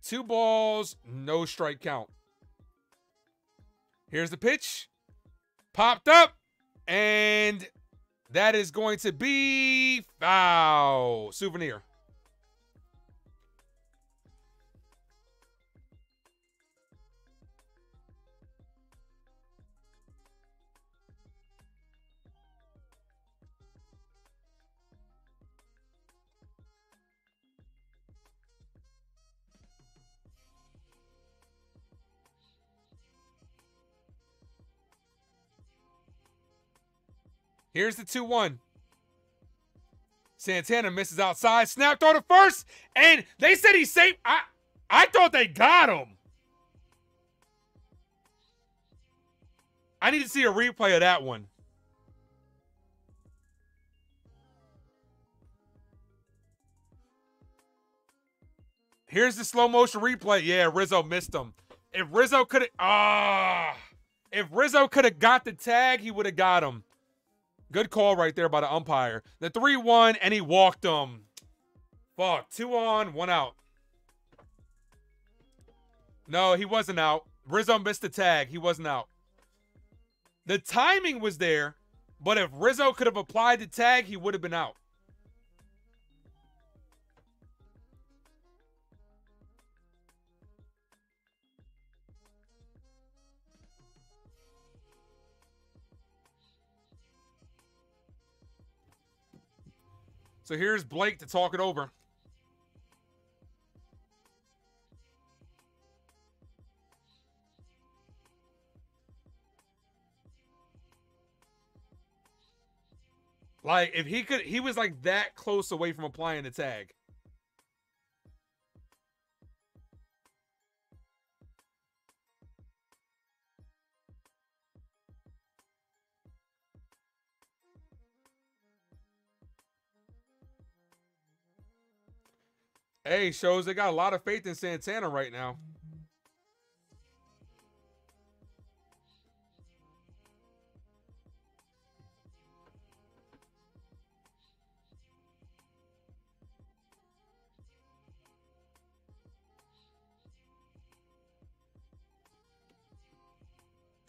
Two balls, no strike count. Here's the pitch. Popped up. And that is going to be foul. Souvenir. Here's the 2-1. Santana misses outside. Snap throw to first. And they said he's safe. I thought they got him. I need to see a replay of that one. Here's the slow motion replay. Yeah, Rizzo missed him. If Rizzo could have, if Rizzo could have got the tag, he would have got him. Good call right there by the umpire. The 3-1, and he walked him. Fuck, 2 on, 1 out. No, he wasn't out. Rizzo missed the tag. He wasn't out. The timing was there, but if Rizzo could have applied the tag, he would have been out. So here's Blake to talk it over. Like, if he could, he was like that close away from applying the tag. Hey, shows they got a lot of faith in Santana right now.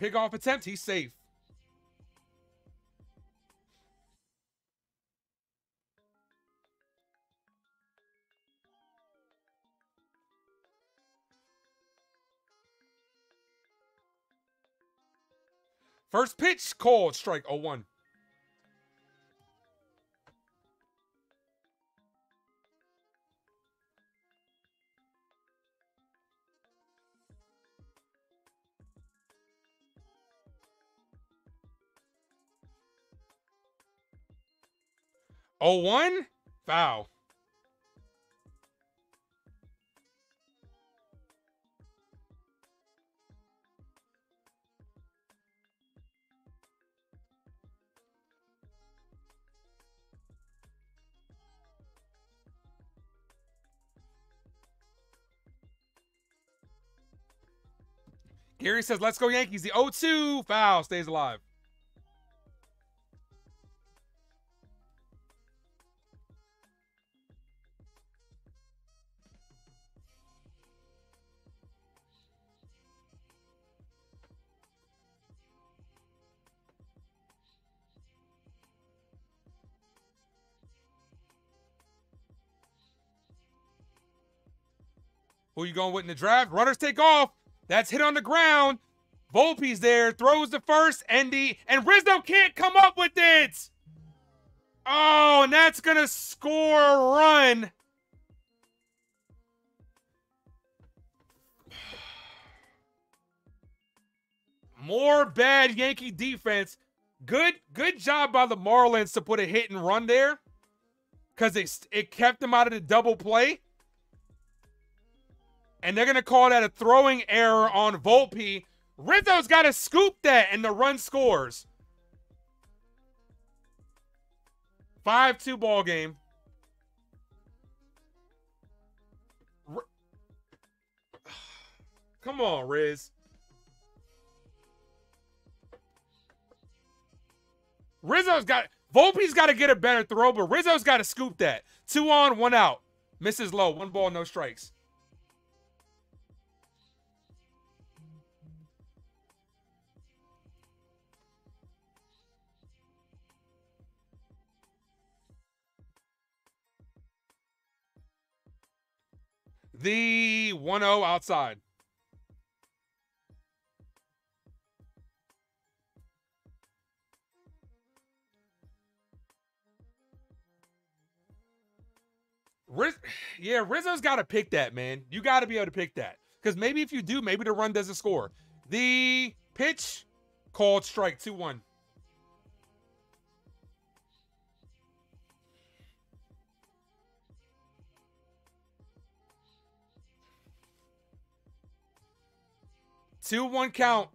Pickoff attempt, he's safe. First pitch, called strike, 0-1. Oh, 1 foul. Gary says, let's go Yankees. The 0-2 foul stays alive. Who you going with in the draft? Runners take off. That's hit on the ground. Volpe's there. Throws the first. Endy. And Rizzo can't come up with it. Oh, and that's going to score a run. More bad Yankee defense. Good job by the Marlins to put a hit and run there. Because it kept them out of the double play. And they're going to call that a throwing error on Volpe. Rizzo's got to scoop that, and the run scores. 5-2 ball game. Come on, Riz. Volpe's got to get a better throw, but Rizzo's got to scoop that. 2 on, 1 out. Misses low. 1 ball, no strikes. The 1-0 outside. Rizzo's got to pick that, man. You got to be able to pick that. Because maybe if you do, maybe the run doesn't score. The pitch, called strike, 2-1. 2-1 count.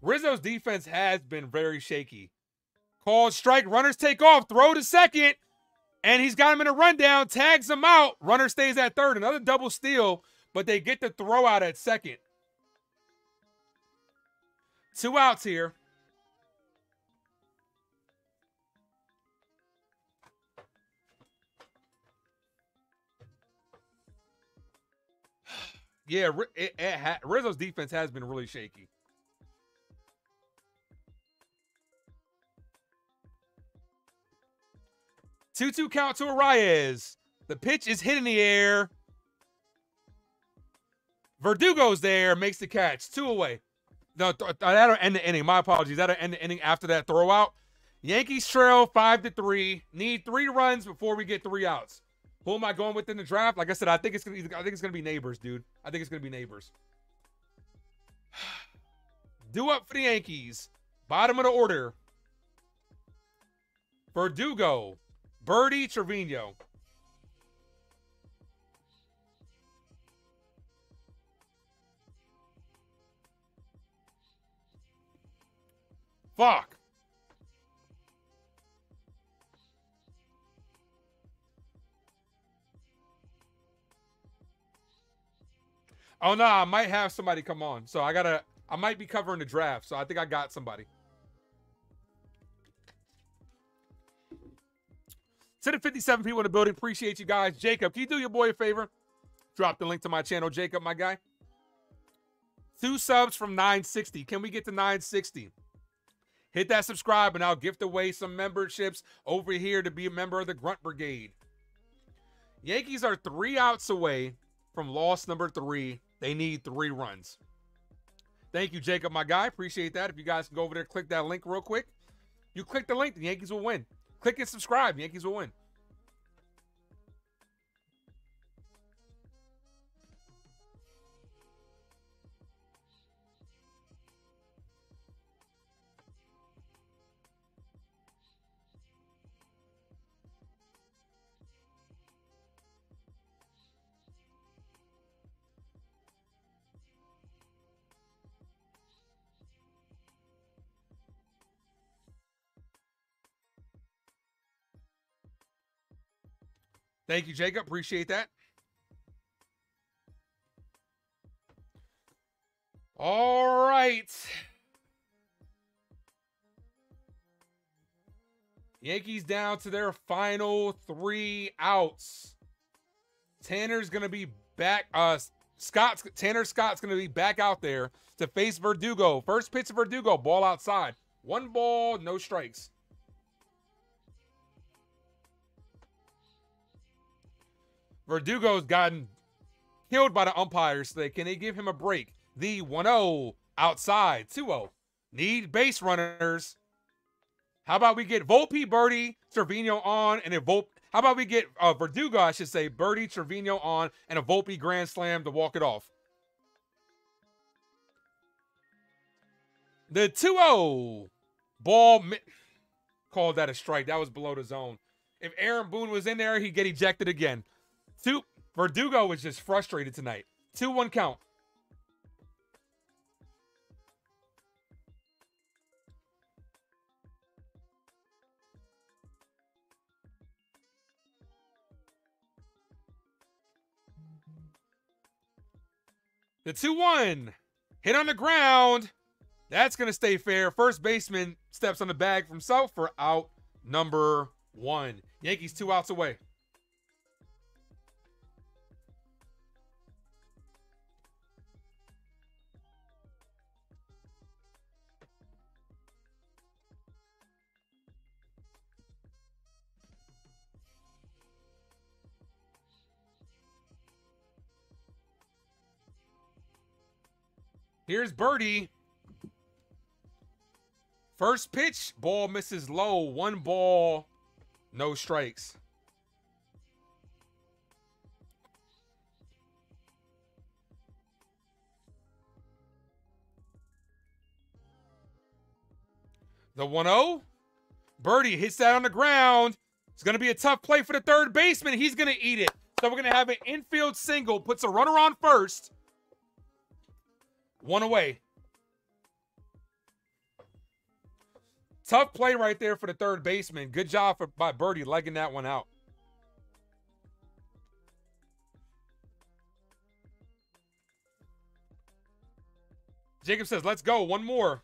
Rizzo's defense has been very shaky. Called strike. Runners take off. Throw to second. And he's got him in a rundown. Tags him out. Runner stays at third. Another double steal. But they get the throw out at second. 2 outs here. Yeah, Rizzo's defense has been really shaky. Two-two count to Arias. The pitch is hit in the air. Verdugo's there, makes the catch. 2 away. No, that'll end the inning. My apologies. That'll end the inning after that throwout. Yankees trail 5-3. Need 3 runs before we get 3 outs. Who am I going with in the draft? Like I said, I think it's gonna be Neighbors, dude. I think it's gonna be Neighbors. Do up for the Yankees. Bottom of the order. Verdugo. Birdie, Trevino. Fuck. Oh no, I might have somebody come on. So I might be covering the draft. So I think I got somebody. To the 57 people in the building, appreciate you guys. Jacob, can you do your boy a favor? Drop the link to my channel, Jacob, my guy. 2 subs from 960. Can we get to 960? Hit that subscribe, and I'll gift away some memberships over here to be a member of the Grunt Brigade. Yankees are 3 outs away from loss number 3. They need 3 runs. Thank you, Jacob, my guy. Appreciate that. If you guys can go over there, click that link real quick. You click the link, the Yankees will win. Click and subscribe. Yankees will win. Thank you, Jacob. Appreciate that. All right. Yankees down to their final 3 outs. Tanner's going to be back. Tanner Scott's going to be back out there to face Verdugo. First pitch of Verdugo, ball outside. 1 ball, no strikes. Verdugo's gotten killed by the umpires today. Can they give him a break? The 1-0 outside. 2-0. Need base runners. How about we get Volpe, Birdie, Trevino on, and if Volpe, how about we get Verdugo, I should say, Birdie, Trevino on, and a Volpe grand slam to walk it off. The 2-0 ball called that a strike. That was below the zone. If Aaron Boone was in there, he'd get ejected again. Verdugo was just frustrated tonight. 2-1 count. The 2-1. Hit on the ground. That's going to stay fair. First baseman steps on the bag from himself for out number 1. Yankees 2 outs away. Here's Birdie. First pitch, ball misses low. 1 ball, no strikes. The 1-0. Birdie hits that on the ground. It's going to be a tough play for the third baseman. He's going to eat it. So we're going to have an infield single. Puts a runner on first. One away. Tough play right there for the third baseman. Good job by Birdie legging that one out. Jacob says, let's go. One more.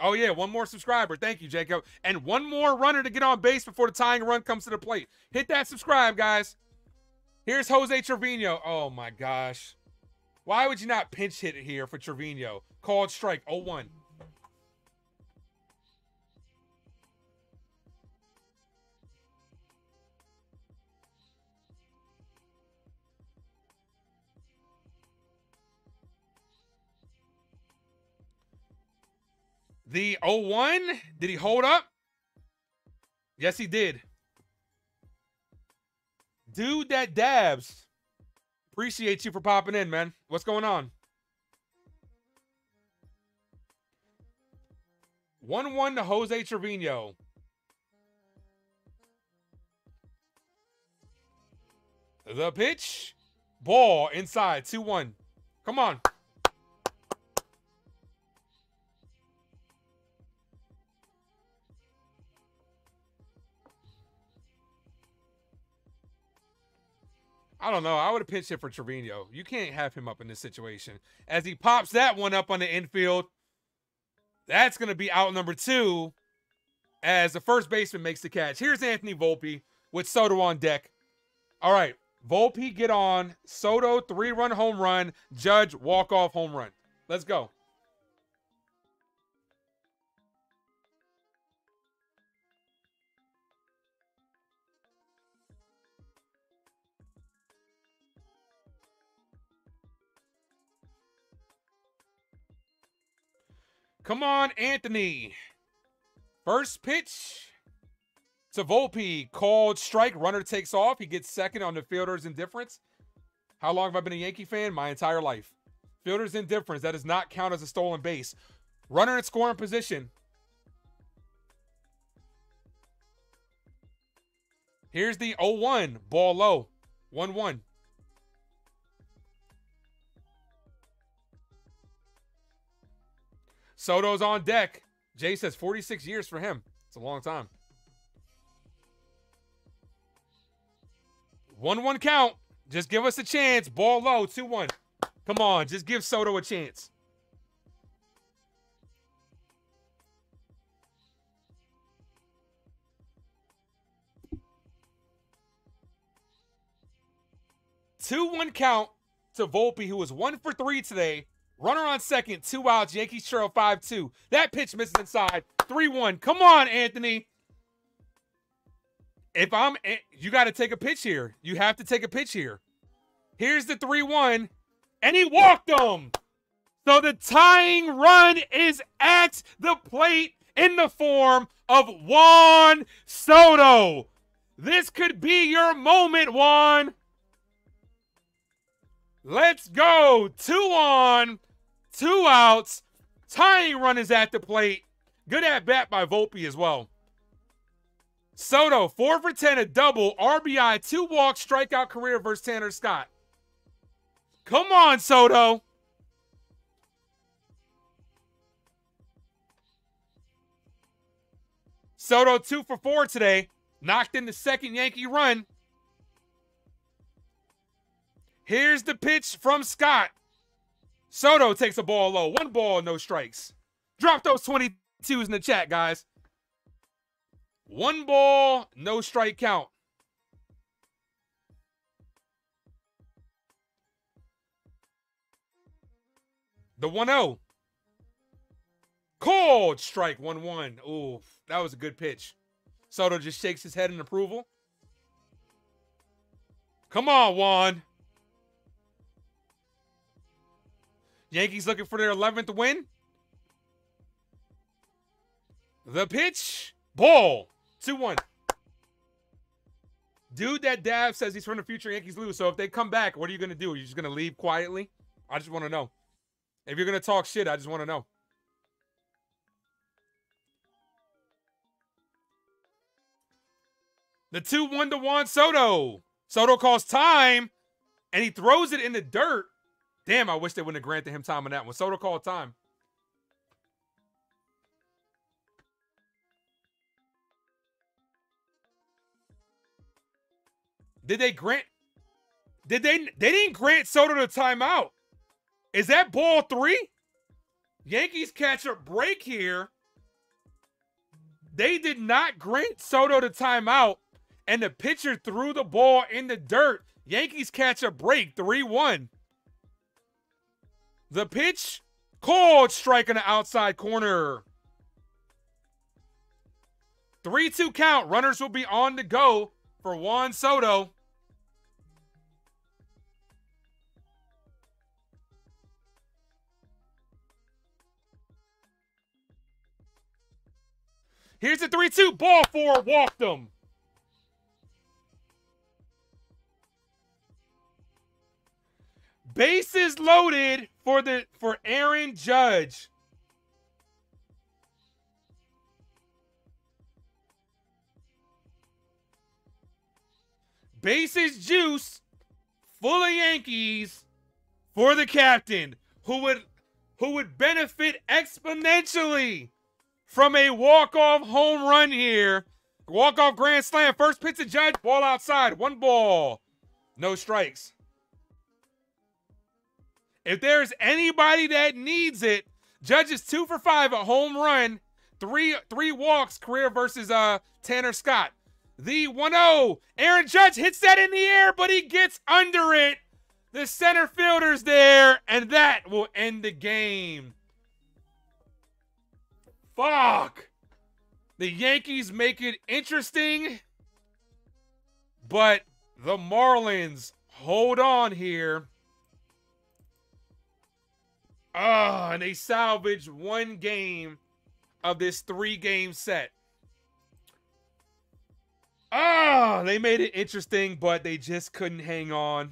Oh, yeah, one more subscriber. Thank you, Jacob. And one more runner to get on base before the tying run comes to the plate. Hit that subscribe, guys. Here's Jose Trevino. Oh, my gosh. Why would you not pinch hit it here for Trevino? Called strike, 0-1. The 0-1, did he hold up? Yes, he did. Dude that dabs. Appreciate you for popping in, man. What's going on? 1-1 to Jose Trevino. The pitch. Ball inside, 2-1. Come on. I don't know. I would have pinched it for Trevino. You can't have him up in this situation. As he pops that one up on the infield, that's going to be out number two as the first baseman makes the catch. Here's Anthony Volpe with Soto on deck. All right, Volpe get on. Soto, 3-run home run. Judge, walk-off home run. Let's go. Come on, Anthony. First pitch to Volpe. Called strike. Runner takes off. He gets second on the fielder's indifference. How long have I been a Yankee fan? My entire life. Fielder's indifference. That does not count as a stolen base. Runner in scoring position. Here's the 0-1. Ball low. 1-1. Soto's on deck. Jay says 46 years for him. It's a long time. 1-1 count. Just give us a chance. Ball low, 2-1. Come on, just give Soto a chance. Two-1 count to Volpe, who was 1 for 3 today. Runner on second, 2 outs. Yankees trail 5-2. That pitch misses inside, 3-1. Come on, Anthony. You got to take a pitch here. You have to take a pitch here. Here's the 3-1, and he walked him. So the tying run is at the plate in the form of Juan Soto. This could be your moment, Juan. Let's go. 2 on, 2 outs. Tying run is at the plate. Good at bat by Volpe as well. Soto, 4 for 10, a double, RBI, 2 walks, strikeout career versus Tanner Scott. Come on, Soto. Soto, 2 for 4 today. Knocked in the second Yankee run. Here's the pitch from Scott. Soto takes a ball low. 1 ball, no strikes. Drop those 22s in the chat, guys. 1 ball, no strike count. The 1-0. Cold strike, 1-1. Ooh, that was a good pitch. Soto just shakes his head in approval. Come on, Juan. Yankees looking for their 11th win. The pitch. Ball. 2-1. Dude that dab says he's from the future. Yankees lose. So if they come back, what are you going to do? Are you just going to leave quietly? I just want to know. If you're going to talk shit, I just want to know. The 2-1 to Juan Soto. Soto calls time, and he throws it in the dirt. Damn, I wish they wouldn't have granted him time on that one. Soto called time. Did they grant? Did they? They didn't grant Soto the timeout. Is that ball three? Yankees catch a break here. They did not grant Soto the timeout, and the pitcher threw the ball in the dirt. Yankees catch a break, 3-1. The pitch called, strike on the outside corner. 3-2 count. Runners will be on the go for Juan Soto. Here's the 3-2, ball four, walked him. Bases loaded for Aaron Judge. Bases juice, full of Yankees for the captain, who would benefit exponentially from a walk-off home run here. Walk-off grand slam. First pitch to Judge. Ball outside. One ball. No strikes. If there's anybody that needs it, Judge is 2 for 5, a home run, three walks, career versus Tanner Scott. The 1-0. Aaron Judge hits that in the air, but he gets under it. The center fielder's there, and that will end the game. Fuck. The Yankees make it interesting, but the Marlins hold on here. Oh, and they salvage one game of this 3-game set. Oh, they made it interesting, but they just couldn't hang on.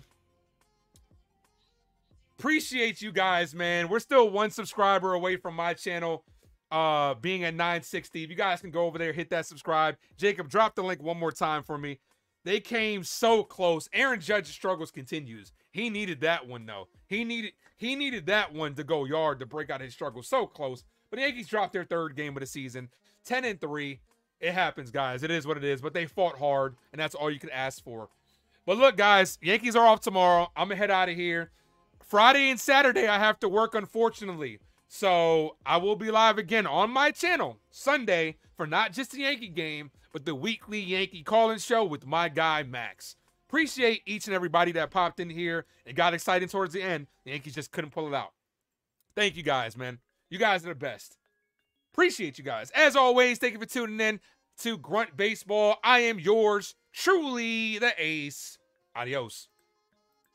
Appreciate you guys, man. We're still one subscriber away from my channel being at 960. If you guys can go over there, hit that subscribe. Jacob, drop the link one more time for me. They came so close. Aaron Judge's struggles continues. He needed that one, though. He needed that one to go yard to break out his struggle. So close. But the Yankees dropped their 3rd game of the season. 10-3. It happens, guys. It is what it is. But they fought hard, and that's all you can ask for. But look, guys, Yankees are off tomorrow. I'm going to head out of here. Friday and Saturday, I have to work, unfortunately. So I will be live again on my channel Sunday for not just the Yankee game, but the weekly Yankee call-in show with my guy, Max. Appreciate each and everybody that popped in here and got excited towards the end. The Yankees just couldn't pull it out. Thank you guys, man. You guys are the best. Appreciate you guys. As always, thank you for tuning in to Grunt Baseball. I am yours truly, the Ace. Adios.